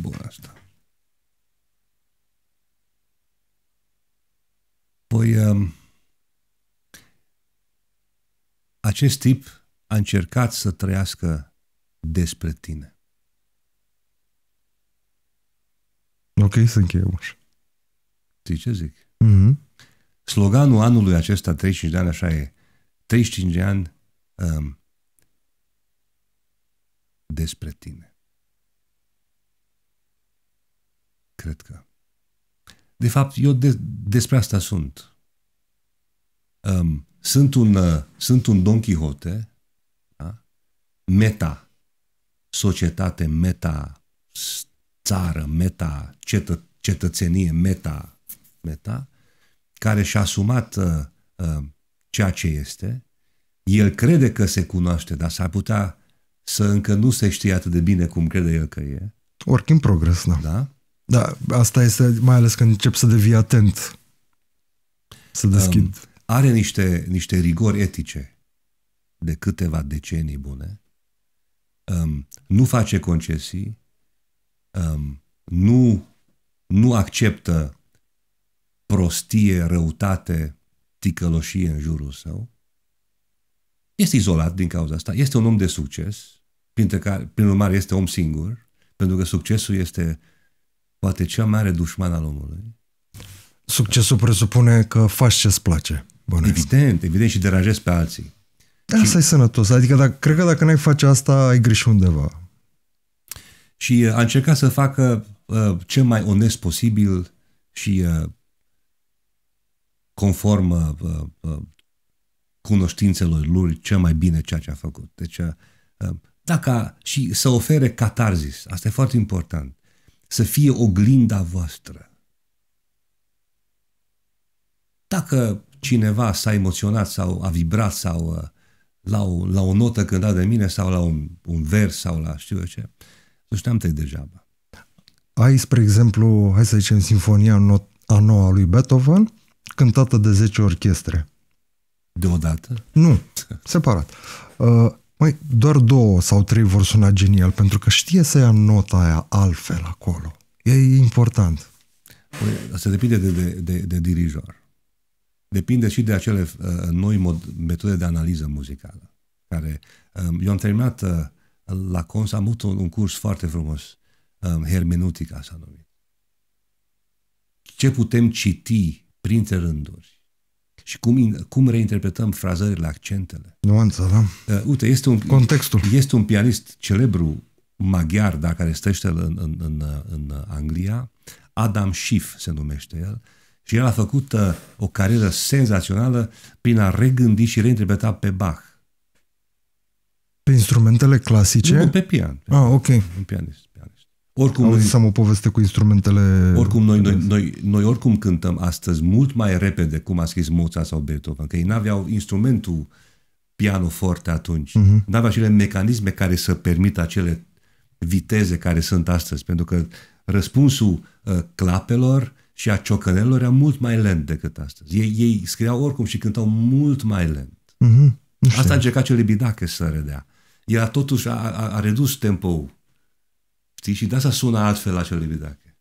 Bun, asta. Păi... Um... Acest tip a încercat să trăiască despre tine. Ok, să încheiem așa. Știi ce zic? Mm-hmm. Sloganul anului acesta, treizeci și cinci de ani, așa e. treizeci și cinci de ani um, despre tine. Cred că. De fapt, eu de despre asta sunt. Um, Sunt un, uh, sunt un Don Quixote, da? Meta, societate, meta, țară, meta, cetă, cetățenie, meta, meta, care și-a asumat uh, uh, ceea ce este. El crede că se cunoaște, dar s-ar putea să încă nu se știe atât de bine cum crede el că e. Oricum progres, da. Da? Da, asta este, mai ales când încep să devii atent, să deschid. Um, Are niște, niște rigori etice de câteva decenii bune, um, nu face concesii, um, nu, nu acceptă prostie, răutate, ticăloșie în jurul său. Este izolat din cauza asta. Este un om de succes, printre care, prin urmare este om singur, pentru că succesul este poate cea mai mare dușman al omului. Succesul presupune că faci ce-ți place. Bănuiesc. Evident, evident, și deranjezi pe alții. Asta și... e sănătos. Adică dacă, cred că dacă n-ai face asta, ai greșit undeva. Și uh, a încercat să facă uh, cel mai onest posibil și uh, conform uh, uh, cunoștințelor lui cel mai bine ceea ce a făcut. Deci, uh, dacă și să ofere catarzis, asta e foarte important, să fie oglinda voastră. Dacă cineva s-a emoționat sau a vibrat sau la o, la o notă cântat de mine sau la un, un vers sau la știu eu ce, nu știam tăi degeaba. Ai, spre exemplu, hai să zicem, Sinfonia a noua lui Beethoven, cântată de zece orchestre. Deodată? Nu, separat. Uh, mai doar două sau trei vor suna genial, pentru că știe să ia nota aia altfel acolo. E important. Păi, se depinde de, de, de, de dirijor. Depinde și de acele uh, noi mod, metode de analiză muzicală. Care, um, eu am terminat uh, la Cons, am avut un, un curs foarte frumos, um, hermeneutica s-a numit. Ce putem citi printre rânduri și cum, cum reinterpretăm frazările, accentele. Nuanța, da? Uh, uite, este un, contextul. Este un pianist celebru maghiar, dar care stăște în, în, în, în Anglia, Adam Schiff se numește el. Și el a făcut uh, o carieră senzațională prin a regândi și reinterpreta pe Bach. Pe instrumentele clasice? Nu, pe pian. Pe ah, ok. Pe pianist, pianist. Oricum, noi, am o poveste cu instrumentele... Oricum noi, noi, noi, noi oricum cântăm astăzi mult mai repede cum a scris Mozart sau Beethoven, că ei n-aveau instrumentul pianoforte atunci. Uh-huh. N-aveau acele mecanisme care să permită acele viteze care sunt astăzi, pentru că răspunsul uh, clapelor și a ciocănelor era mult mai lent decât astăzi. Ei, ei scriau oricum și cântau mult mai lent. Mm-hmm. Asta a încercat Celibidache să redea. El totuși a, a, a redus tempo-ul. Știi? Și de asta sună altfel la Celibidache.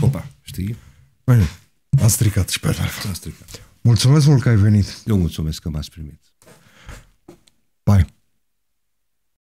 Opa, știi? Bine, a stricat și pe altfel. A stricat. Mulțumesc mult că ai venit. Eu mulțumesc că m-ați primit. Bye.